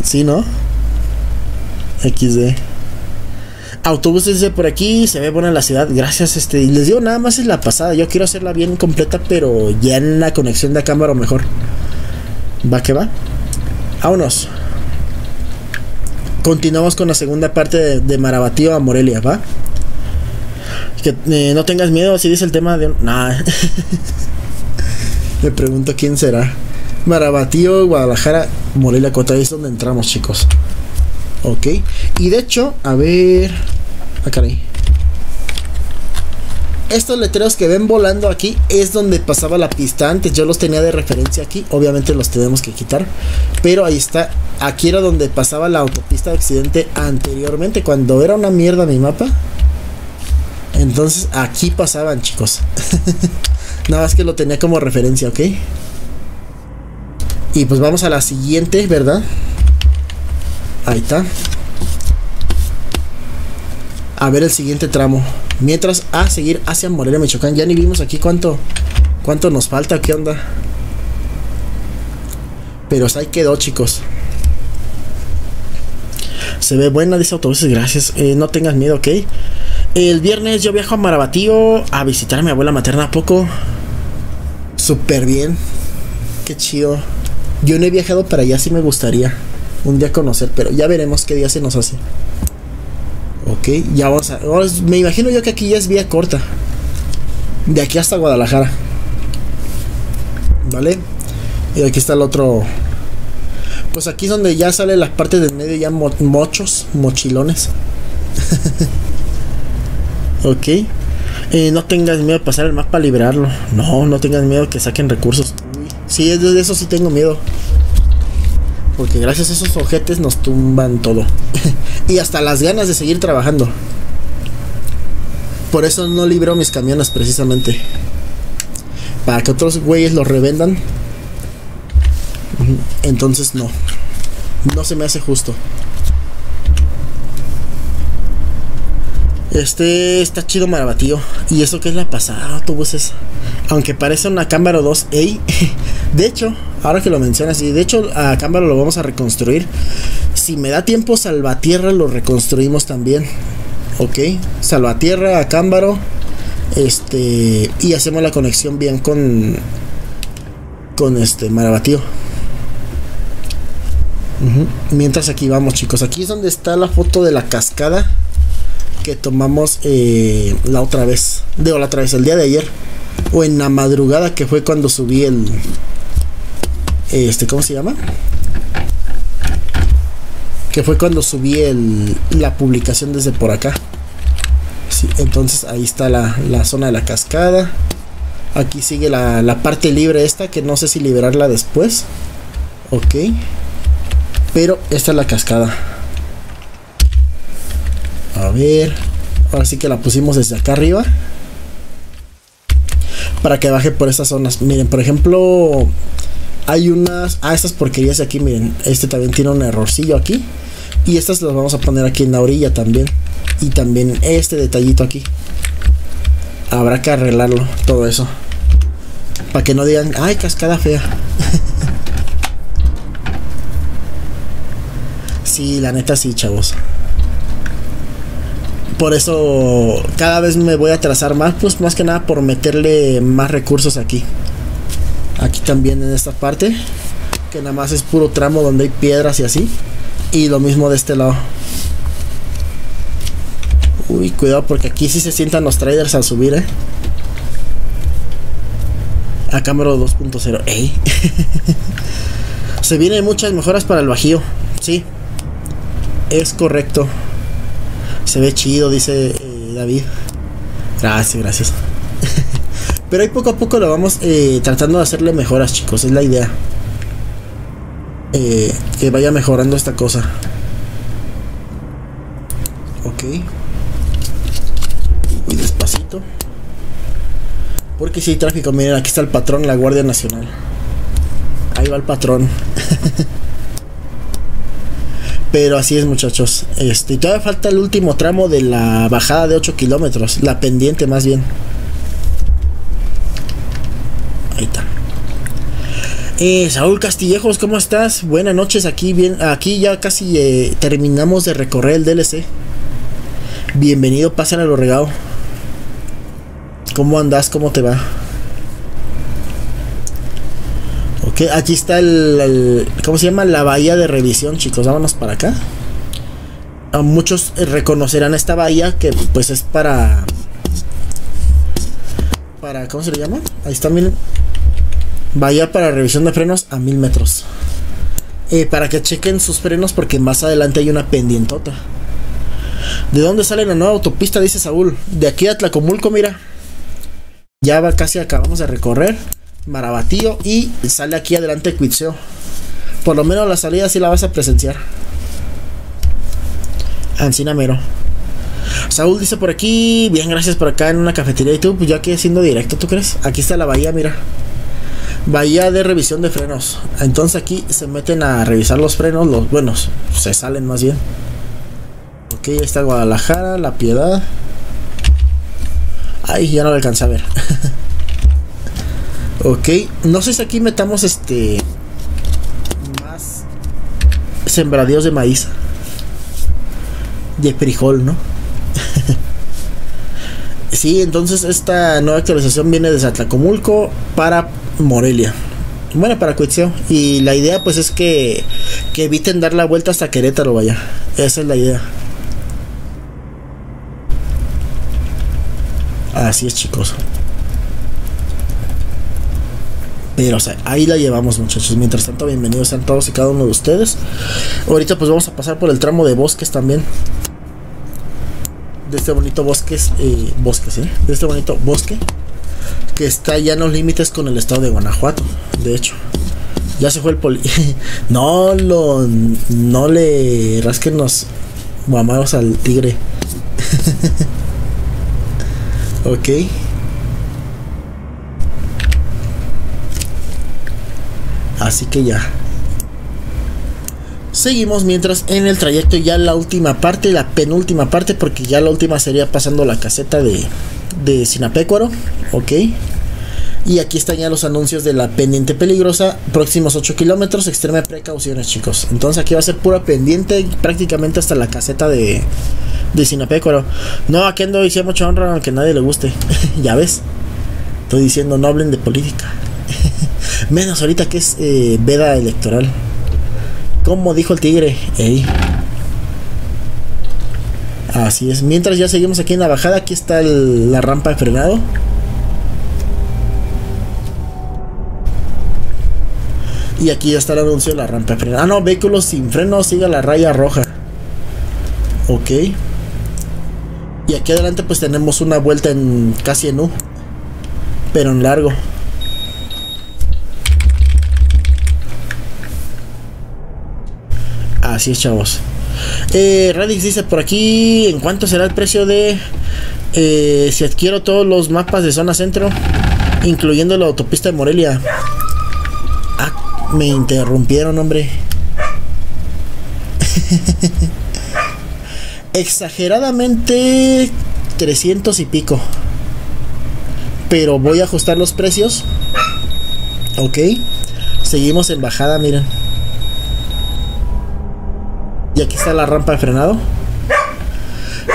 Sí, ¿no? XD. Autobuses de por aquí, se ve buena la ciudad, gracias, y les digo, nada más es la pasada, yo quiero hacerla bien completa, pero ya en la conexión de Acámbaro mejor. ¿Va que va? Vámonos. Continuamos con la segunda parte de Maravatío a Morelia, ¿va? Que no tengas miedo, así dice el tema de... Nah. Me pregunto quién será. Maravatío, Guadalajara, Morelia, Cota, ahí es donde entramos, chicos. Ok, y de hecho, a ver... Ah, caray. Estos letreros que ven volando aquí es donde pasaba la pista antes. Yo los tenía de referencia aquí. Obviamente los tenemos que quitar. Pero ahí está. Aquí era donde pasaba la autopista de accidente anteriormente. Cuando era una mierda mi mapa. Entonces aquí pasaban, chicos. Nada más que lo tenía como referencia, ¿ok? Y pues vamos a la siguiente, ¿verdad? Ahí está. A ver el siguiente tramo. Mientras, a seguir hacia Morelia, Michoacán. Ya ni vimos aquí cuánto nos falta, qué onda. Pero ahí quedó, chicos. Se ve buena, dice Autobuses, gracias. No tengas miedo, ¿ok? El viernes yo viajo a Maravatío a visitar a mi abuela materna. ¿A poco? Súper bien. Qué chido. Yo no he viajado para allá, sí me gustaría un día conocer, pero ya veremos qué día se nos hace. Ok, ya vamos a... Me imagino yo que aquí ya es vía corta. De aquí hasta Guadalajara. ¿Vale? Y aquí está el otro... Pues aquí es donde ya sale las partes del medio ya mochilones. Ok. No tengas miedo de pasar el mapa para liberarlo. No, no tengas miedo que saquen recursos. Sí, de eso sí tengo miedo. Porque gracias a esos ojetes nos tumban todo. Y hasta las ganas de seguir trabajando. Por eso no libero mis camiones precisamente. Para que otros güeyes los revendan. Entonces no. No se me hace justo. Está chido Maravatío. ¿Y eso qué es la pasada, Autobuses? Aunque parece una Acámbaro 2, ey. De hecho, ahora que lo mencionas, y de hecho a Acámbaro lo vamos a reconstruir. Si me da tiempo, Salvatierra lo reconstruimos también. Ok, Salvatierra, Acámbaro. Y hacemos la conexión bien con Maravatío. Mientras aquí vamos, chicos. Aquí es donde está la foto de la cascada que tomamos la otra vez. Digo, la otra vez, el día de ayer. O en la madrugada, que fue cuando subí el... ¿cómo se llama? Que fue cuando subí la publicación desde por acá. Sí, entonces ahí está la zona de la cascada. Aquí sigue la parte libre esta, que no sé si liberarla después. Ok. Pero esta es la cascada. A ver. Ahora sí que la pusimos desde acá arriba. Para que baje por estas zonas. Miren, por ejemplo... Hay unas... Ah, estas porquerías de aquí, miren. También tiene un errorcillo aquí. Y estas las vamos a poner aquí en la orilla también. Y también este detallito aquí. Habrá que arreglarlo, todo eso. Para que no digan, ay, cascada fea. Sí, la neta sí, chavos. Por eso cada vez me voy a atrasar más. Pues más que nada por meterle más recursos aquí. Aquí también en esta parte, que nada más es puro tramo donde hay piedras y así. Y lo mismo de este lado. Uy, cuidado porque aquí sí se sientan los traders al subir, Acámbaro 2.0. Ey. Se vienen muchas mejoras para el Bajío. Sí. Es correcto. Se ve chido, dice David. Gracias, gracias. Pero ahí poco a poco lo vamos tratando de hacerle mejoras, chicos. Es la idea. Que vaya mejorando esta cosa. Ok. Muy despacito. Porque si hay tráfico, miren, aquí está el patrón, la Guardia Nacional. Ahí va el patrón. Pero así es, muchachos. Y todavía falta el último tramo de la bajada de 8 kilómetros. La pendiente, más bien. Ahí está. Saúl Castillejos, ¿cómo estás? Buenas noches, aquí bien, aquí ya casi terminamos de recorrer el DLC. Bienvenido, pasen a lo regado. ¿Cómo andas? ¿Cómo te va? Ok, aquí está el ¿cómo se llama? La bahía de revisión, chicos. Vámonos para acá. Muchos reconocerán esta bahía, que pues es para ¿cómo se le llama? Ahí está, miren. Vaya para revisión de frenos a 1000 metros. Para que chequen sus frenos, porque más adelante hay una pendientota. ¿De dónde sale la nueva autopista? Dice Saúl. De aquí a Atlacomulco, mira. Ya va, casi acabamos de recorrer Maravatío y sale aquí adelante Cuitzeo. Por lo menos la salida sí la vas a presenciar. Ancina mero. Saúl dice por aquí, bien, gracias, por acá en una cafetería. Y tú, pues yo aquí haciendo directo, ¿tú crees? Aquí está la bahía, mira. Bahía de revisión de frenos. Entonces aquí se meten a revisar los frenos, los buenos, se salen más bien. Ok, ahí está Guadalajara, La Piedad. Ay, ya no lo alcancé a ver. Ok, no sé si aquí metamos más sembradíos de maíz, de frijol, ¿no? Sí, entonces esta nueva actualización viene desde Atlacomulco para Morelia, bueno, para Cuitzeo. Y la idea pues es que eviten dar la vuelta hasta Querétaro, vaya, esa es la idea. Así es, chicos. Pero, o sea, ahí la llevamos, muchachos. Mientras tanto, bienvenidos sean todos y cada uno de ustedes. Ahorita pues vamos a pasar por el tramo de bosques también. De este bonito de este bonito bosque que está ya en los límites con el estado de Guanajuato. De hecho, ya se fue el poli. No le rasquen los mamados al tigre. Ok. Así que ya seguimos mientras en el trayecto, ya la última parte, la penúltima parte, porque ya la última sería pasando la caseta de Zinapécuaro. Ok. Y aquí están ya los anuncios de la pendiente peligrosa, próximos 8 kilómetros, extrema precauciones, chicos. Entonces aquí va a ser pura pendiente prácticamente hasta la caseta de Zinapécuaro. No, aquí ando y sea mucha honra aunque nadie le guste. Ya ves, estoy diciendo, no hablen de política. Menos ahorita que es veda electoral, como dijo el tigre. Ey. Así es, mientras ya seguimos aquí en la bajada. Aquí está la rampa de frenado. Y aquí ya está el anuncio de la rampa de frenado. Ah, no, vehículos sin freno, siga la raya roja. Ok. Y aquí adelante pues tenemos una vuelta en casi en U, pero en largo. Así es, chavos. Radix dice por aquí, ¿en cuánto será el precio de si adquiero todos los mapas de zona centro, incluyendo la autopista de Morelia? Ah, me interrumpieron, hombre. Exageradamente 300 y pico. Pero voy a ajustar los precios. Ok. Seguimos en bajada, miren. Y aquí está la rampa de frenado.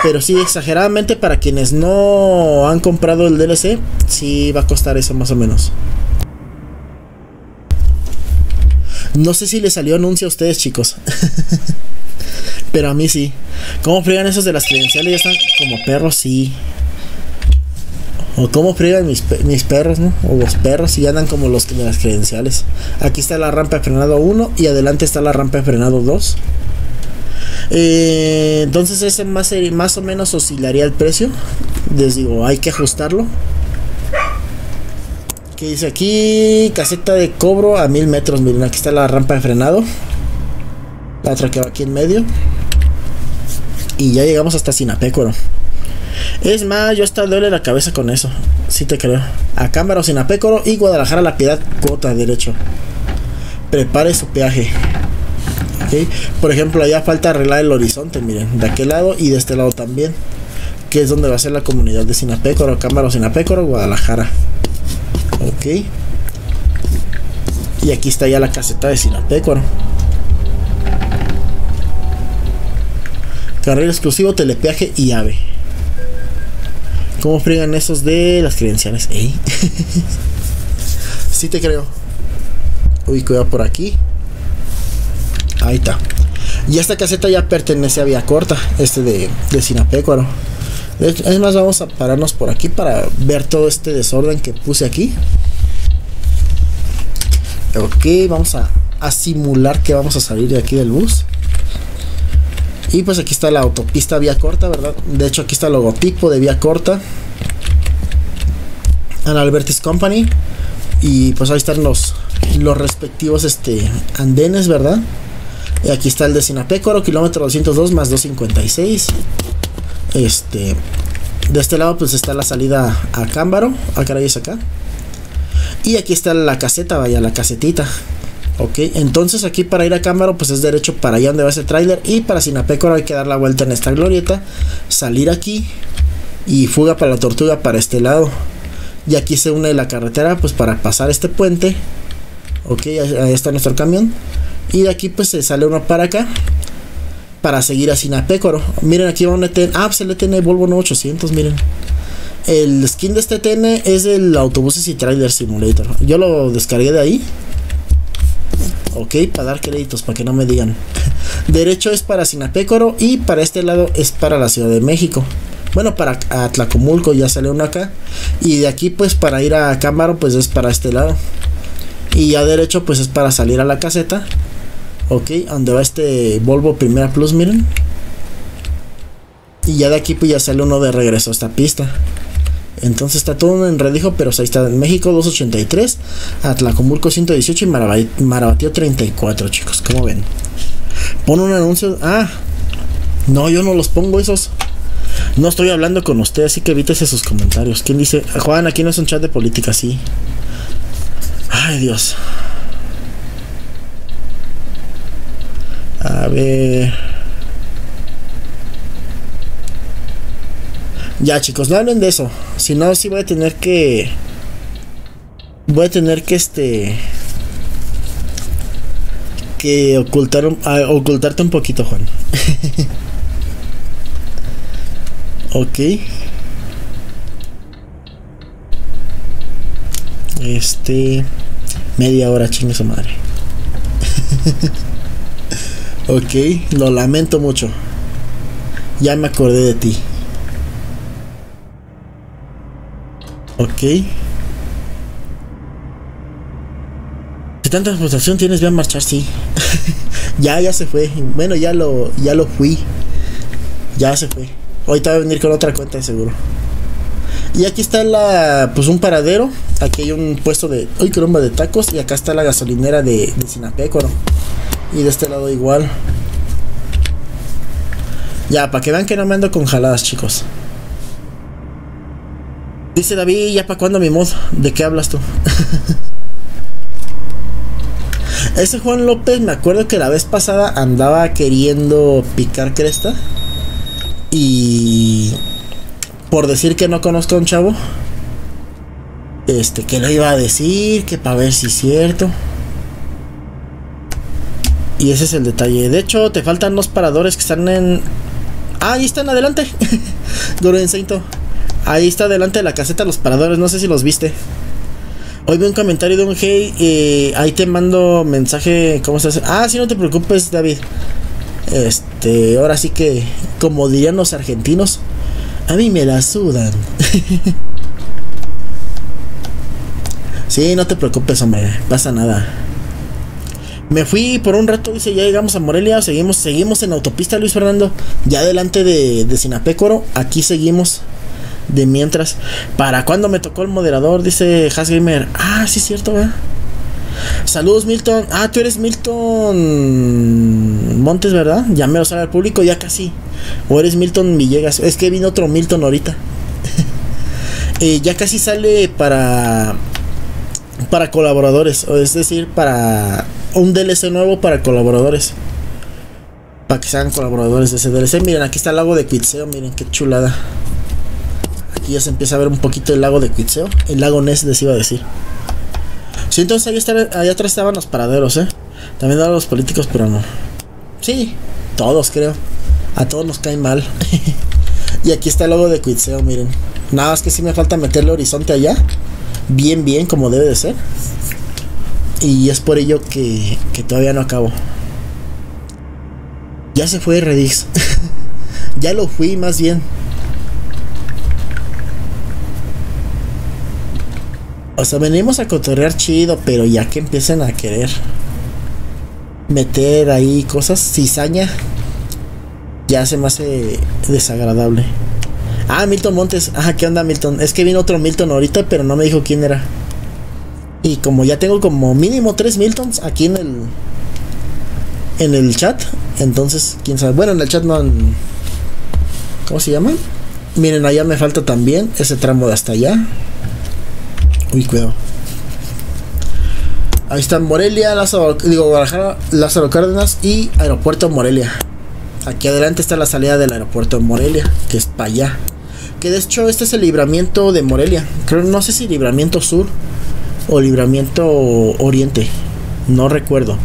Pero sí, exageradamente, para quienes no han comprado el DLC, sí va a costar eso más o menos. No sé si les salió anuncio a ustedes, chicos. Pero a mí sí. ¿Cómo friegan esos de las credenciales? Ya están como perros, sí. O cómo friegan mis perros, ¿no? O los perros, y andan como los de las credenciales. Aquí está la rampa de frenado 1 y adelante está la rampa de frenado 2. Entonces ese más o menos oscilaría el precio. Les digo, hay que ajustarlo. ¿Qué dice aquí? Caseta de cobro a 1000 metros. Miren, aquí está la rampa de frenado, la traqueo aquí en medio. Y ya llegamos hasta Zinapécuaro. Es más, yo hasta duele la cabeza con eso, sí te creo. Acámbaro, Zinapécuaro y Guadalajara, La Piedad, cuota derecho. Prepare su peaje. Okay. Por ejemplo, allá falta arreglar el horizonte, miren, de aquel lado y de este lado también, que es donde va a ser la comunidad de Zinapécuaro, Acámbaro, Zinapécuaro, Guadalajara. Ok. Y aquí está ya la caseta de Zinapécuaro. Carril exclusivo, telepeaje y ave. ¿Cómo friegan esos de las credenciales? ¿Eh? Sí te creo. Uy, cuidado por aquí. Ahí está. Y esta caseta ya pertenece a vía corta, de Zinapécuaro. Es más, vamos a pararnos por aquí para ver todo este desorden que puse aquí. Ok, vamos a simular que vamos a salir de aquí del bus. Y pues aquí está la autopista vía corta, ¿verdad? De hecho, aquí está el logotipo de vía corta, Albertis Company. Y pues ahí están los respectivos andenes, ¿verdad? Y aquí está el de Zinapécuaro, kilómetro 202 más 256. de este lado pues está la salida a Acámbaro. Ah, caray, es acá. Y aquí está la caseta, vaya, la casetita. Ok, entonces aquí para ir a Acámbaro pues es derecho para allá donde va ese tráiler. Y para Zinapécuaro hay que dar la vuelta en esta glorieta, salir aquí y fuga para la tortuga para este lado. Y aquí se une la carretera pues para pasar este puente. Ok, ahí está nuestro camión. Y de aquí pues se sale uno para acá para seguir a Zinapécuaro. Miren, aquí va un ETN. Ah, pues el ETN Volvo 9800, miren. El skin de este ETN es el Autobuses y Trailer Simulator. Yo lo descargué de ahí. Ok, para dar créditos, para que no me digan. Derecho es para Zinapécuaro y para este lado es para la Ciudad de México. Bueno, para Atlacomulco ya sale uno acá. Y de aquí pues para ir a Acámbaro pues es para este lado. Y ya derecho pues es para salir a la caseta. Ok, donde va este Volvo Primera Plus, miren. Y ya de aquí pues ya sale uno de regreso a esta pista. Entonces está todo un enredijo, pero ahí está en México 283, Atlacomulco 118 y Maravatío 34, chicos, ¿cómo ven? Pon un anuncio. Ah, no, yo no los pongo esos. No estoy hablando con usted, así que evítese sus comentarios. ¿Quién dice? Juan, aquí no es un chat de política, sí. Ay, Dios. A ver. Ya, chicos, no hablen de eso. Si no, sí voy a tener que. Voy a tener que que ocultarte un poquito, Juan. Ok. Media hora, chingue su madre. Ok, lo lamento mucho. Ya me acordé de ti. Ok. Si tanta frustración tienes, voy a marchar, sí. ya se fue. Bueno, ya lo fui. Ya se fue. Ahorita va a venir con otra cuenta de seguro. Y aquí está pues un paradero. Aquí hay un puesto de. ¡Uy, caramba! De tacos. Y acá está la gasolinera de Zinapécuaro. Y de este lado igual. Ya, para que vean que no me ando con jaladas, chicos. Dice David, ¿ya para cuándo mi mod? ¿De qué hablas tú? Ese Juan López, me acuerdo que la vez pasada andaba queriendo picar cresta. Y por decir que no conozco a un chavo, que le iba a decir, que para ver si es cierto. Y ese es el detalle. De hecho, te faltan los paradores que están en. Ah, ahí están adelante. Durenceito. Ahí está delante de la caseta los paradores, no sé si los viste. Hoy vi un comentario de un hey, ahí te mando mensaje, ¿cómo estás? Ah, sí, no te preocupes, David. Ahora sí que, como dirían los argentinos, a mí me la sudan. Sí, no te preocupes, hombre, pasa nada. Me fui por un rato, dice, ya llegamos a Morelia, seguimos en autopista, Luis Fernando, ya delante de Zinapécuaro, aquí seguimos. De mientras, ¿para cuándo me tocó el moderador? Dice Hasgamer. Ah, sí, es cierto, ¿verdad? Saludos, Milton. Ah, tú eres Milton Montes, ¿verdad? Ya me lo sabe el público, ya casi. O eres Milton Villegas. Es que vino otro Milton ahorita. Ya casi sale para colaboradores. Es decir, para un DLC nuevo para colaboradores. Para que sean colaboradores de ese DLC. Miren, aquí está el lago de Cuitzeo. Miren, qué chulada. Aquí ya se empieza a ver un poquito el lago de Cuitzeo. El lago Ness les iba a decir. Sí, entonces allá atrás estaban los paraderos, ¿eh? También daban los políticos, pero no. Sí, todos creo. A todos nos caen mal. Y aquí está el lago de Cuitzeo, miren. Nada más que sí me falta meterle horizonte allá. Bien, bien, como debe de ser. Y es por ello que todavía no acabo. Ya se fue Redix. Ya lo fui, más bien. O sea, venimos a cotorrear chido, pero ya que empiecen a querer meter ahí cosas, cizaña, ya se me hace desagradable. Ah, Milton Montes. Ah, ¿qué onda, Milton? Es que vino otro Milton ahorita, pero no me dijo quién era. Y como ya tengo como mínimo 3 Miltons aquí en el chat, entonces, quién sabe. Bueno, en el chat no, ¿cómo se llama? Miren, allá me falta también ese tramo de hasta allá. Uy, cuidado. Ahí están Morelia, Lázaro, digo Guadalajara, Lázaro Cárdenas y Aeropuerto Morelia. Aquí adelante está la salida del Aeropuerto Morelia, que es para allá. Que de hecho este es el libramiento de Morelia. Creo, no sé si libramiento sur o libramiento oriente. No recuerdo.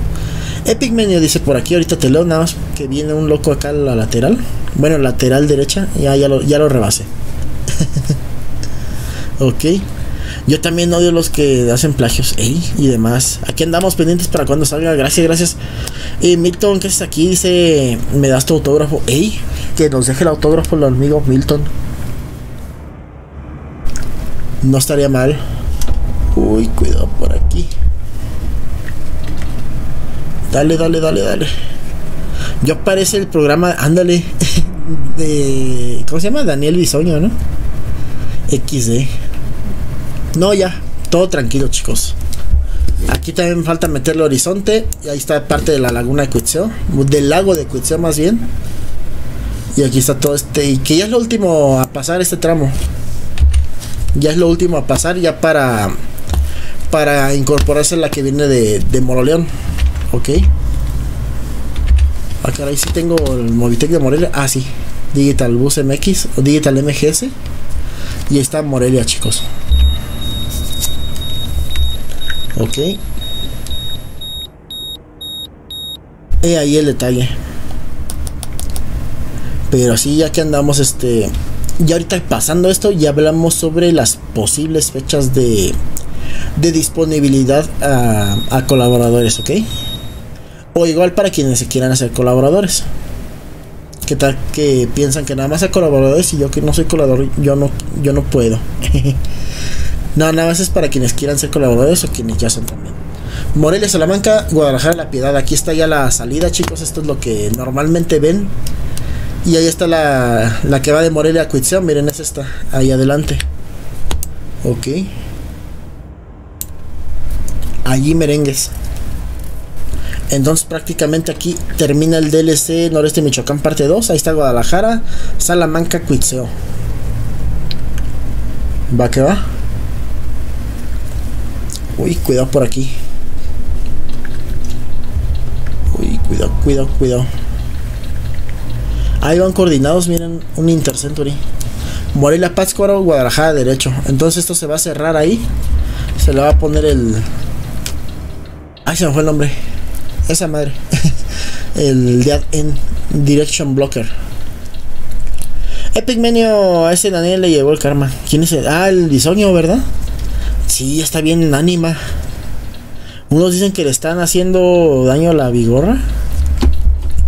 Epic Menu dice por aquí, ahorita te leo, nada más que viene un loco acá a la lateral. Bueno, lateral derecha, ya lo rebasé. Ok. Yo también odio los que hacen plagios, ey, y demás. Aquí andamos pendientes para cuando salga. Gracias, gracias. Milton, ¿qué es aquí? Dice, ¿me das tu autógrafo? Ey, que nos deje el autógrafo el amigo Milton. No estaría mal. Uy, cuidado por aquí. Dale, dale, dale, dale. Yo aparece el programa, ándale. De, ¿cómo se llama? Daniel Bisoño, ¿no? XD. No, ya, todo tranquilo, chicos. Aquí también falta meterle horizonte. Y ahí está parte de la laguna de Cuitzeo, del lago de Cuitzeo más bien. Y aquí está todo este, y que ya es lo último a pasar este tramo. Ya es lo último a pasar, ya para incorporarse la que viene de Moroleón. Ok. Ah, caray, sí tengo el Movitec de Morelia. Ah, sí, Digital Bus MX o Digital MGS. Y ahí está Morelia, chicos. Ok. He ahí el detalle. Pero así ya que andamos, ya ahorita pasando esto, ya hablamos sobre las posibles fechas de disponibilidad a colaboradores, ¿ok? O igual para quienes se quieran hacer colaboradores. ¿Qué tal que piensan que nada más a colaboradores y yo que no soy colaborador, yo no puedo? No, nada más es para quienes quieran ser colaboradores o quienes ya son también. Morelia, Salamanca, Guadalajara, La Piedad. Aquí está ya la salida, chicos. Esto es lo que normalmente ven. Y ahí está la que va de Morelia a Cuitzeo. Miren, es esta, ahí adelante. Ok. Allí merengues. Entonces prácticamente aquí termina el DLC Noreste Michoacán parte 2. Ahí está Guadalajara, Salamanca, Cuitzeo. Va que va. Uy, cuidado por aquí. Uy, cuidado, cuidado, cuidado. Ahí van coordinados, miren, un Intercentury. Morelia, Pátzcuaro, Guadalajara, derecho. Entonces esto se va a cerrar ahí. Se le va a poner el... Ay, se me fue el nombre. Esa madre. El Dead End Direction Blocker. Epic Menu, a ese Daniel le llevó el karma. ¿Quién es el? Ah, el diseño, ¿verdad? Sí, está bien unánima. Unos dicen que le están haciendo daño a la vigorra.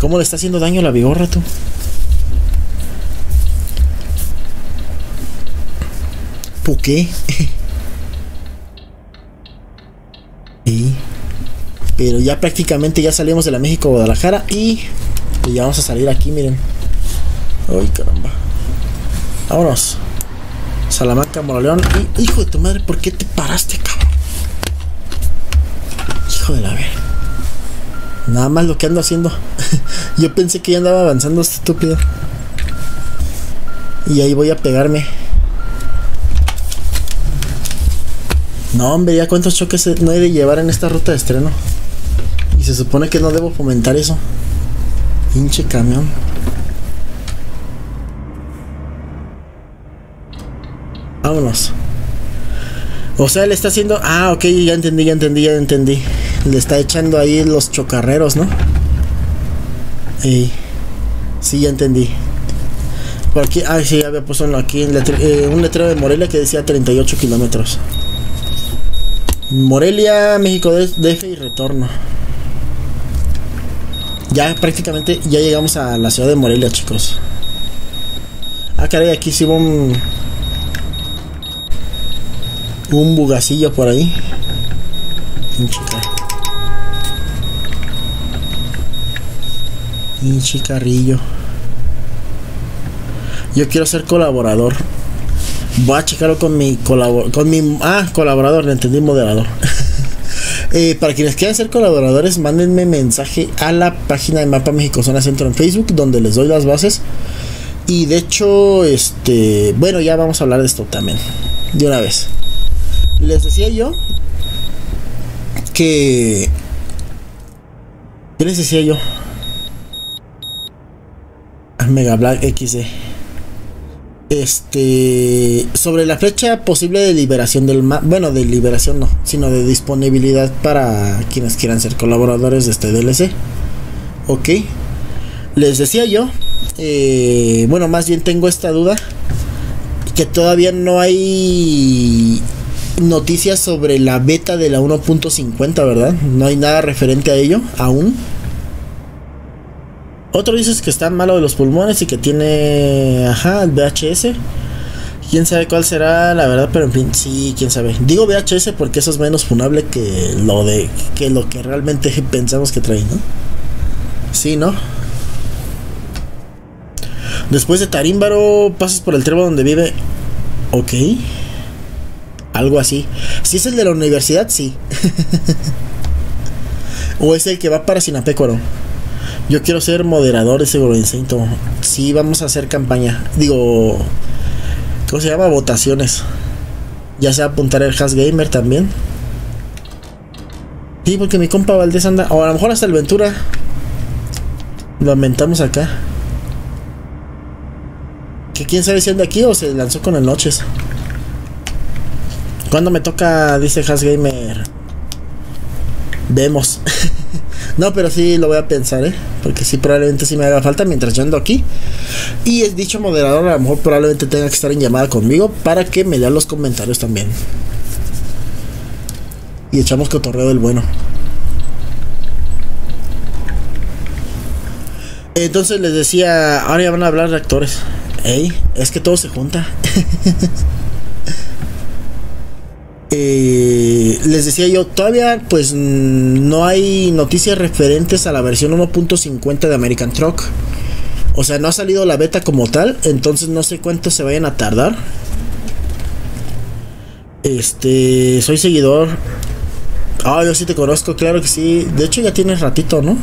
¿Cómo le está haciendo daño a la vigorra, tú? ¿Por qué? Sí. Pero ya prácticamente ya salimos de la México Guadalajara y ya vamos a salir aquí, miren. Ay, caramba. Vámonos. Salamanca, Moroleón. Hijo de tu madre, ¿por qué te paraste, cabrón? Hijo de la verga. Nada más lo que ando haciendo. Yo pensé que ya andaba avanzando, estúpido. Y ahí voy a pegarme. No, hombre, ya cuántos choques no he de llevar en esta ruta de estreno. Y se supone que no debo fomentar eso. Pinche camión. Vámonos. O sea, le está haciendo... Ah, ok, ya entendí, ya entendí, ya entendí. Le está echando ahí los chocarreros, ¿no? Sí, ya entendí. Por aquí... Ah, sí, había puesto aquí un letrero de Morelia que decía 38 kilómetros. Morelia, México DF y retorno. Ya prácticamente ya llegamos a la ciudad de Morelia, chicos. Ah, caray, aquí sí hubo un bugacillo por ahí. Un chicarrillo. Yo quiero ser colaborador. Voy a checarlo con mi colaborador. Colaborador, le entendí, moderador. Para quienes quieran ser colaboradores, mándenme mensaje a la página de Mapa México Zona Centro en Facebook, donde les doy las bases. Y de hecho, bueno, ya vamos a hablar de esto también, de una vez. Les decía yo que... ¿Qué les decía yo? Mega Black XD. Sobre la fecha posible de liberación del mapa. Bueno, de liberación no, sino de disponibilidad para quienes quieran ser colaboradores de este DLC. Ok. Les decía yo, bueno, más bien tengo esta duda, que todavía no hay noticias sobre la beta de la 1.50, ¿verdad? No hay nada referente a ello aún. Otro dices que está malo de los pulmones y que tiene, ajá, el VHS. Quién sabe cuál será, la verdad, pero en fin, sí, quién sabe. Digo VHS porque eso es menos funable que lo que realmente pensamos que trae, ¿no? Sí, ¿no? Después de Tarímbaro pasas por el trevo donde vive. Ok. Algo así. Si es el de la universidad, sí. O es el que va para Zinapécuaro. Yo quiero ser moderador de Seguro Instinto. Sí, vamos a hacer campaña. Digo, ¿cómo se llama? Votaciones. Ya se va a apuntar el Has Gamer también. Sí, porque mi compa Valdés anda. O a lo mejor hasta el Ventura. Lo aventamos acá. Que quién sabe si anda aquí o se lanzó con el Noches. ¿Cuándo me toca? Dice Has Gamer. Vemos. No, pero sí lo voy a pensar, ¿eh? Porque sí, probablemente sí me haga falta mientras yo ando aquí. Y es dicho moderador, a lo mejor probablemente tenga que estar en llamada conmigo para que me lea los comentarios también. Y echamos cotorreo del bueno. Entonces les decía, ahora ya van a hablar de actores. Ey, es que todo se junta. Les decía yo, todavía pues no hay noticias referentes a la versión 1.50 de American Truck. O sea, no ha salido la beta como tal, entonces no sé cuánto se vayan a tardar. Soy seguidor. Ah, yo sí te conozco, claro que sí. De hecho ya tienes ratito, ¿no?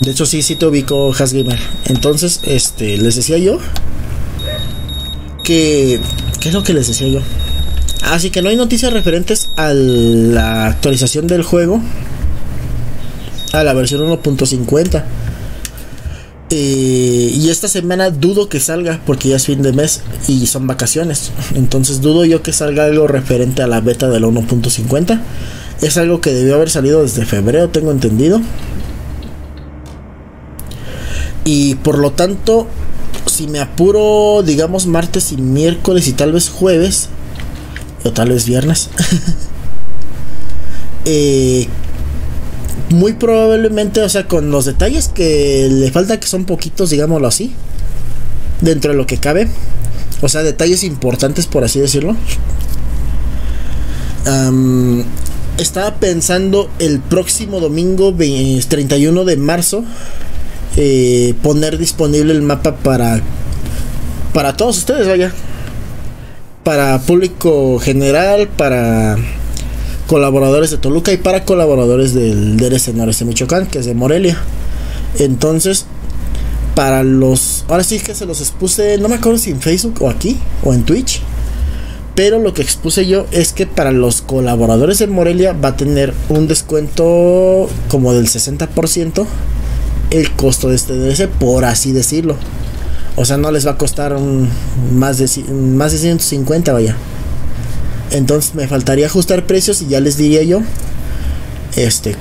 De hecho sí, sí te ubico, Hasgamer. Entonces, les decía yo que... ¿Qué es lo que les decía yo? Así que no hay noticias referentes a la actualización del juego, a la versión 1.50. Y esta semana dudo que salga, porque ya es fin de mes y son vacaciones. Entonces dudo yo que salga algo referente a la beta de la 1.50. Es algo que debió haber salido desde febrero, tengo entendido. Y por lo tanto... Si me apuro, digamos martes y miércoles y tal vez jueves o tal vez viernes, muy probablemente, o sea, con los detalles que le falta, que son poquitos, digámoslo así, dentro de lo que cabe, o sea, detalles importantes, por así decirlo. Estaba pensando el próximo domingo 31 de marzo poner disponible el mapa para todos ustedes, vaya, para público general, para colaboradores de Toluca y para colaboradores del DLC Noreste Michoacán, que es de Morelia. Entonces, para los, ahora sí que se los expuse, no me acuerdo si en Facebook o aquí o en Twitch, pero lo que expuse yo es que para los colaboradores de Morelia va a tener un descuento como del 60% el costo de este DLC, por así decirlo. O sea, no les va a costar más de 150, vaya. Entonces me faltaría ajustar precios y ya les diría yo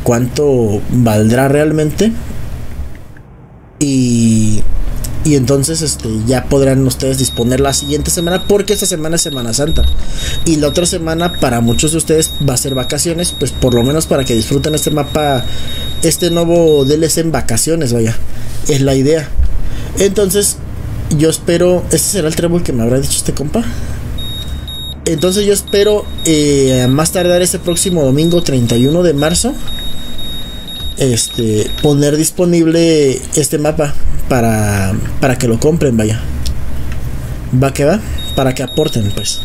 cuánto valdrá realmente. Y entonces ya podrán ustedes disponer la siguiente semana, porque esta semana es Semana Santa y la otra semana para muchos de ustedes va a ser vacaciones, pues por lo menos para que disfruten este mapa, este nuevo DLC en vacaciones, vaya, es la idea. Entonces yo espero, este será el trébol que me habrá dicho este compa. Entonces yo espero más tardar este próximo domingo 31 de marzo poner disponible este mapa para que lo compren, vaya. Va que va, para que aporten, pues.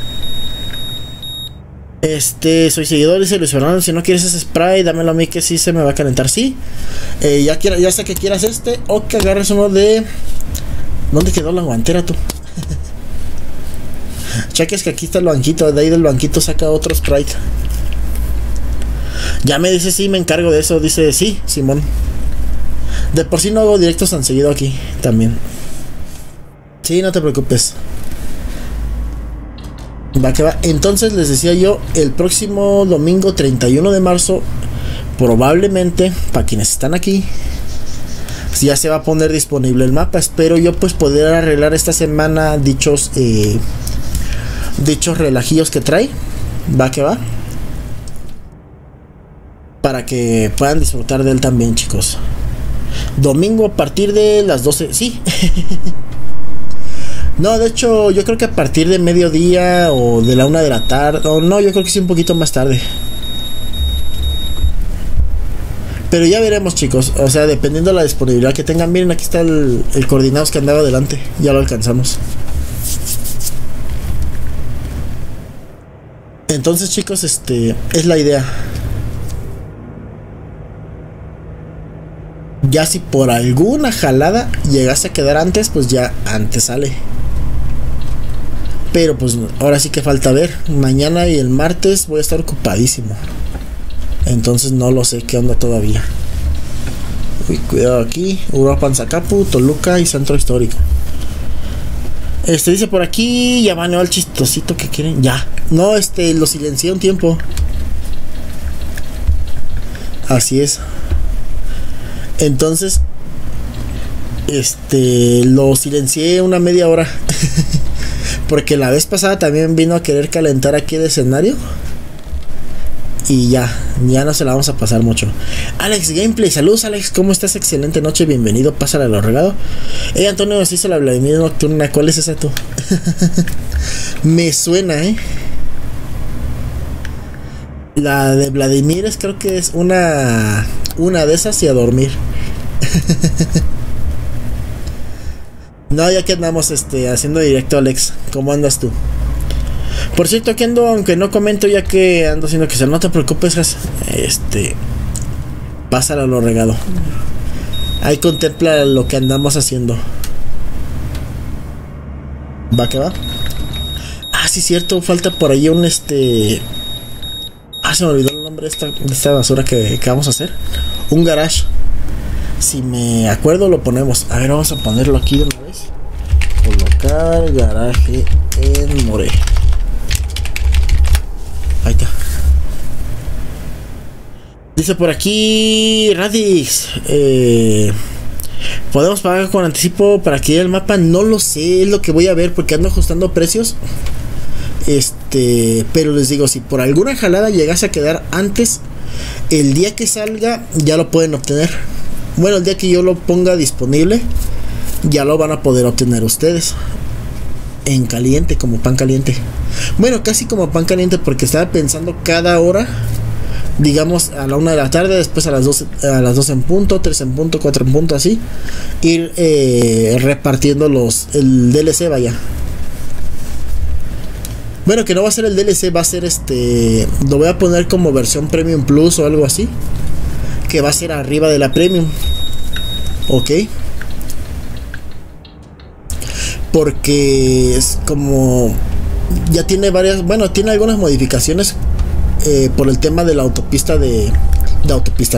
Soy seguidor, dice Luis Fernando. Si no quieres ese spray, dámelo a mí que sí se me va a calentar. Sí, ya sea que quieras este o que agarres uno de... ¿Dónde quedó la guantera, tú? Cheques que aquí está el banquito. De ahí del banquito saca otro Sprite. Ya me dice, sí, me encargo de eso. Dice, sí, Simón. De por sí no hago directos tan seguido aquí también. Sí, no te preocupes. Va que va. Entonces les decía yo, el próximo domingo 31 de marzo, probablemente, para quienes están aquí, ya se va a poner disponible el mapa. Espero yo pues poder arreglar esta semana dichos relajillos que trae. Va que va. Para que puedan disfrutar de él también, chicos. Domingo a partir de las 12. Sí. No, de hecho, yo creo que a partir de mediodía o de la 1 de la tarde. O no, yo creo que sí, un poquito más tarde. Pero ya veremos, chicos. O sea, dependiendo de la disponibilidad que tengan. Miren, aquí está el coordinados que andaba adelante. Ya lo alcanzamos. Entonces, chicos, es la idea. Ya si por alguna jalada llegase a quedar antes, pues ya antes sale. Pero pues ahora sí que falta ver. Mañana y el martes voy a estar ocupadísimo. Entonces no lo sé qué onda todavía. Uy, cuidado aquí. Uruapan, Zacapu, Toluca y Centro Histórico. Dice por aquí. Ya baneó al chistosito que quieren. Ya. No, lo silencié un tiempo. Así es. Entonces, lo silencié una media hora. Porque la vez pasada también vino a querer calentar aquí el escenario. Y ya no se la vamos a pasar mucho. Alex Gameplay, saludos Alex, ¿cómo estás? Excelente noche, bienvenido, pásale a lo regado. Antonio nos hizo la Vladimir Nocturna, ¿cuál es esa tú? Me suena, La de Vladimir es, creo que es una de esas y a dormir. No, ya que andamos haciendo directo, Alex, ¿cómo andas tú? Por cierto, aquí ando, aunque no comento, ya que ando haciendo que sea, no te preocupes, pásalo lo regado. Ahí contempla lo que andamos haciendo. ¿Va que va? Ah, sí, cierto, falta por ahí un se me olvidó el nombre de esta basura que vamos a hacer. Un garage. Si me acuerdo lo ponemos. A ver, vamos a ponerlo aquí de una vez. Colocar garaje en More. Ahí está. Dice por aquí Radix, ¿podemos pagar con anticipo para que el mapa? No lo sé, es lo que voy a ver, porque ando ajustando precios. Pero les digo, si por alguna jalada llegase a quedar antes, el día que salga ya lo pueden obtener. Bueno, el día que yo lo ponga disponible, ya lo van a poder obtener ustedes. En caliente, como pan caliente. Bueno, casi como pan caliente, porque estaba pensando cada hora. Digamos a la 1 de la tarde, después a las 12, a las 2 en punto, 3 en punto, 4 en punto, así. Ir repartiendo el DLC, vaya. Bueno, que no va a ser el DLC, va a ser lo voy a poner como versión Premium Plus o algo así. Que va a ser arriba de la Premium. Ok. Porque es como... ya tiene varias... bueno, tiene algunas modificaciones por el tema de la autopista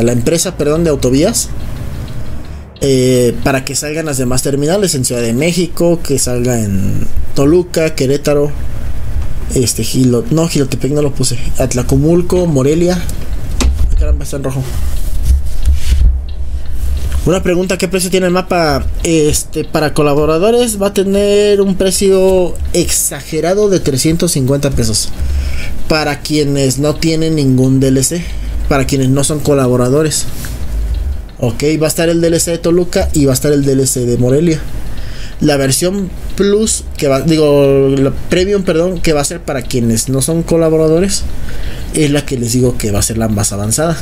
la empresa, perdón, de Autovías. Para que salgan las demás terminales en Ciudad de México, que salga en Toluca, Querétaro... Jilotepec no lo puse. Atlacomulco, Morelia. Caramba, está en rojo. Una pregunta, ¿qué precio tiene el mapa? Para colaboradores va a tener un precio exagerado de 350 pesos. Para quienes no tienen ningún DLC, para quienes no son colaboradores. Ok, va a estar el DLC de Toluca y va a estar el DLC de Morelia. La versión Plus, que va, digo, la Premium, perdón, que va a ser para quienes no son colaboradores, es la que les digo que va a ser la más avanzada.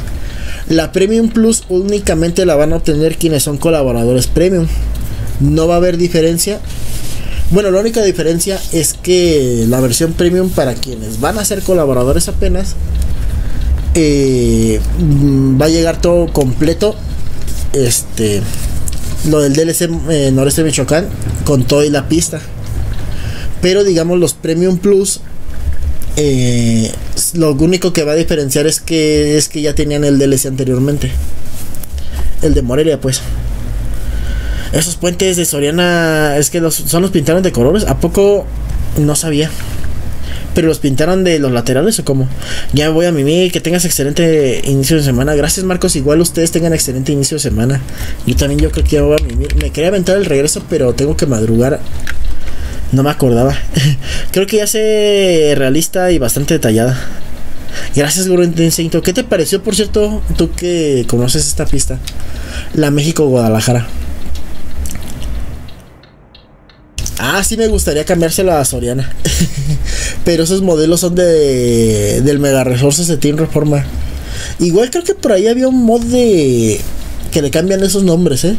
La Premium Plus únicamente la van a obtener quienes son colaboradores Premium. No va a haber diferencia Bueno, la única diferencia es que la versión premium, para quienes van a ser colaboradores apenas, va a llegar todo completo. Lo del DLC Noreste de Michoacán, con todo y la pista. Pero digamos los Premium Plus, lo único que va a diferenciar es que ya tenían el DLC anteriormente, el de Morelia, pues. Esos puentes de Soriana, es que los pintaron de colores. ¿A poco? No sabía. ¿Pero los pintaron de los laterales o cómo? Ya voy a Mimi, que tengas excelente inicio de semana. Gracias, Marcos, igual ustedes tengan excelente inicio de semana. Yo también, yo creo que ya voy a Mimi. Me quería aventar el regreso, pero tengo que madrugar. No me acordaba. Creo que ya sé realista y bastante detallada. Gracias, Guru Instinto. ¿Qué te pareció, por cierto, tú que conoces esta pista? La México-Guadalajara. Ah, sí, me gustaría cambiársela a Soriana. Pero esos modelos son del Mega Resources de Team Reforma. Igual creo que por ahí había un mod de que le cambian esos nombres, ¿eh?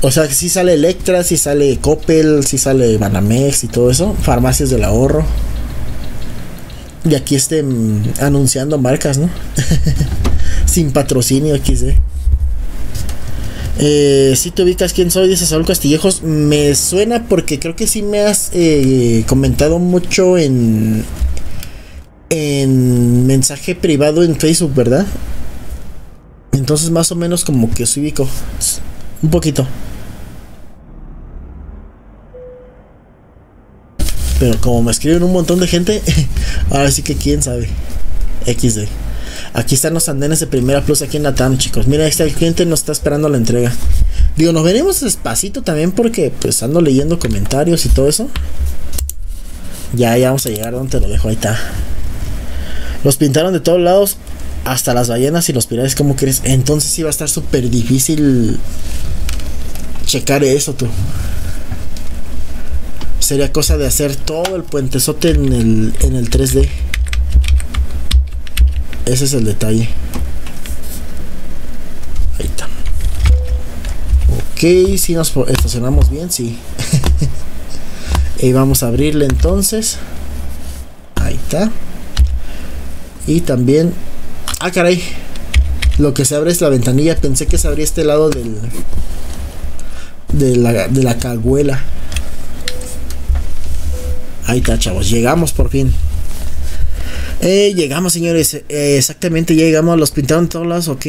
O sea, que sí sale Electra, sí sale Coppel, sí sale Banamex y todo eso. Farmacias del Ahorro. Y aquí anunciando marcas, ¿no? Sin patrocinio, aquí sí. Si te ubicas quién soy, dice Saúl Castillejos. Me suena porque creo que sí me has comentado mucho en mensaje privado en Facebook, ¿verdad? Entonces más o menos como que os ubico un poquito. Pero como me escriben un montón de gente, ahora sí que quién sabe. XD. Aquí están los andenes de Primera Plus aquí en la TAM, chicos. Mira, el cliente nos está esperando la entrega. Digo, nos venimos despacito también porque pues ando leyendo comentarios y todo eso. Ya vamos a llegar donde te lo dejo, ahí está. Los pintaron de todos lados, hasta las ballenas y los piratas, ¿cómo crees? Entonces sí va a estar súper difícil checar eso, tú. Sería cosa de hacer todo el puentesote en el 3D. Ese es el detalle. Ahí está. Ok, si nos estacionamos bien, sí. Y vamos a abrirle entonces. Ahí está. Y también... ¡Ah, caray! Lo que se abre es la ventanilla. Pensé que se abría este lado de la cajuela. Ahí está, chavos. Llegamos por fin. Llegamos, señores, exactamente, ya llegamos, los pintaron todos lados, ok.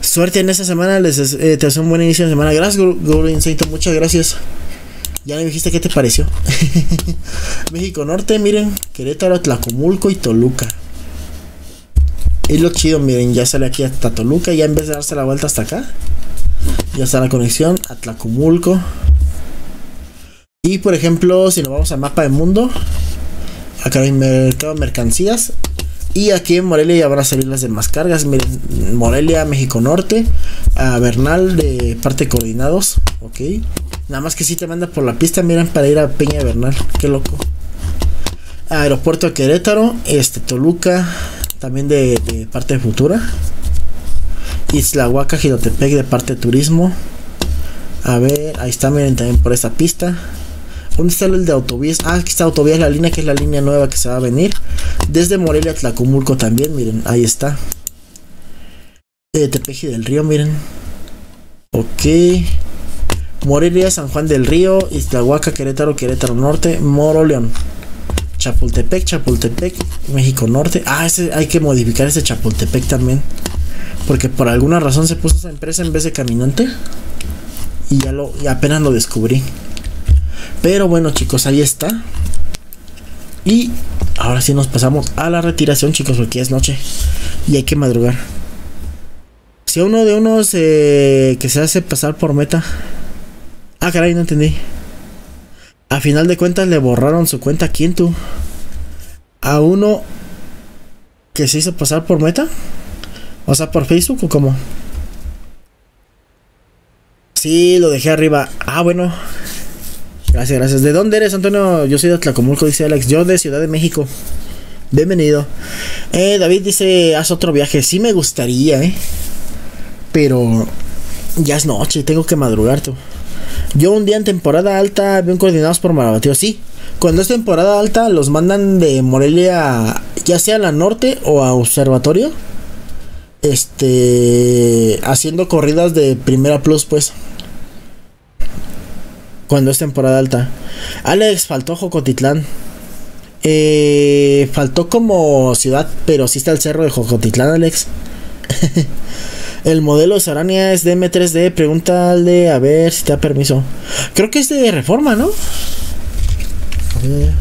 Suerte en esta semana, te hace un buen inicio de semana. Gracias, Guru Instinto, muchas gracias. Ya me dijiste qué te pareció. México Norte, miren, Querétaro, Atlacomulco y Toluca. Es lo chido, miren, ya sale aquí hasta Toluca, ya en vez de darse la vuelta hasta acá, ya está la conexión, Atlacomulco. Y por ejemplo, si nos vamos al mapa del mundo, acá hay mercado de mercancías. Y aquí en Morelia ya van a salir las demás cargas. Miren, Morelia, México Norte, a Bernal de parte coordinados. Ok. Nada más que sí te manda por la pista, miren, para ir a Peña de Bernal. Qué loco. Aeropuerto de Querétaro, Toluca, también de parte de Futura. Islahuaca, Jilotepec de parte de Turismo. A ver, ahí está, miren, también por esta pista. ¿Dónde está el de Autovías? Ah, aquí está Autovías, la línea que es la línea nueva que se va a venir desde Morelia a Atlacomulco también, miren, ahí está. Tepeji del Río, miren. Ok. Morelia, San Juan del Río, Iztahuaca, Querétaro, Querétaro Norte, Moro, León. Chapultepec, Chapultepec, México Norte. Ah, ese, hay que modificar ese Chapultepec también, porque por alguna razón se puso esa empresa en vez de Caminante. Y ya apenas lo descubrí. Pero bueno, chicos, ahí está. Y ahora sí nos pasamos a la retiración, chicos, porque ya es noche y hay que madrugar. Si uno de unos que se hace pasar por meta. Ah, caray, no entendí. A final de cuentas le borraron su cuenta. ¿Quién, tú? ¿A uno que se hizo pasar por meta? O sea, ¿por Facebook o cómo? Sí, lo dejé arriba. Ah, bueno. Gracias, gracias. ¿De dónde eres, Antonio? Yo soy de Atlacomulco, dice Alex. Yo de Ciudad de México. Bienvenido. David dice, haz otro viaje. Sí me gustaría, pero ya es noche, tengo que madrugar, tú. Yo un día en temporada alta, bien coordinados por Maravatío. Sí, cuando es temporada alta los mandan de Morelia, ya sea a la norte o a observatorio, haciendo corridas de Primera Plus, pues. Cuando es temporada alta. Alex, faltó Jocotitlán. Faltó como ciudad, pero sí está el cerro de Jocotitlán, Alex. El modelo de Sarania es DM3D. Pregúntale a ver si te da permiso. Creo que es de Reforma, ¿no? A ver,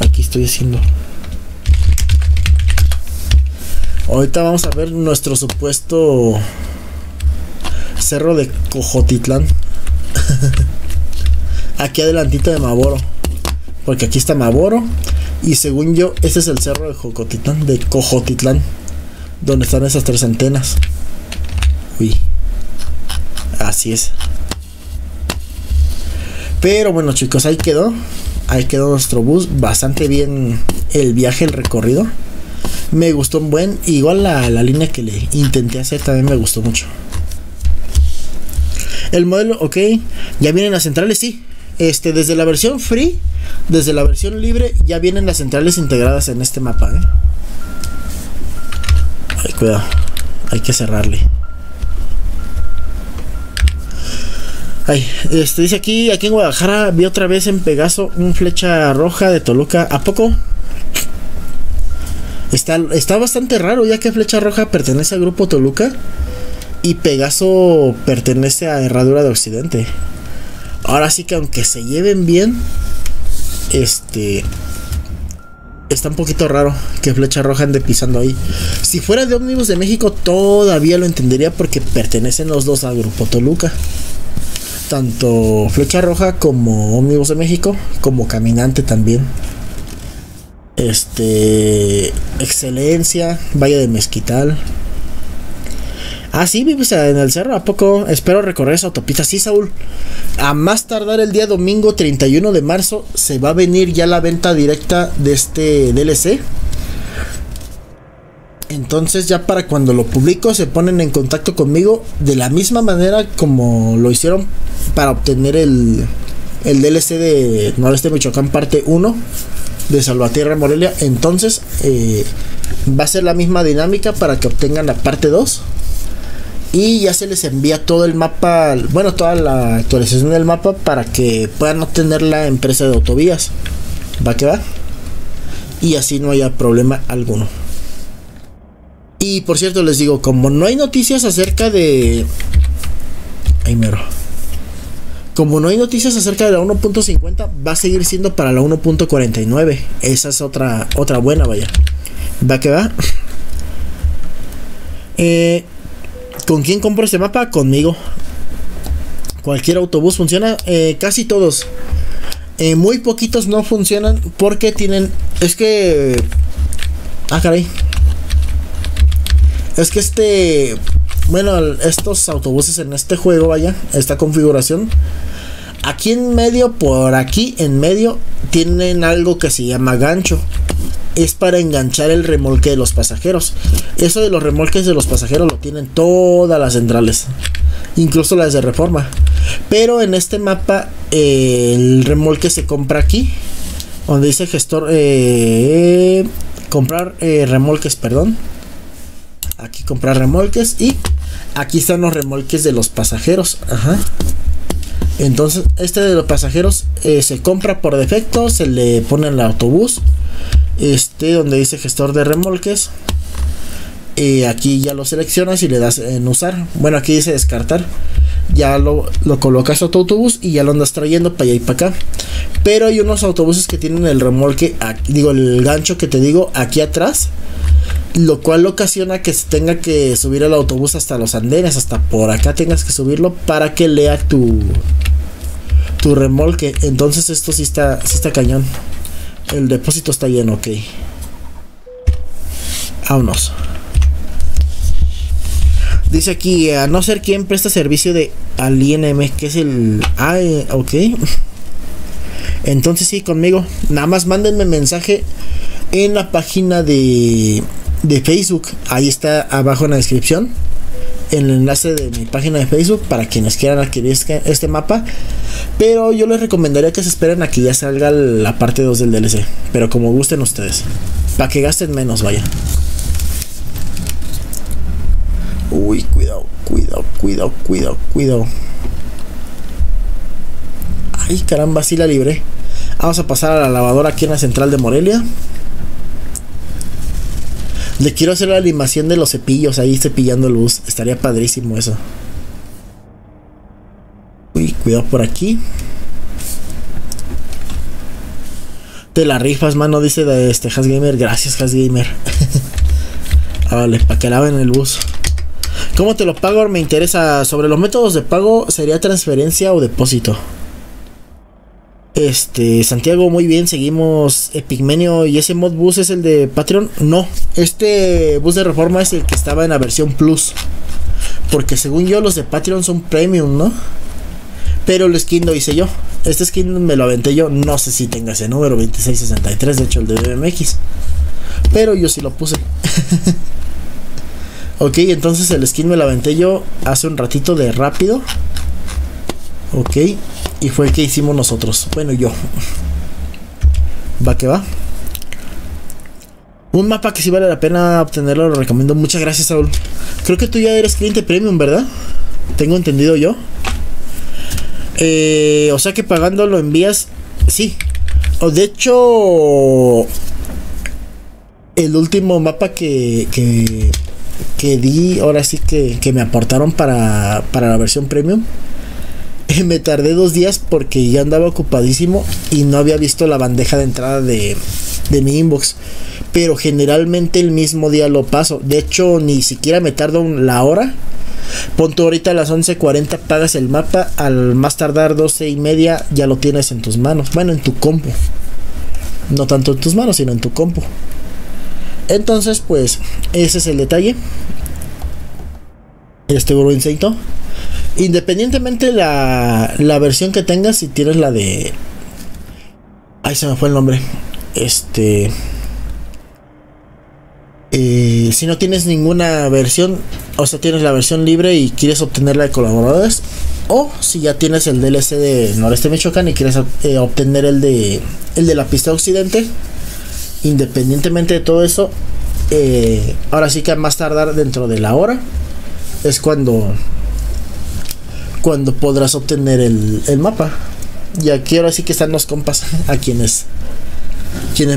aquí estoy haciendo. Ahorita vamos a ver nuestro supuesto cerro de Jocotitlán. Aquí adelantito de Maboro, porque aquí está Maboro. Y según yo, este es el cerro de Jocotitlán, de Cojotitlán, donde están esas tres antenas. Uy, así es. Pero bueno, chicos, ahí quedó. Ahí quedó nuestro bus. Bastante bien el viaje, el recorrido. Me gustó un buen. Igual la línea que le intenté hacer también me gustó mucho. El modelo, ok. Ya vienen las centrales, sí. Desde la versión free, desde la versión libre, ya vienen las centrales integradas en este mapa, ¿eh? Ay, cuidado, hay que cerrarle. Ay, dice aquí en Guadalajara vi otra vez en Pegaso un flecha roja de Toluca. ¿A poco? Está bastante raro, ya que Flecha Roja pertenece al grupo Toluca y Pegaso pertenece a Herradura de Occidente. Ahora sí que aunque se lleven bien, está un poquito raro que Flecha Roja ande pisando ahí. Si fuera de Ómnibus de México todavía lo entendería, porque pertenecen los dos al grupo Toluca, tanto Flecha Roja como Ómnibus de México, como Caminante también. Excelencia, Valle de Mezquital. Ah, sí, vives en el cerro, ¿a poco? Espero recorrer esa autopista. Sí, Saúl, a más tardar el día domingo 31 de marzo se va a venir ya la venta directa de este DLC. Entonces ya para cuando lo publico se ponen en contacto conmigo, de la misma manera como lo hicieron para obtener el DLC de Noreste Michoacán parte 1 de Salvatierra a Morelia. Entonces va a ser la misma dinámica para que obtengan la parte 2 y ya se les envía todo el mapa, bueno, toda la actualización del mapa para que puedan obtener la empresa de Autovías. Va que va, y así no haya problema alguno. Y por cierto les digo, como no hay noticias acerca de como no hay noticias acerca de la 1.50, va a seguir siendo para la 1.49. Esa es otra buena, vaya. Va que va. ¿Con quién compro este mapa? Conmigo. ¿Cualquier autobús funciona? Casi todos. Muy poquitos no funcionan porque tienen... Es que... Ah, caray. Es que bueno, estos autobuses en este juego, vaya, esta configuración, aquí en medio, por aquí en medio, tienen algo que se llama gancho. Es para enganchar el remolque de los pasajeros. Eso de los remolques de los pasajeros lo tienen todas las centrales, incluso las de Reforma. Pero en este mapa el remolque se compra aquí, donde dice gestor, comprar remolques, perdón. Aquí comprar remolques, y aquí están los remolques de los pasajeros. Ajá. Entonces este de los pasajeros se compra por defecto, se le pone en el autobús, donde dice gestor de remolques. Aquí ya lo seleccionas y le das en usar. Bueno, aquí dice descartar. Ya lo colocas a tu autobús y ya lo andas trayendo para allá y para acá. Pero hay unos autobuses que tienen el remolque, digo, el gancho que te digo, aquí atrás, lo cual ocasiona que se tenga que subir el autobús hasta los andenes, hasta por acá tengas que subirlo para que lea tu remolque. Entonces esto sí está cañón. El depósito está lleno, ok. Vámonos. Dice aquí, a no ser quien presta servicio de al INM, que es el... Ah, ok. Entonces sí, conmigo. Nada más mándenme mensaje en la página de Facebook, ahí está abajo en la descripción. en el enlace de mi página de Facebook para quienes quieran adquirir este mapa. Pero yo les recomendaría que se esperen a que ya salga la parte 2 del DLC, pero como gusten ustedes, para que gasten menos, vaya. Uy, cuidado, cuidado, cuidado, cuidado, cuidado. Ay, caramba, sí la libré. Vamos a pasar a la lavadora aquí en la central de Morelia. Le quiero hacer la animación de los cepillos ahí cepillando luz. Estaría padrísimo eso. Uy, cuidado por aquí. Te la rifas, mano, dice de este Hasgamer. Gracias, Hasgamer. Vale, para que laven el bus. ¿Cómo te lo pago? Me interesa. Sobre los métodos de pago, sería transferencia o depósito. Santiago, muy bien, seguimos. Epigmenio, ¿y ese modbus es el de Patreon? No, este bus de Reforma es el que estaba en la versión Plus, porque según yo los de Patreon son Premium, ¿no? Pero el skin lo hice yo. Este skin me lo aventé yo, no sé si tenga ese número, 2663, de hecho el de BMX, pero yo sí lo puse. Ok, entonces el skin me lo aventé yo hace un ratito de rápido. Ok, y fue el que hicimos nosotros. Bueno, yo. Va que va. Un mapa que sí vale la pena obtenerlo, lo recomiendo. Muchas gracias, Saúl. Creo que tú ya eres cliente premium, ¿verdad? Tengo entendido yo. O sea que pagando lo envías. Sí. O de hecho, el último mapa que di, ahora sí que me aportaron para la versión premium, me tardé 2 días porque ya andaba ocupadísimo y no había visto la bandeja de entrada de mi inbox. Pero generalmente el mismo día lo paso. De hecho, ni siquiera me tardo la hora. Pon tú ahorita a las 11:40 pagas el mapa. Al más tardar 12:30 ya lo tienes en tus manos. Bueno, en tu compu. No tanto en tus manos, sino en tu compu. Entonces, pues, ese es el detalle. Este burro insecto. Independientemente la versión que tengas, si tienes la de... Ay, se me fue el nombre. Si no tienes ninguna versión, o sea, tienes la versión libre y quieres obtener la de colaboradores, o si ya tienes el DLC de Noreste Michoacán y quieres obtener el de la pista occidente, independientemente de todo eso, ahora sí que a más tardar dentro de la hora es cuando podrás obtener el mapa. Y aquí ahora sí que están los compas, a quienes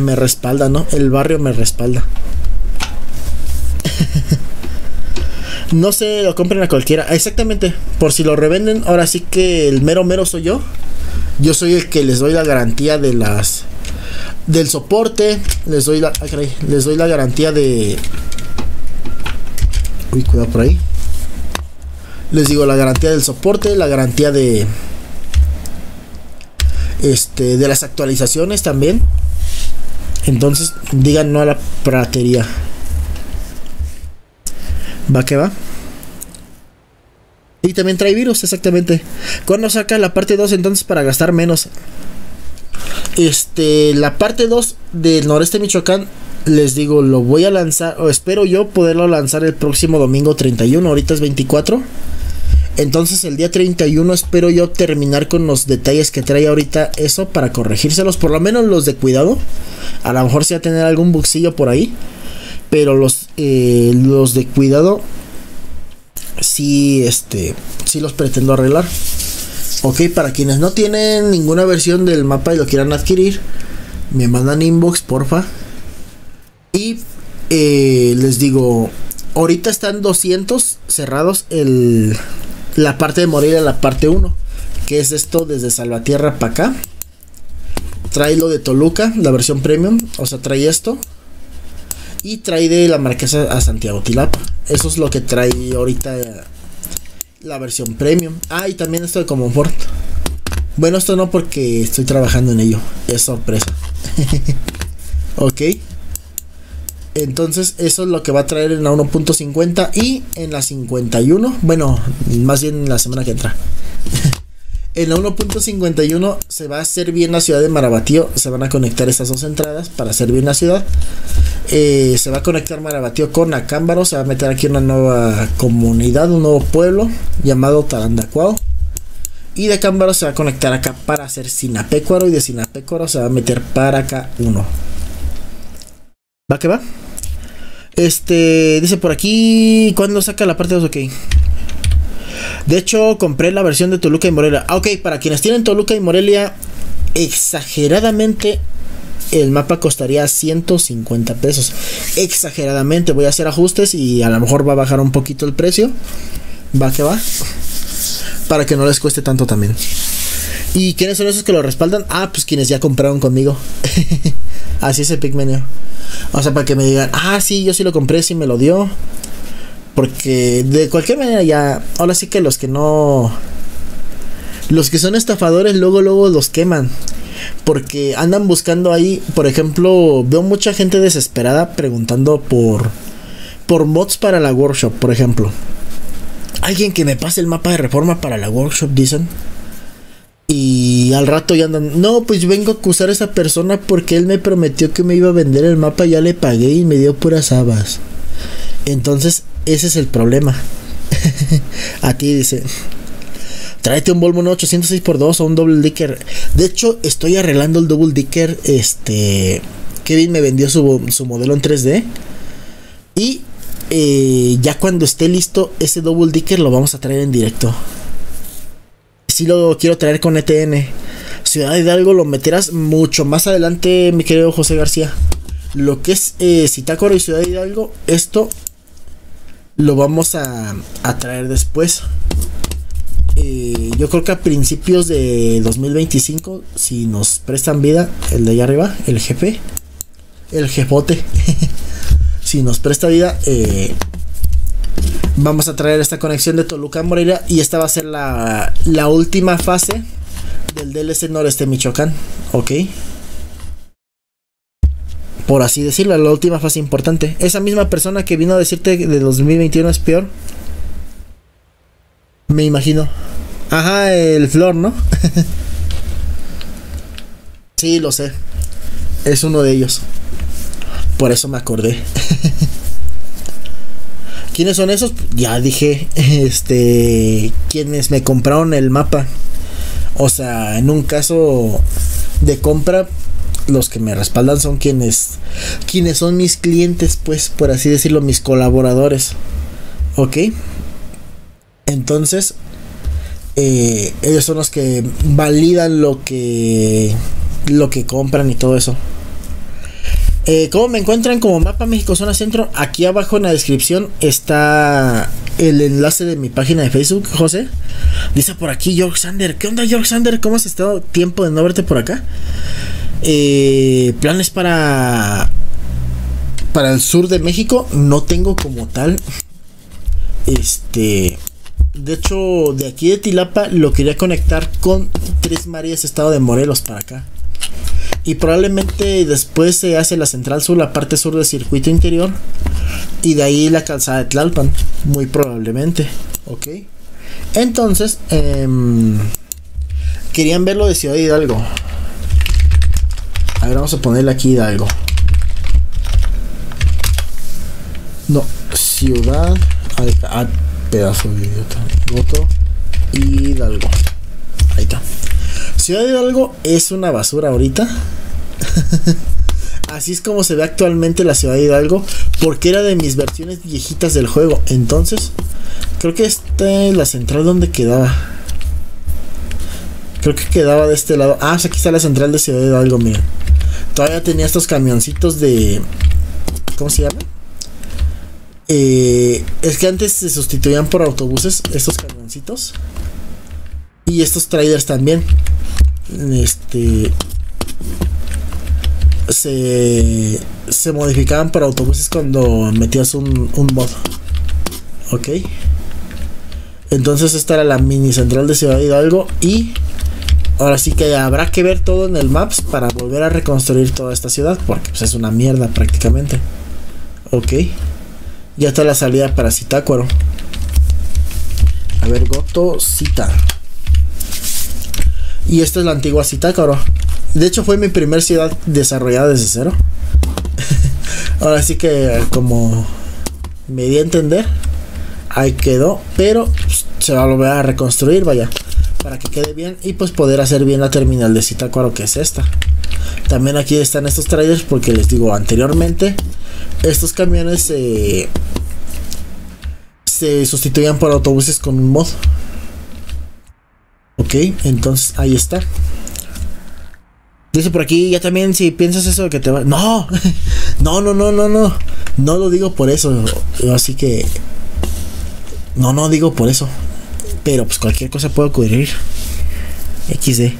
me respaldan, ¿no? El barrio me respalda. No se lo compren a cualquiera. Exactamente, por si lo revenden, ahora sí que el mero mero soy yo. Yo soy el que les doy la garantía de las... del soporte. Les doy la... Ay, caray, les doy la garantía de... Uy, cuidado por ahí. Les digo la garantía del soporte, la garantía de de las actualizaciones también. Entonces, digan no a la piratería. Va que va. Y también trae virus, exactamente. ¿Cuándo saca la parte 2 entonces para gastar menos? La parte 2 del Noreste de Michoacán, les digo, lo voy a lanzar, o espero yo poderlo lanzar el próximo domingo 31, ahorita es 24. Entonces el día 31 espero yo terminar con los detalles que trae ahorita eso para corregírselos, por lo menos los de cuidado. A lo mejor sí va a tener algún buxillo por ahí, pero los de cuidado sí, sí los pretendo arreglar. Ok, para quienes no tienen ninguna versión del mapa y lo quieran adquirir, me mandan inbox, porfa. Y les digo, ahorita están 200 cerrados la parte de Morelia, la parte 1, que es esto desde Salvatierra para acá. Trae lo de Toluca, la versión premium, o sea, trae esto. Y trae de la Marquesa a Santiago Tilapa. Eso es lo que trae ahorita la versión premium. Ah, y también esto de Comonfort. Bueno, esto no porque estoy trabajando en ello. Es sorpresa. Ok. Entonces eso es lo que va a traer en la 1.50 y en la 51. Bueno, más bien en la semana que entra. En la 1.51 se va a hacer bien la ciudad de Maravatío. Se van a conectar estas dos entradas para hacer bien la ciudad. Se va a conectar Maravatío con Acámbaro. Se va a meter aquí una nueva comunidad, un nuevo pueblo llamado Tarandacuao. Y de Acámbaro se va a conectar acá para hacer Zinapécuaro. Y de Zinapécuaro se va a meter para acá uno. ¿Va que va? Dice por aquí, ¿cuándo saca la parte 2? Ok. De hecho, compré la versión de Toluca y Morelia. Ah, ok, para quienes tienen Toluca y Morelia, exageradamente el mapa costaría 150 pesos. Exageradamente, voy a hacer ajustes y a lo mejor va a bajar un poquito el precio. Va que va. Para que no les cueste tanto también. ¿Y quiénes son esos que lo respaldan? Ah, pues quienes ya compraron conmigo. Así es el Pigmenio. O sea, para que me digan, ah, sí, yo sí lo compré, sí me lo dio. Porque de cualquier manera ya... Ahora sí que los que no... Los que son estafadores luego los queman. Porque andan buscando ahí, por ejemplo, veo mucha gente desesperada preguntando por mods para la workshop, por ejemplo. Alguien que me pase el mapa de reforma para la workshop, dicen. Y al rato ya andan, no, pues vengo a acusar a esa persona porque él me prometió que me iba a vender el mapa, ya le pagué y me dio puras habas. Entonces, ese es el problema. Aquí dice, tráete un Volvo 806x2 o un double dicker. De hecho, estoy arreglando el double dicker. Kevin me vendió su modelo en 3D. Y ya cuando esté listo, ese double dicker lo vamos a traer en directo. Sí lo quiero traer con ETN. Ciudad Hidalgo lo meterás mucho más adelante, mi querido José García. Lo que es Zitácuaro y Ciudad Hidalgo, esto lo vamos a traer después. Yo creo que a principios de 2025, si nos prestan vida, el de allá arriba, el GP, el jefote, si nos presta vida, vamos a traer esta conexión de Toluca a Morelia. Y esta va a ser la última fase del DLC Noreste Michoacán. Ok. Por así decirlo, la última fase importante. Esa misma persona que vino a decirte de 2021 es peor. Me imagino. Ajá, el Flor, ¿no? Sí, lo sé. Es uno de ellos. Por eso me acordé. ¿Quiénes son esos? Ya dije, quienes me compraron el mapa. O sea, en un caso de compra, los que me respaldan son quienes son mis clientes, pues, por así decirlo, mis colaboradores. ¿Ok? Entonces, ellos son los que validan lo que compran y todo eso. ¿Cómo me encuentran? Como Mapa México Zona Centro. Aquí abajo en la descripción está el enlace de mi página de Facebook, José. Dice por aquí George Sander. ¿Qué onda, George Sander? ¿Cómo has estado? Tiempo de no verte por acá. ¿Planes para el sur de México? No tengo como tal. De hecho, de aquí de Tilapa lo quería conectar con Tres Marías, estado de Morelos, para acá. Y probablemente después se hace la central sur, la parte sur del circuito interior. Y de ahí la calzada de Tlalpan, muy probablemente. Ok. Entonces, querían ver lo de Ciudad Hidalgo. A ver, vamos a ponerle aquí Hidalgo. No, Ciudad... Ahí está. Ah, pedazo de idiota. Voto Hidalgo. Ahí está. Ciudad Hidalgo es una basura ahorita. Así es como se ve actualmente la Ciudad Hidalgo, porque era de mis versiones viejitas del juego. Entonces, creo que la central donde quedaba. Creo que quedaba de este lado. Ah, aquí está la central de Ciudad Hidalgo, miren. Todavía tenía estos camioncitos de... ¿Cómo se llama? Es que antes se sustituían por autobuses estos camioncitos. Y estos trailers también. Se modificaban para autobuses cuando metías un mod. Ok. Entonces esta era la mini central de Ciudad Hidalgo. Y ahora sí que habrá que ver todo en el Maps para volver a reconstruir toda esta ciudad, porque pues, es una mierda prácticamente. Ok. Ya está la salida para Zitácuaro. A ver, Goto Cita. Y esta es la antigua Zitácuaro. De hecho fue mi primer ciudad desarrollada desde cero. Ahora sí que, como me di a entender, ahí quedó, pero se va a volver a reconstruir, vaya, para que quede bien y pues poder hacer bien la terminal de Zitácuaro, que es esta. También aquí están estos trailers, porque les digo, anteriormente estos camiones se sustituían por autobuses con un mod. Ok, entonces ahí está. Dice por aquí, ya también si piensas eso de que te va... No, no. No lo digo por eso. Así que... No digo por eso. Pero pues cualquier cosa puede ocurrir. XD.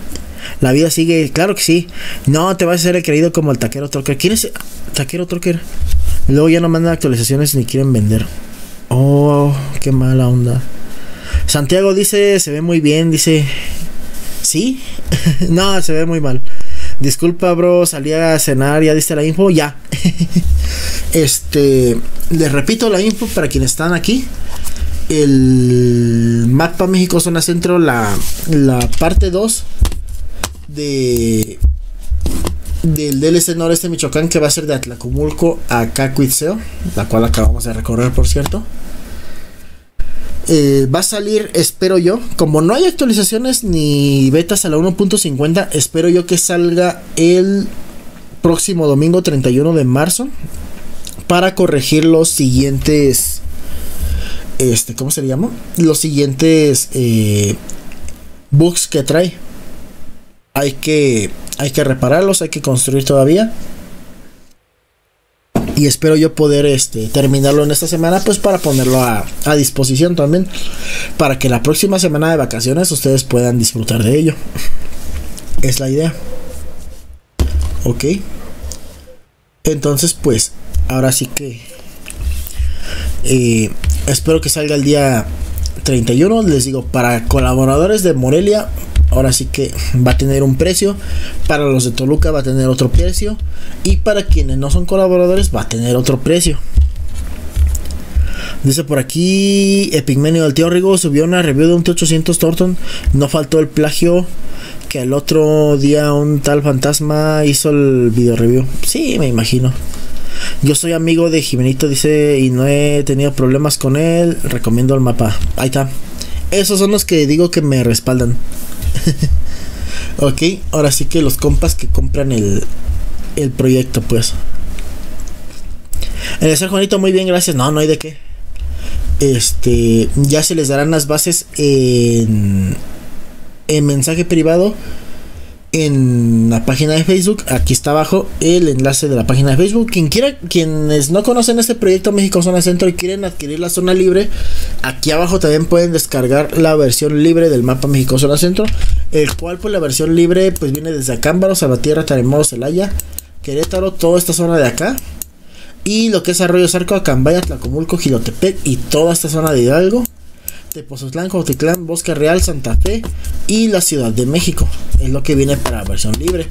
La vida sigue, claro que sí. No te vas a hacer el creído como el taquero trucker. ¿Quién es taquero trucker? Luego ya no mandan actualizaciones ni quieren vender. Oh, qué mala onda. Santiago dice, se ve muy bien, dice... ¿Sí? No, se ve muy mal. Disculpa, bro, salí a cenar, ya diste la info, ya. Les repito la info para quienes están aquí. El mapa México Zona Centro, la parte 2 del DLC Noreste de Michoacán, que va a ser de Atlacomulco a Cuitzeo, la cual acabamos de recorrer, por cierto. Va a salir, espero yo, como no hay actualizaciones ni betas a la 1.50, espero yo que salga el próximo domingo 31 de marzo para corregir los siguientes, ¿cómo se le llama? Los siguientes bugs que trae. Hay que repararlos, hay que construir todavía. Y espero yo poder terminarlo en esta semana, pues para ponerlo a disposición también, para que la próxima semana de vacaciones ustedes puedan disfrutar de ello. Es la idea. Ok. Entonces pues ahora sí que espero que salga el día 31. Les digo, para colaboradores de Morelia ahora sí que va a tener un precio, para los de Toluca va a tener otro precio, y para quienes no son colaboradores va a tener otro precio. Dice por aquí Epigmenio del Tío Rigo, subió una review de un T800 Torton, no faltó el plagio que el otro día un tal Fantasma hizo el video review. Sí, me imagino. Yo soy amigo de Ximenitho, dice, y no he tenido problemas con él, recomiendo el mapa. Ahí está. Esos son los que digo que me respaldan. Ok, ahora sí que los compas que compran el proyecto, pues. El ser Juanito, muy bien, gracias. No hay de qué. Ya se les darán las bases en mensaje privado en la página de Facebook. Aquí está abajo el enlace de la página de Facebook. Quienes no conocen este proyecto México Zona Centro y quieren adquirir la zona libre, aquí abajo también pueden descargar la versión libre del mapa México Zona Centro, el cual pues la versión libre pues viene desde Acámbaro, Salvatierra, Taremoro, Celaya, Querétaro, toda esta zona de acá, y lo que es Arroyo Zarco, Acambaya, Atlacomulco, Jilotepec y toda esta zona de Hidalgo, Tepotzotlán, Cotitlán, Bosque Real, Santa Fe y la Ciudad de México. Es lo que viene para versión libre.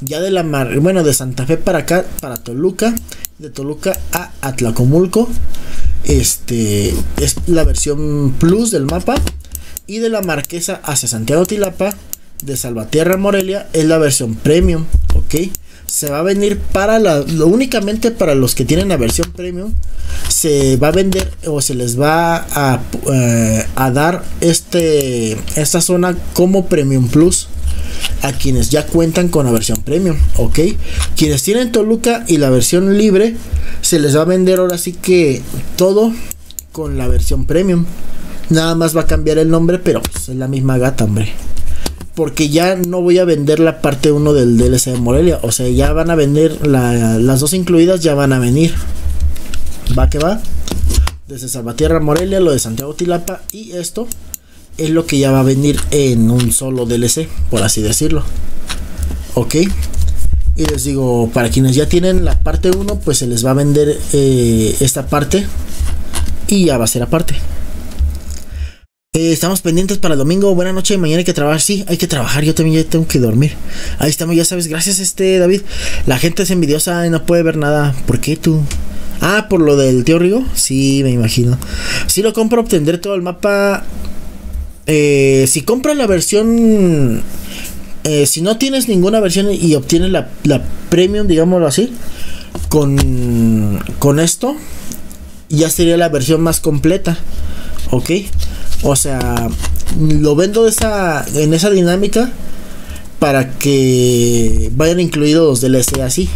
Ya de de Santa Fe para acá, para Toluca, de Toluca a Atlacomulco, es la versión plus del mapa. Y de la Marquesa hacia Santiago Tilapa, de Salvatierra a Morelia, es la versión premium. Ok, se va a venir para únicamente para los que tienen la versión premium. Se va a vender o se les va a dar esta zona como Premium Plus a quienes ya cuentan con la versión premium. Ok, quienes tienen Toluca y la versión libre, se les va a vender ahora sí que todo con la versión premium. Nada más va a cambiar el nombre, pero pues es la misma gata, hombre. Porque ya no voy a vender la parte 1 del DLC de Morelia. O sea, ya van a vender las dos incluidas, ya van a venir. Va que va. Desde Salvatierra a Morelia, lo de Santiago Tilapa y esto es lo que ya va a venir en un solo DLC, por así decirlo. Ok. Y les digo, para quienes ya tienen la parte 1, pues se les va a vender esta parte y ya va a ser aparte. Estamos pendientes para el domingo. Buenas noches. Mañana hay que trabajar. Sí, hay que trabajar. Yo también ya tengo que dormir. Ahí estamos, ya sabes. Gracias, David. La gente es envidiosa y no puede ver nada. ¿Por qué tú? Ah, por lo del tío Rigo. Sí, me imagino. Si lo compro, obtendré todo el mapa. Si compras la versión... si no tienes ninguna versión y obtienes la premium, digámoslo así, con esto ya sería la versión más completa, ok. O sea, lo vendo en esa dinámica para que vayan incluidos los DLC así,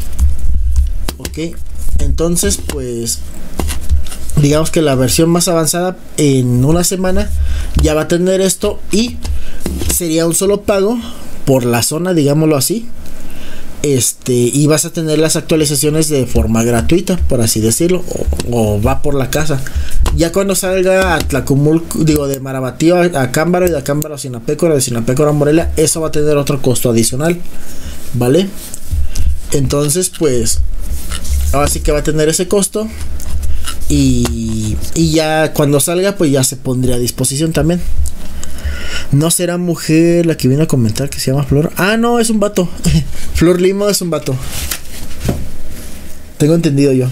ok. Entonces pues digamos que la versión más avanzada en una semana ya va a tener esto, y sería un solo pago por la zona, digámoslo así, y vas a tener las actualizaciones de forma gratuita, por así decirlo, o va por la casa. Ya cuando salga Atlacomulco, digo, de Maravatío a Acámbaro, y de Acámbaro a Zinapécuaro, de Zinapécuaro a Morelia, eso va a tener otro costo adicional, ¿vale? Entonces pues ahora sí que va a tener ese costo, y ya cuando salga pues ya se pondría a disposición también. No será mujer la que vino a comentar que se llama Flor. Ah, no, es un vato. Flor Limo es un vato. Tengo entendido yo.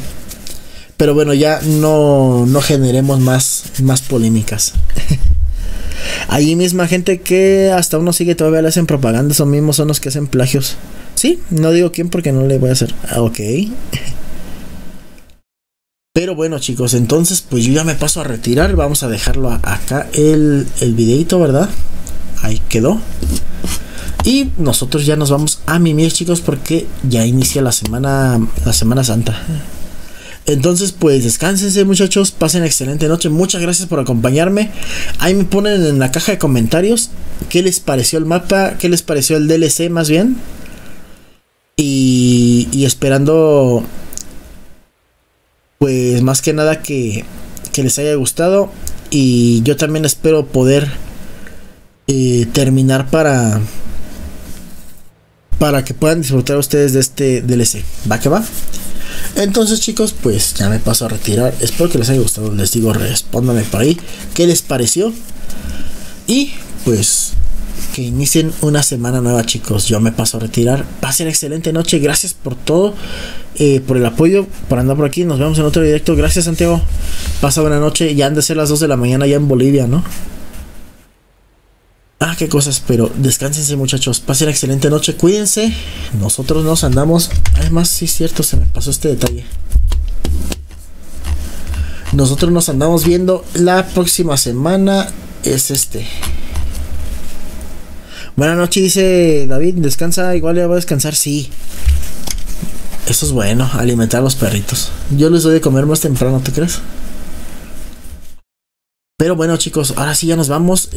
Pero bueno, ya no generemos más polémicas. Allí misma gente que hasta uno sigue todavía le hacen propaganda. Esos mismos son los que hacen plagios. Sí, no digo quién porque no le voy a hacer. Ah, ok. Pero bueno chicos, entonces pues yo ya me paso a retirar. Vamos a dejarlo acá el videito, ¿verdad? Ahí quedó. Y nosotros ya nos vamos a mimir chicos, porque ya inicia la semana santa. Entonces pues descánsense muchachos, pasen excelente noche. Muchas gracias por acompañarme. Ahí me ponen en la caja de comentarios qué les pareció el mapa, qué les pareció el DLC más bien. Y esperando... pues más que nada que les haya gustado. Y yo también espero poder terminar para que puedan disfrutar ustedes de este DLC. ¿Va que va? Entonces chicos, pues ya me paso a retirar. Espero que les haya gustado. Les digo, respóndanme por ahí qué les pareció. Y pues que inicien una semana nueva chicos. Yo me paso a retirar, pasen excelente noche, gracias por todo, por el apoyo, por andar por aquí. Nos vemos en otro directo. Gracias Santiago, pasa buena noche. Ya han de ser las 2 de la mañana ya en Bolivia, ¿no? Ah, qué cosas. Pero descánsense muchachos, pasen excelente noche, cuídense. Nosotros nos andamos, además sí es cierto, se me pasó este detalle. Nosotros nos andamos viendo la próxima semana. Es buenas noches, dice David, descansa, igual ya va a descansar, sí. Eso es bueno, alimentar a los perritos. Yo les doy de comer más temprano, ¿tú crees? Pero bueno chicos, ahora sí ya nos vamos.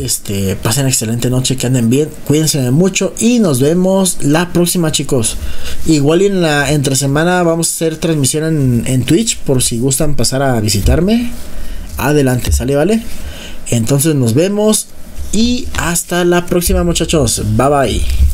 Pasen excelente noche, que anden bien, cuídense mucho y nos vemos la próxima chicos. Igual en la entre semana vamos a hacer transmisión en Twitch, por si gustan pasar a visitarme. Adelante, sale, ¿vale? Entonces nos vemos. Y hasta la próxima muchachos. Bye bye.